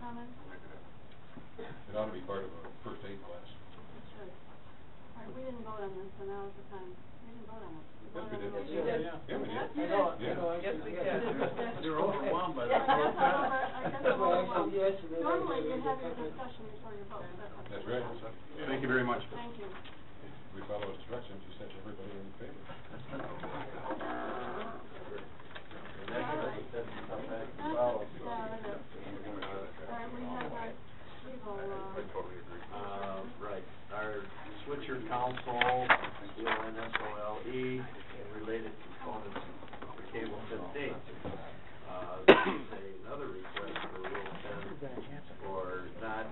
It ought to be part of a first aid class. That's right. All right, we didn't vote on this, so now is the time. We didn't vote on this. Yes, we did. Yeah, we did. Yes, we did. They were overwhelmed by that. Normally, you have your discussion before your vote. That's right. Thank you very much. Thank you. If we follow instructions, you sent everybody in favor. All right. Well, we have our legal. I totally agree. Right. Our Switcher Council, N S O L E, and related components for Cable fifteen. Uh, this is another request for Rule ten for not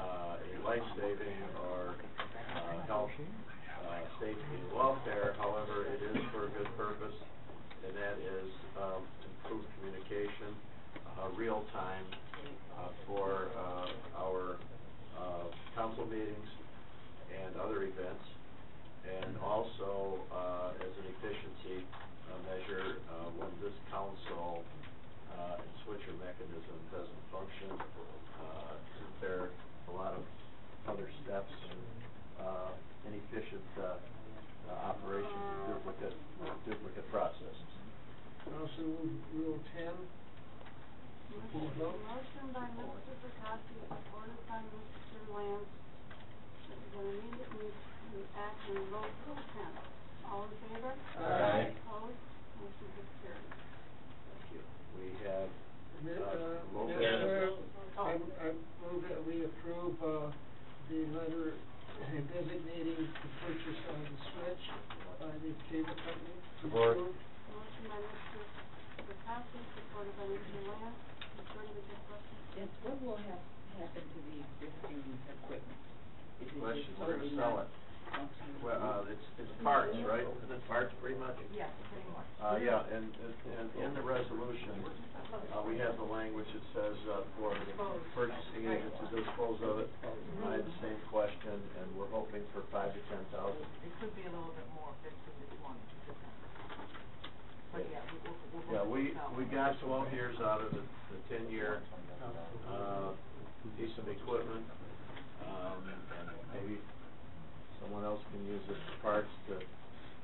uh, a life-saving or uh, health, uh, safety, and welfare. However, it is for a good purpose, and that is um, improved communication, uh, real-time uh, for uh, our uh, council meetings and other events, and also uh, as an efficiency uh, measure uh, when this council uh, and switcher mechanism doesn't function. Uh, there are a lot of other steps and uh, inefficient uh, uh, operations and duplicate, duplicate processes. Also, Rule ten. Motion by Mister Percassi, supported by Mister Lance. We'll immediately act and vote for ten. All in favor? Aye. Opposed? Motion is carried. Thank you. We have uh, uh, Mister Chair, oh. I, I move that we approve uh, the letter designating the purchase of the switch by the cable company. Support. Motion by Mister Percassi, supported by Mister Lance. Yes, what will have happen to the existing equipment? Question, we're going to sell it. Well, uh, it's, it's parts, right? Isn't it parts pretty much? Yeah, pretty much. Uh, yeah, and, and, and in the resolution, uh, we have the language that says uh, for the purchasing agent to dispose of it. I had the same question, and we're hoping for five to ten thousand. It could be a little bit more if it's the one. But yeah, we'll, we'll, we'll yeah we, we got twelve years out of the, the ten-year uh, piece of equipment. Um, and maybe someone else can use it for parts to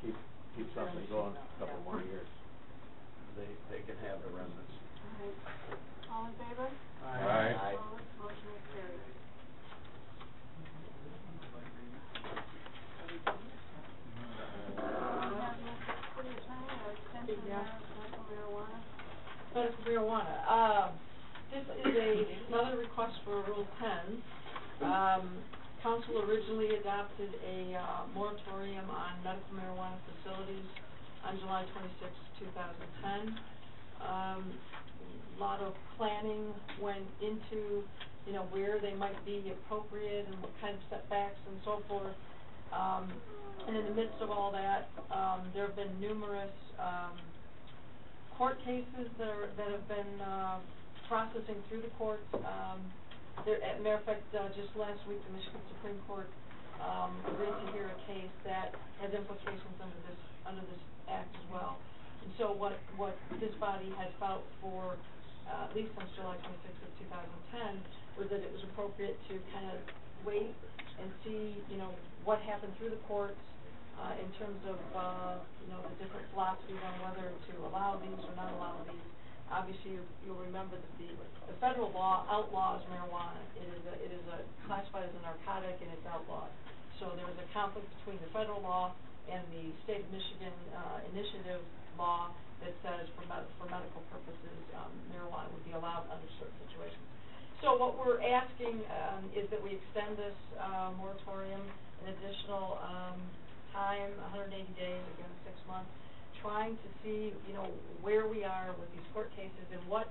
keep keep something going a couple more years. They they can have the remnants. All right. All in favor? Aye. Aye. Aye. Opposed? Motion is carried. Marijuana. That is marijuana. Uh, this is a another request for Rule ten. Um, Council originally adopted a uh, moratorium on medical marijuana facilities on July twenty-sixth, two thousand ten. Um, a lot of planning went into, you know, where they might be appropriate and what kind of setbacks and so forth. Um, and in the midst of all that, um, there have been numerous um, court cases that, are, that have been uh, processing through the courts. Um, There, as a matter of fact, uh, just last week the Michigan Supreme Court um, agreed to hear a case that has implications under this under this act as well. And so what what this body had felt for uh, at least since July twenty-sixth of two thousand ten was that it was appropriate to kind of wait and see, you know, what happened through the courts uh, in terms of uh, you know, the different philosophies on whether to allow these or not allow these. Obviously, you, you'll remember that the, the federal law outlaws marijuana. It is a, it is a classified as a narcotic, and it's outlawed. So there was a conflict between the federal law and the state of Michigan uh, initiative law that says for, med for medical purposes, um, marijuana would be allowed under certain situations. So what we're asking um, is that we extend this uh, moratorium an additional um, time, one hundred eighty days, again six months, trying to see, you know, where we are with these court cases and what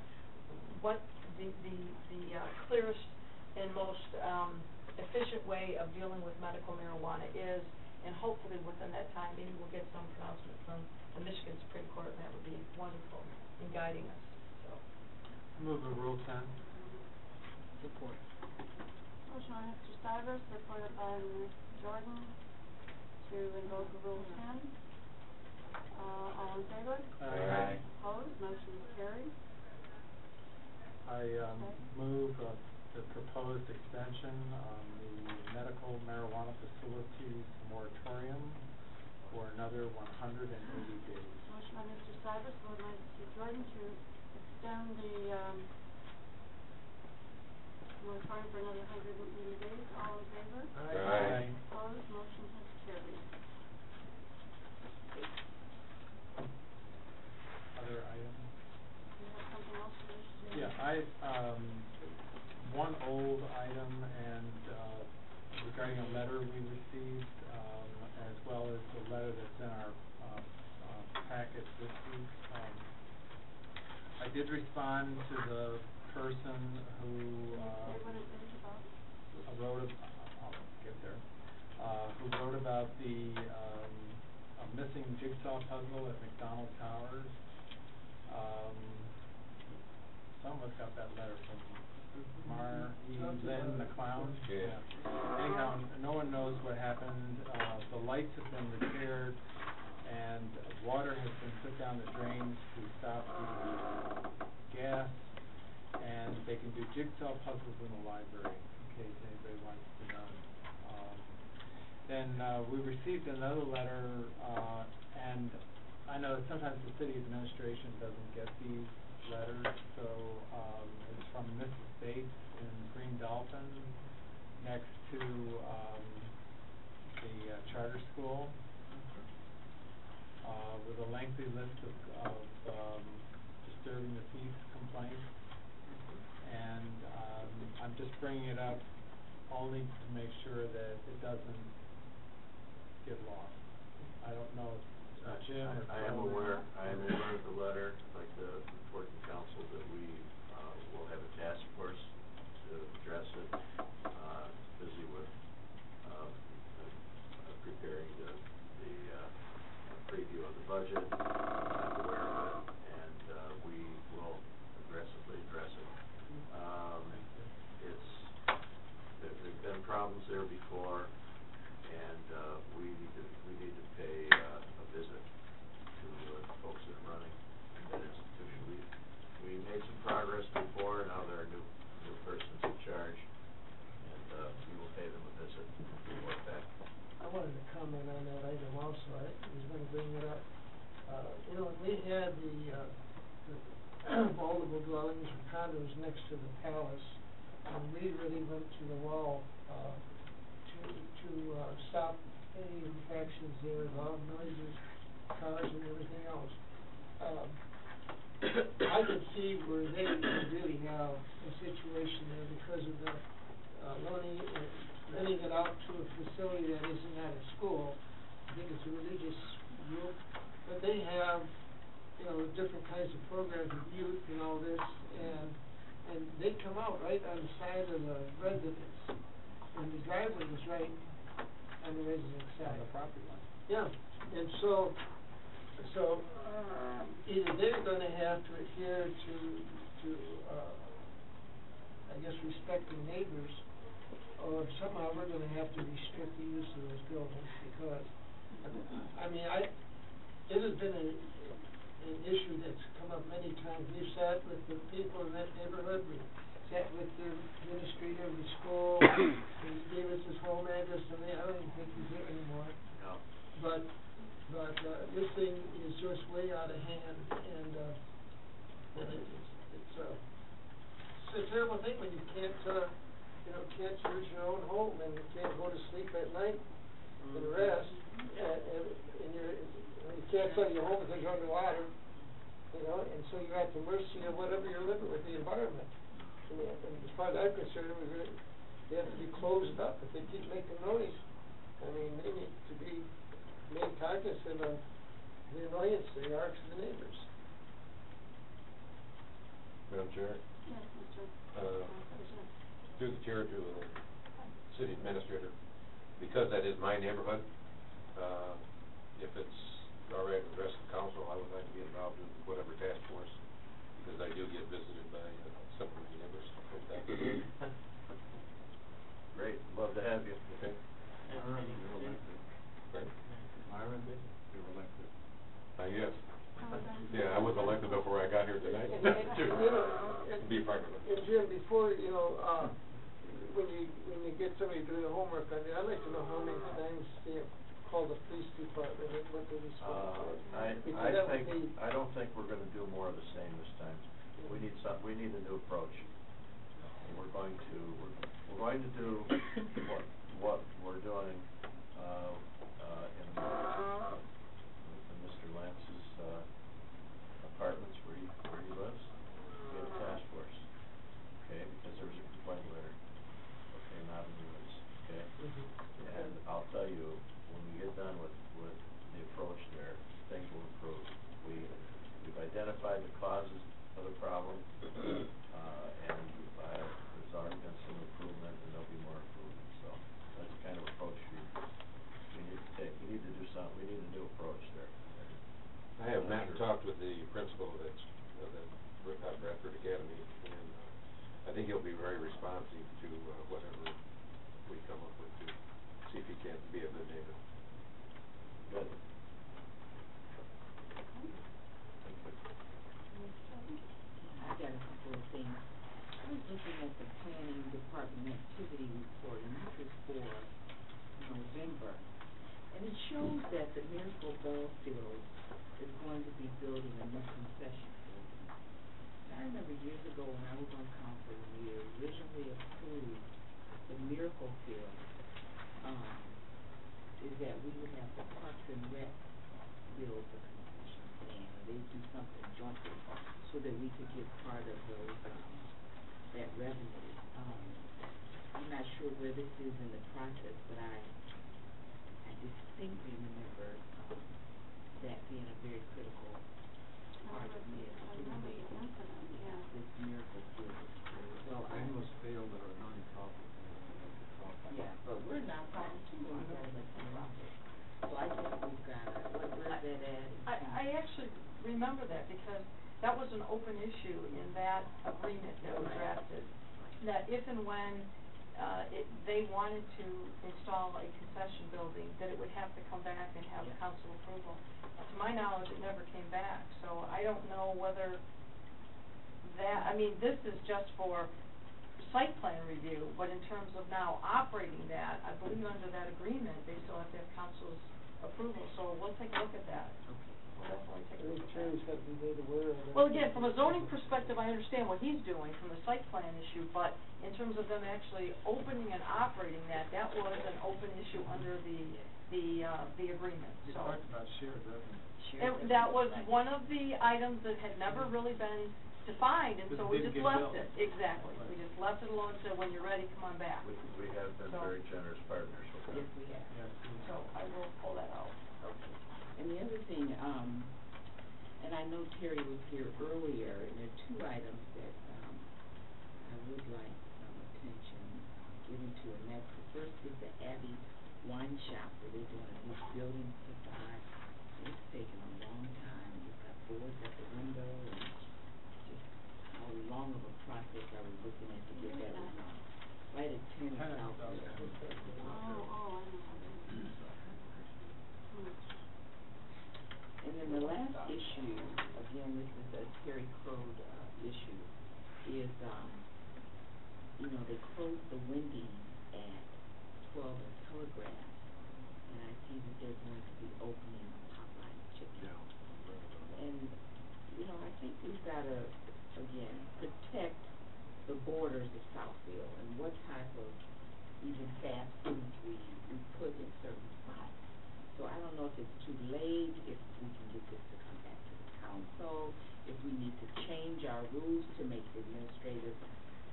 what the the, the uh, clearest and most um, efficient way of dealing with medical marijuana is, and hopefully within that time, maybe we'll get some pronouncement from the Michigan Supreme Court, and that would be wonderful in guiding us. So. Move the rule ten. Support. Motion by Mister Stivers, supported by Miz Jordan, to invoke Rule ten. Uh, all in favor? Aye. Aye. Opposed? Motion is carried. I um, okay. move uh, the proposed extension on the medical marijuana facilities moratorium for another one hundred eighty days. Motion by Mister Stivers, supported by Mister Jordan, to extend the um, moratorium for another one hundred eighty days. All in favor? Aye. Aye. Opposed? Motion has carried. Other items? Do you have something else you wish to do? Yeah, I, um, one old item and uh, regarding a letter we received, um, as well as the letter that's in our uh, uh, packet this week. Um, I did respond to the person who uh, wrote about, I'll get there, uh, who wrote about the um, a missing jigsaw puzzle at McDonald Towers. Um, someone got that letter from Mar E. Lynn the clown. Yeah. Yeah. Anyhow, no one knows what happened. Uh, the lights have been repaired, and water has been put down the drains to stop the gas. And they can do jigsaw puzzles in the library, in case anybody wants to know. Um, then uh, we received another letter, uh, and I know sometimes the city administration doesn't get these letters, so um, it's from Missus Bates in Green Dolphin, next to um, the uh, charter school, uh, with a lengthy list of, of um, disturbing the peace complaints. And um, I'm just bringing it up only to make sure that it doesn't get lost. I don't know if uh, Jim I, or I am aware. I am aware of the letter, like the report to council, that we uh, will have a task force to address it. Uh, busy with uh, uh, preparing the, the uh, preview of the budget. I'm aware of it, and uh, we will aggressively address it. Um, it's, there have been problems there before, and uh, we need to, we need to pay uh, a visit to uh, the folks that are running that institution. We, we made some progress before, now there are new, new persons in charge, and uh, we will pay them a visit and report back. I wanted to comment on that item also. I was going to bring it up. Uh, you know, we had the, uh, the multiple dwellings or condos next to the palace, and we really went to the wall uh, to to uh, stop any infections there, loud noises, cars, and everything else. Um, I could see where they really have a situation there because of the uh, loaning, uh, lending it out to a facility that isn't at a school. I think it's a religious group, but they have, you know, different kinds of programs with youth and all this, and and they come out right on the side of the residence, and the driveway is right on the residence side. On the property line. Yeah, and so so uh, either they're going to have to adhere to to uh, I guess respecting neighbors, or somehow we're going to have to restrict the use of those buildings because I mean I it has been a an issue that's come up many times. We've sat with the people in that neighborhood, we sat with the administrator of the school, he gave us his home address, and I don't even think he's there anymore. No. But, but uh, this thing is just way out of hand, and, uh, and it's, it's, uh, it's a terrible thing when you can't, uh, you know, can't use your own home, and you can't go to sleep at night mm-hmm. and rest, and, and you're, you can't sell your home because you're underwater, you know, and so you're at the mercy of whatever you're living with the environment. And, and as far as I'm concerned, we're, they have to be closed up if they keep making noise. I mean, they need to be made cognizant of the annoyance they are to the neighbors. Madam Chair? Yes, Mister Uh, through the chair, through the city administrator, because that is my neighborhood, uh, if it's all right with the rest of the council, I would like to be involved in whatever task force, because I do get visited by uh, some of my neighbors. Great, love to have you. Okay. Myron, you're elected. Right? Myron, you're elected. I guess. Yeah, I was elected before I got here tonight. And, and, you know, and, be part of it. And Jim, before, you know, uh, when you when you get somebody doing the homework, I mean, I'd like to know how many times they have called the police department and what they respond to. I think I don't think we're going to do more of the same this time. Yeah. We need some. We need a new approach. And we're going to we're, we're going to do what what we're doing uh, uh, in. Uh, Lance's uh, apartments where he, where he lives. We have a task force. Okay, because there was a complaint letter. Okay, not a noise. Okay? Mm-hmm. And I'll tell you, when we get done with, with the approach there, things will improve. We, we've identified the causes of the problem, uh, and uh, there's already been some improvement, and there'll be more improvement. So that's the kind of approach we, we need to take. We need to do something. We need a new approach there. I have not talked with the principal of that uh, Bradford Academy, and uh, I think he'll be very responsive to uh, whatever we come up with to see if he can be a good neighbor. Good. Thank you. I've got a couple of things. I was looking at the Planning Department Activity Report, and this is for November, and it shows that the Miracle Bell Field is going to be building a new concession building. I remember years ago when I was on council, we originally approved the Miracle Field, um, is that we would have the Parks and Rec build the concession stand. They do something jointly so that we could get part of those, um, that revenue. Um, I'm not sure where this is in the process, but I, I distinctly remember um, that being a very critical part of me. This miracle field. Well, I almost failed at our non-profit. Yeah, but we're non-profit too. We're not non-profit. So I think we've got to, where's that at? I, I actually remember that because that was an open issue in that agreement that was drafted. That if and when Uh, it, they wanted to install a concession building, that it would have to come back and have yeah. council approval. To my knowledge, it never came back, so I don't know whether that, I mean, this is just for site plan review, but in terms of now operating that, I believe under that agreement, they still have to have council's approval, so we'll take a look at that. Okay. Well, again, from a zoning perspective, I understand what he's doing from the site plan issue, but in terms of them actually opening and operating that, that was an open issue under the the uh, the agreement. You so talked about shared revenue. It, that was one of the items that had never really been defined, and so we just left it. Exactly. We just left it alone and said, when you're ready, come on back. We, we have been so very generous partners with that. Yes, we have. Yes. So I will pull that out. Okay. And the other thing, um, and I know Terry was here earlier, and there are two items that um, I would like some attention given to, and that's the first is the Abbey Wine Shop, where they're doing a new building facade. It's taken a long time. You've got boards at the window, and just how long of a process are we looking at to get that resolved? Right at ten South. Oh, oh, I know. And then the last issue, again, this is a Terry Crowe uh, issue, is, um, you know, they closed the Wendy's at twelve and Telegraph, and I see that they're going to be opening Popeye Chicken. Yeah. And, you know, I think we've got to, again, protect the borders of Southfield and what type of even fast foods we, we put in certain spots. So I don't know if it's too late, if we can get this to come back to the council, if we need to change our rules to make the administrative,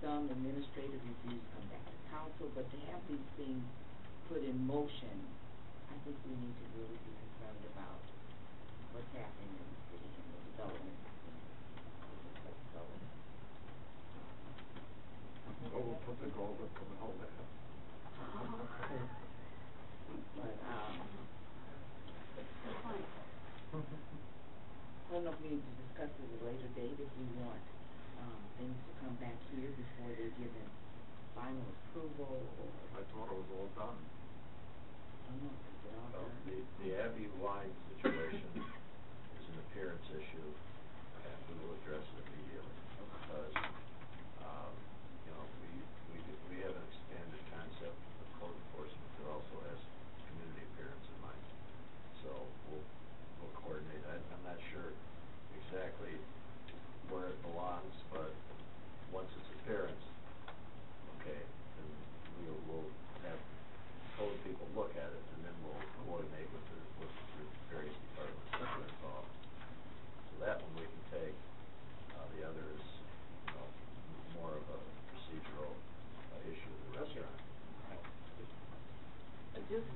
some administrative reviews come back to council, but to have these things put in motion, I think we need to really be concerned about what's happening in the city and the development. Well, we'll put the gold up on the whole map. But, um, it's the point. I don't know if we need to discuss it at a later date if we want um, things to come back here before they're given final approval or... I thought it was all done. I don't know if it's all done. The, the Abbey Line situation is an appearance issue, and we will address it immediately because um, you know, we, we, we have an expanded concept of code enforcement that also has community appearance in mind. So we'll, we'll coordinate. I, I'm not sure exactly where it belongs, but once it's appearance, okay, then we'll, we'll have code people look at it, and then we'll coordinate with the, with the various departments that are involved. So that one we can take. Uh, the other is, you know, more of a procedural uh, issue of the restaurant. Just a,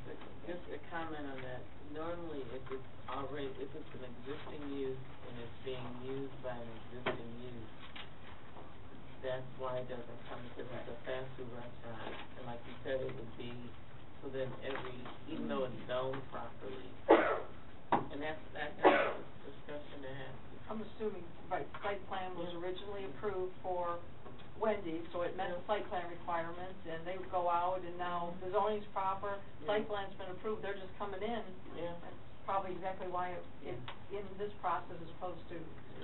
just a comment on that. Normally, if it's already, if it's an existing use and it's being used by an existing use, that's why it doesn't come, because it's a fast food restaurant, and like you said, it would be so that every, even though it's zoned properly, and that's that's a discussion to have. I'm assuming, right, site plan was originally approved for Wendy's, so it met the site plan requirements, and they would go out, and now the zoning's proper, yeah. Site plan's been approved, they're just coming in. Yeah. That's probably exactly why it, it's in this process as opposed to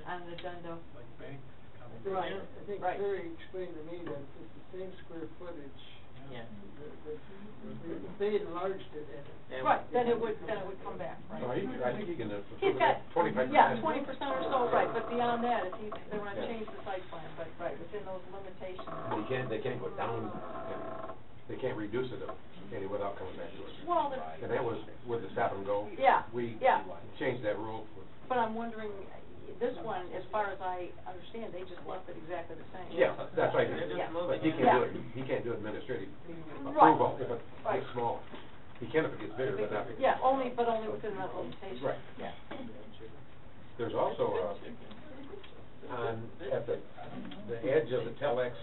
on the agenda. Like banks coming in. Right, I think right. Terry explained to me that it's the same square footage. Yeah. If they enlarged it, and right, then it would then it would come back. Right. No, he, I think he can. Uh, he's got twenty-five percent. Yeah, twenty percent or so, right. But beyond that, if he, they want to yeah. change the site plan, but right within those limitations. They can't. They can't go down. And they can't reduce it up any without coming back to us. Well, and that was with the stop and go. Yeah. We yeah. changed that rule. But I'm wondering. This one, as far as I understand, they just left it exactly the same. Yeah, that's right. Yeah. But he can't yeah. do it. He can't do administrative right. approval. If it's right. small, he can if it gets bigger, but not. Yeah, only but only within that limitation. Right. Yeah. There's also uh, on at the the edge of the Telex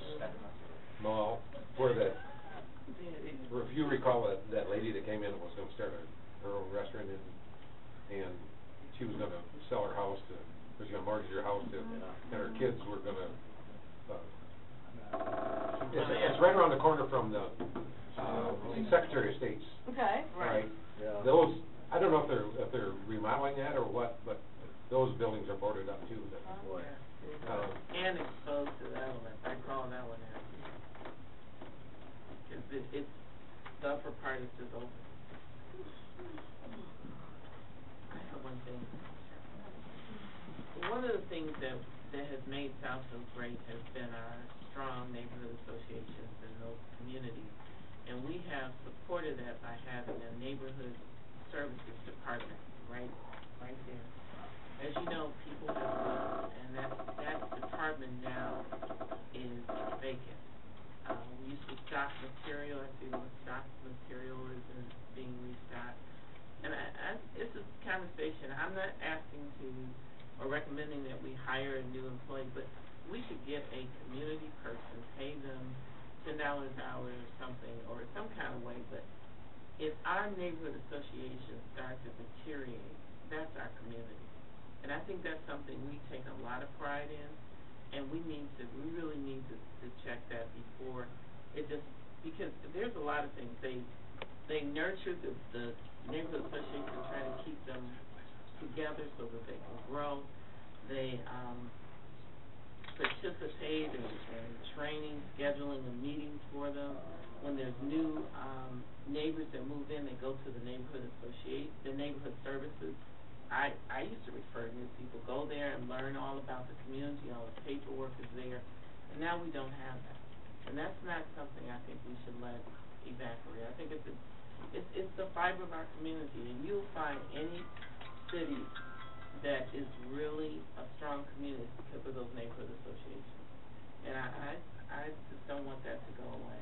Mall where the if you recall that that lady that came in and was going to start a, her own restaurant and and she was going to sell her house to. Was going to mortgage your house, to, and her kids were going to. Uh, it's, it's right around the corner from the uh, Secretary of State's. Okay. Right. right. Yeah. Those I don't know if they're if they're remodeling that or what, but those buildings are boarded up too. Oh, uh, yeah. And exposed to the elements. I call that one out. Because it, it's stuff for parties to go. I have one thing. One of the things that that has made Southfield great has been our strong neighborhood associations in those communities, and we have supported that by having a neighborhood services department right right there. As you know, people have moved, and that that department now is vacant. Uh, we used to stock material. I see what stock material is being restocked, and I, I, it's a conversation. I'm not asking to. Or recommending that we hire a new employee, but we should get a community person, pay them ten dollars an hour or something, or some kind of way. But if our neighborhood association starts to deteriorate, that's our community. And I think that's something we take a lot of pride in, and we need to, we really need to, to check that before it just, because there's a lot of things. They, they nurture the, the neighborhood association, trying to keep them together so that they can grow. They um, participate in, in training, scheduling of meetings for them. When there's new um, neighbors that move in, they go to the neighborhood associate, the neighborhood services. I, I used to refer to these people, go there and learn all about the community, all the paperwork is there, and now we don't have that. And that's not something I think we should let evaporate. I think it's, a, it's, it's the fiber of our community, and you'll find any city that is really a strong community because of those neighborhood associations. And I, I, I just don't want that to go away.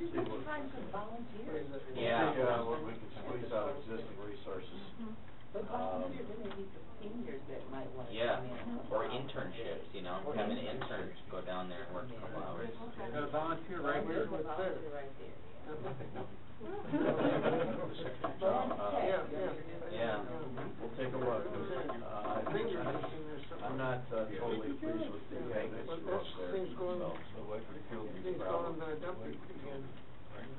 You can find some volunteers. Yeah, yeah, well, we can squeeze out existing resources. resources. Mm-hmm. But um, there may be some seniors that might want to yeah, come in. Or internships, you know, or having an intern go down there and work yeah. for a couple hours. There's a volunteer right there. There's a volunteer right there. There's nothing, no. uh, yeah, yeah. Yeah. We'll take a look. Uh, I'm not uh, totally pleased with the magnitude of this. Things going on the dumping again.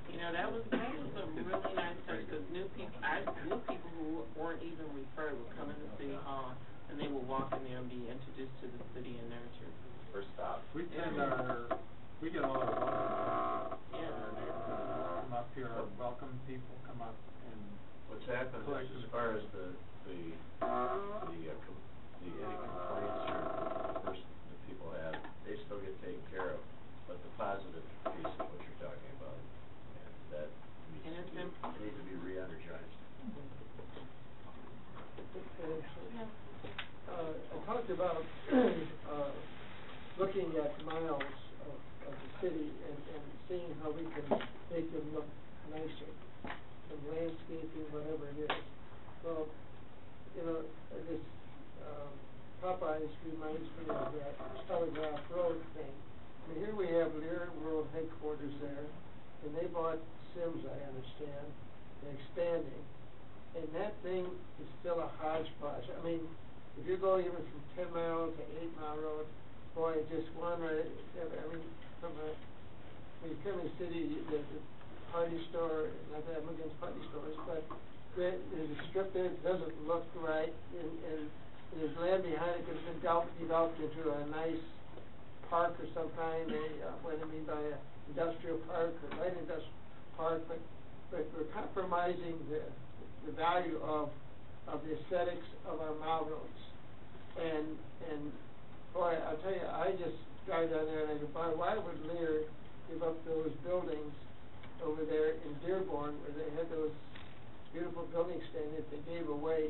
You know, that was that was a really nice touch because new people, I knew people who weren't even referred would come into City Hall and they would walk in there and be introduced to the city and nurtured. First stop. We tend our, we get a lot of welcome people in our neighborhood. Come up here, our welcome people come up and. What's happened is as far as the the the, uh, the any complaints or the person that people have, they still get taken care of, but the positive piece of what you're talking about. That needs to, be, needs to be re-energized. Uh, I talked about uh, looking at miles of, of the city and, and seeing how we can make them look nicer, and landscaping, whatever it is. Well, you know, this uh, Popeyes reminds me of that Telegraph Road thing. And here we have Lear World Headquarters there, and they bought Sims, I understand, and expanding. And that thing is still a hodgepodge. I mean, if you go even from ten mile to eight mile road, boy, just one right, I mean, from a, when you come to the city, there's a party store, not that I'm against party stores, but there's a strip there that doesn't look right, and, and there's land behind it that's been developed into a nice park or some kind, a, uh, what I mean by a industrial park or light industrial park, but, but we're compromising the, the value of of the aesthetics of our mile roads. And and boy, I'll tell you, I just drive down there and I go, boy, why would Lear give up those buildings over there in Dearborn where they had those beautiful buildings standing that they gave away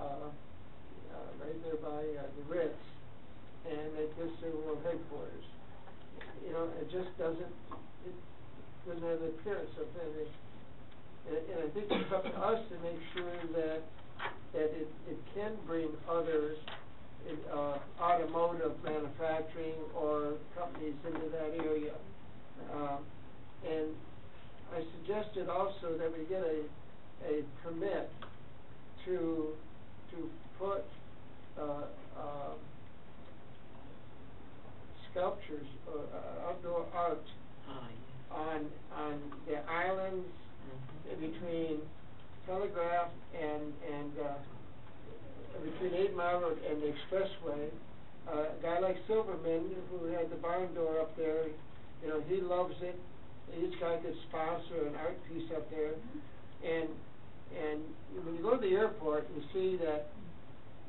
uh, uh, right there by uh, the Ritz and at this World Headquarters. You know, it just doesn't, it doesn't have the appearance of anything. And, and I think it's up to us to make sure that that it, it can bring others, in, uh, automotive manufacturing or companies into that area. Um, and I suggested also that we get a a permit to to put uh, uh, sculptures, uh, outdoor art on on the islands mm-hmm. between Telegraph and and uh, between Eight Mile Road and the Expressway. Uh, a guy like Silverman, who had the barn door up there, you know, he loves it. He's got to sponsor an art piece up there, mm-hmm. and and when you go to the airport, you see that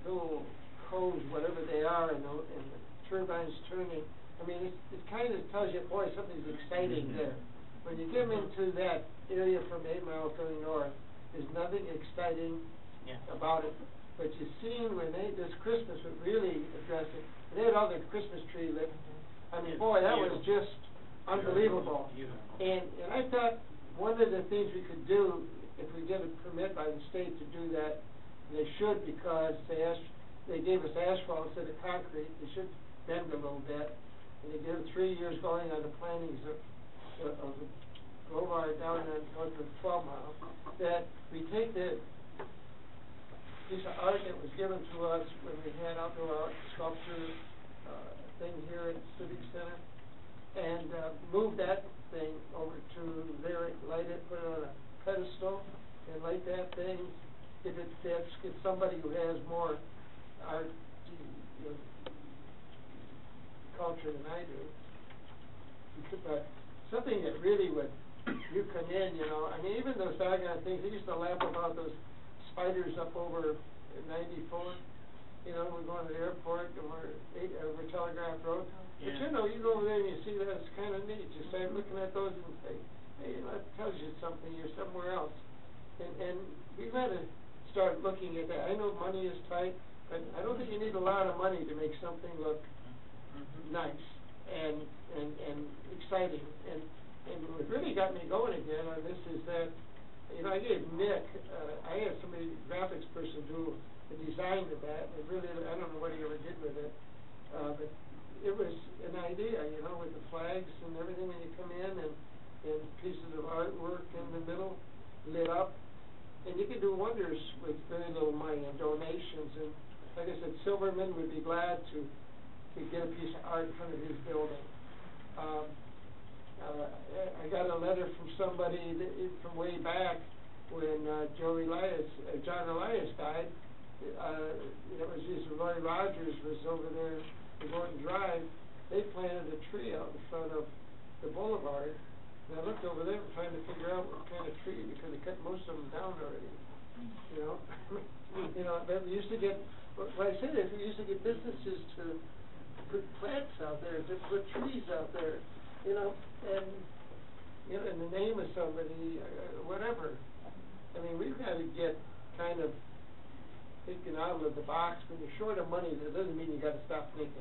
little cones, whatever they are, and the, and the turbines turning. I mean, it, it kind of tells you, boy, something's exciting mm-hmm. there. When you get into that area from Eight Mile coming north, there's nothing exciting yeah. about it. But you seen when they this Christmas would really address it. And they had all the Christmas tree lit. I mean, boy, that was just unbelievable. And and I thought one of the things we could do if we get a permit by the state to do that, they should, because they asked, they gave us asphalt instead of concrete. They should bend a little bit. And they did three years going on the plantings of, uh, of the boulevard down in north of twelve mile, that we take the piece of art that was given to us when we had outdoor art sculpture uh, thing here at the Civic Center and uh, move that thing over to there, light it, put it on a pedestal, and light that thing if it fits, get somebody who has more art, you know, culture than I do, but something that really would, you come in, you know, I mean, even those doggone things, they used to laugh about those spiders up over ninety-four, you know, we're going to the airport, and we're eight, uh, over Telegraph Road, yeah. but you know, you go over there and you see that, it's kind of neat, you start looking at those and say, hey, you know, that tells you something, you're somewhere else, and, and we've got to start looking at that. I know money is tight, but I don't think you need a lot of money to make something look Mm-hmm. nice and, and and exciting, and and what really got me going again on this is that you know, I gave Nick, uh, I had somebody, graphics person, do the design of that. It really, I don't know what he ever did with it, uh, but it was an idea, you know, with the flags and everything when you come in, and, and pieces of artwork in the middle lit up. And you can do wonders with very little money and donations. And like I said, Silverman would be glad to, to get a piece of art in front of his building. Um, uh, I got a letter from somebody that, from way back when uh, Joe Elias, uh, John Elias died. Uh, it was just Roy Rogers was over there at Gordon Drive. They planted a tree out in front of the boulevard. And I looked over there trying to figure out what kind of tree, because they cut most of them down already. You know, you know. But we used to get, what I said is, we used to get businesses to put plants out there, to put trees out there, you know, and you know, in the name of somebody, uh, whatever. I mean, we've got to get kind of thinking out of the box. When you're short of money, that doesn't mean you got to stop thinking.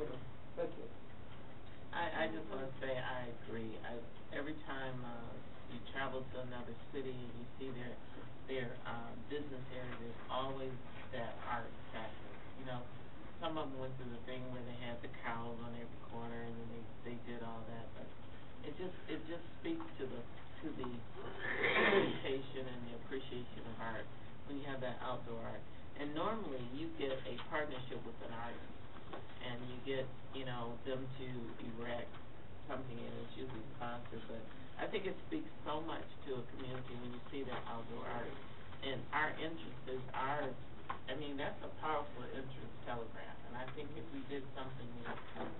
You know, that's it. I, I just want to say I agree. I, every time uh, you travel to another city and you see their their uh, business area, there's always that art factor. You know, some of them went through the thing where they had the cows on every corner and then they they did all that. But it just it just speaks to the to the appreciation and the appreciation of art when you have that outdoor art. And normally you get a partnership with an artist. And you get, you know, them to erect something, and it's usually sponsored. But I think it speaks so much to a community when you see that outdoor art. And our interest is ours. I mean, that's a powerful interest telegram. And I think if we did something,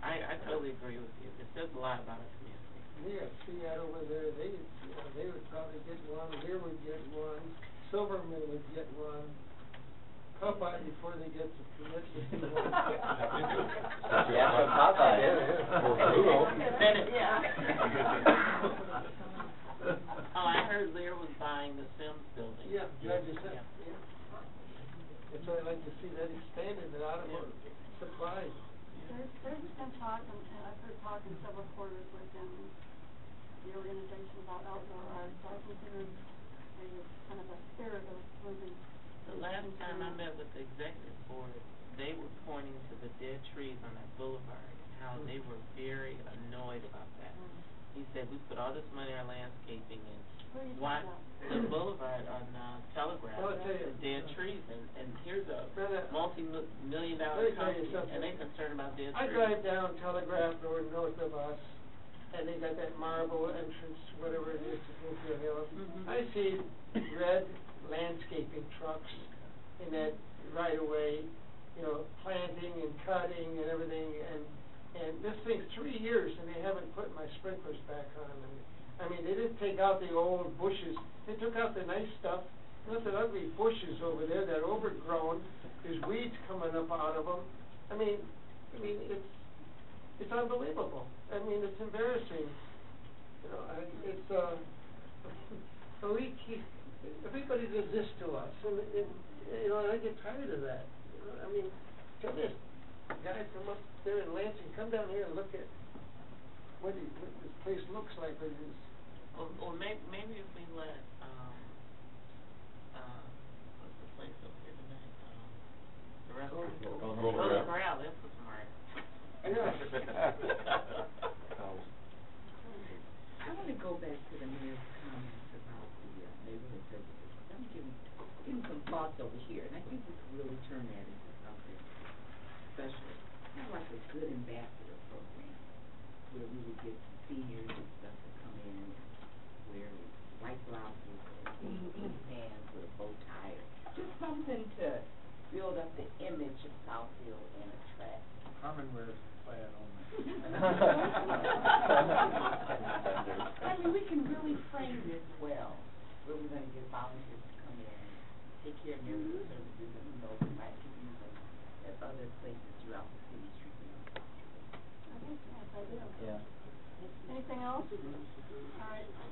I, I totally agree with you. It says a lot about our community. Yeah, Seattle over there, they, you know, they would probably get one. Here would get one. Silverman would get one. Popeye before they get to permission. Yeah, so Popeye is. Oh, I heard Lear was buying the Sims building. Yeah, yeah. yeah. That's why I like to see that expanded and out of yeah. supplies. Yeah. There's, there's been talk, and I've heard talk in several quarters within the organization about outdoor art, so I consider it kind of a spirit of moving. The last time I met with the executive board, they were pointing to the dead trees on that boulevard and how they were very annoyed about that. Mm-hmm. He said, we put all this money on landscaping and watch the boulevard on uh, Telegraph, oh, the dead trees, and, and here's a multi-million dollar company, and they're concerned about dead I trees. I drive down Telegraph Road north of us, and they got that marble entrance, whatever it is, to Brookfield Hill. Mm-hmm. I see red landscaping trucks in that right away, you know, planting and cutting and everything, and and this thing's three years and they haven't put my sprinklers back on. And I mean, they didn't take out the old bushes. They took out the nice stuff. Look at the ugly bushes over there that are overgrown. There's weeds coming up out of them. I mean, I mean it's it's unbelievable. I mean, it's embarrassing. You know, I, it's uh, we keep. Everybody does this to us, and, and you know, and I get tired of that. You know, I mean, tell this guy from up there in Lansing, come down here and look at what, he, what this place looks like. It is. Or, or may, maybe if we let, um, uh, what's the place over here tonight? Um, the restaurant. Golden Corral. That's what's smart. I know. I want to go back to the mayor's comments. I'm giving, giving some thoughts over here, and I think we can really turn that into something special. Kind of like a good ambassador program, where we would get seniors and stuff to come in, wear white blouses, jeans, pants, with a bow tie, just something to build up the image of Southfield and a track. Carmen wears plaid only. I mean, we can really frame this well. Where we're going to get volunteers to come in, take care of their services, and you know, we might be using at other places throughout the city street. I think that's ideal. Yeah. Anything else? All right.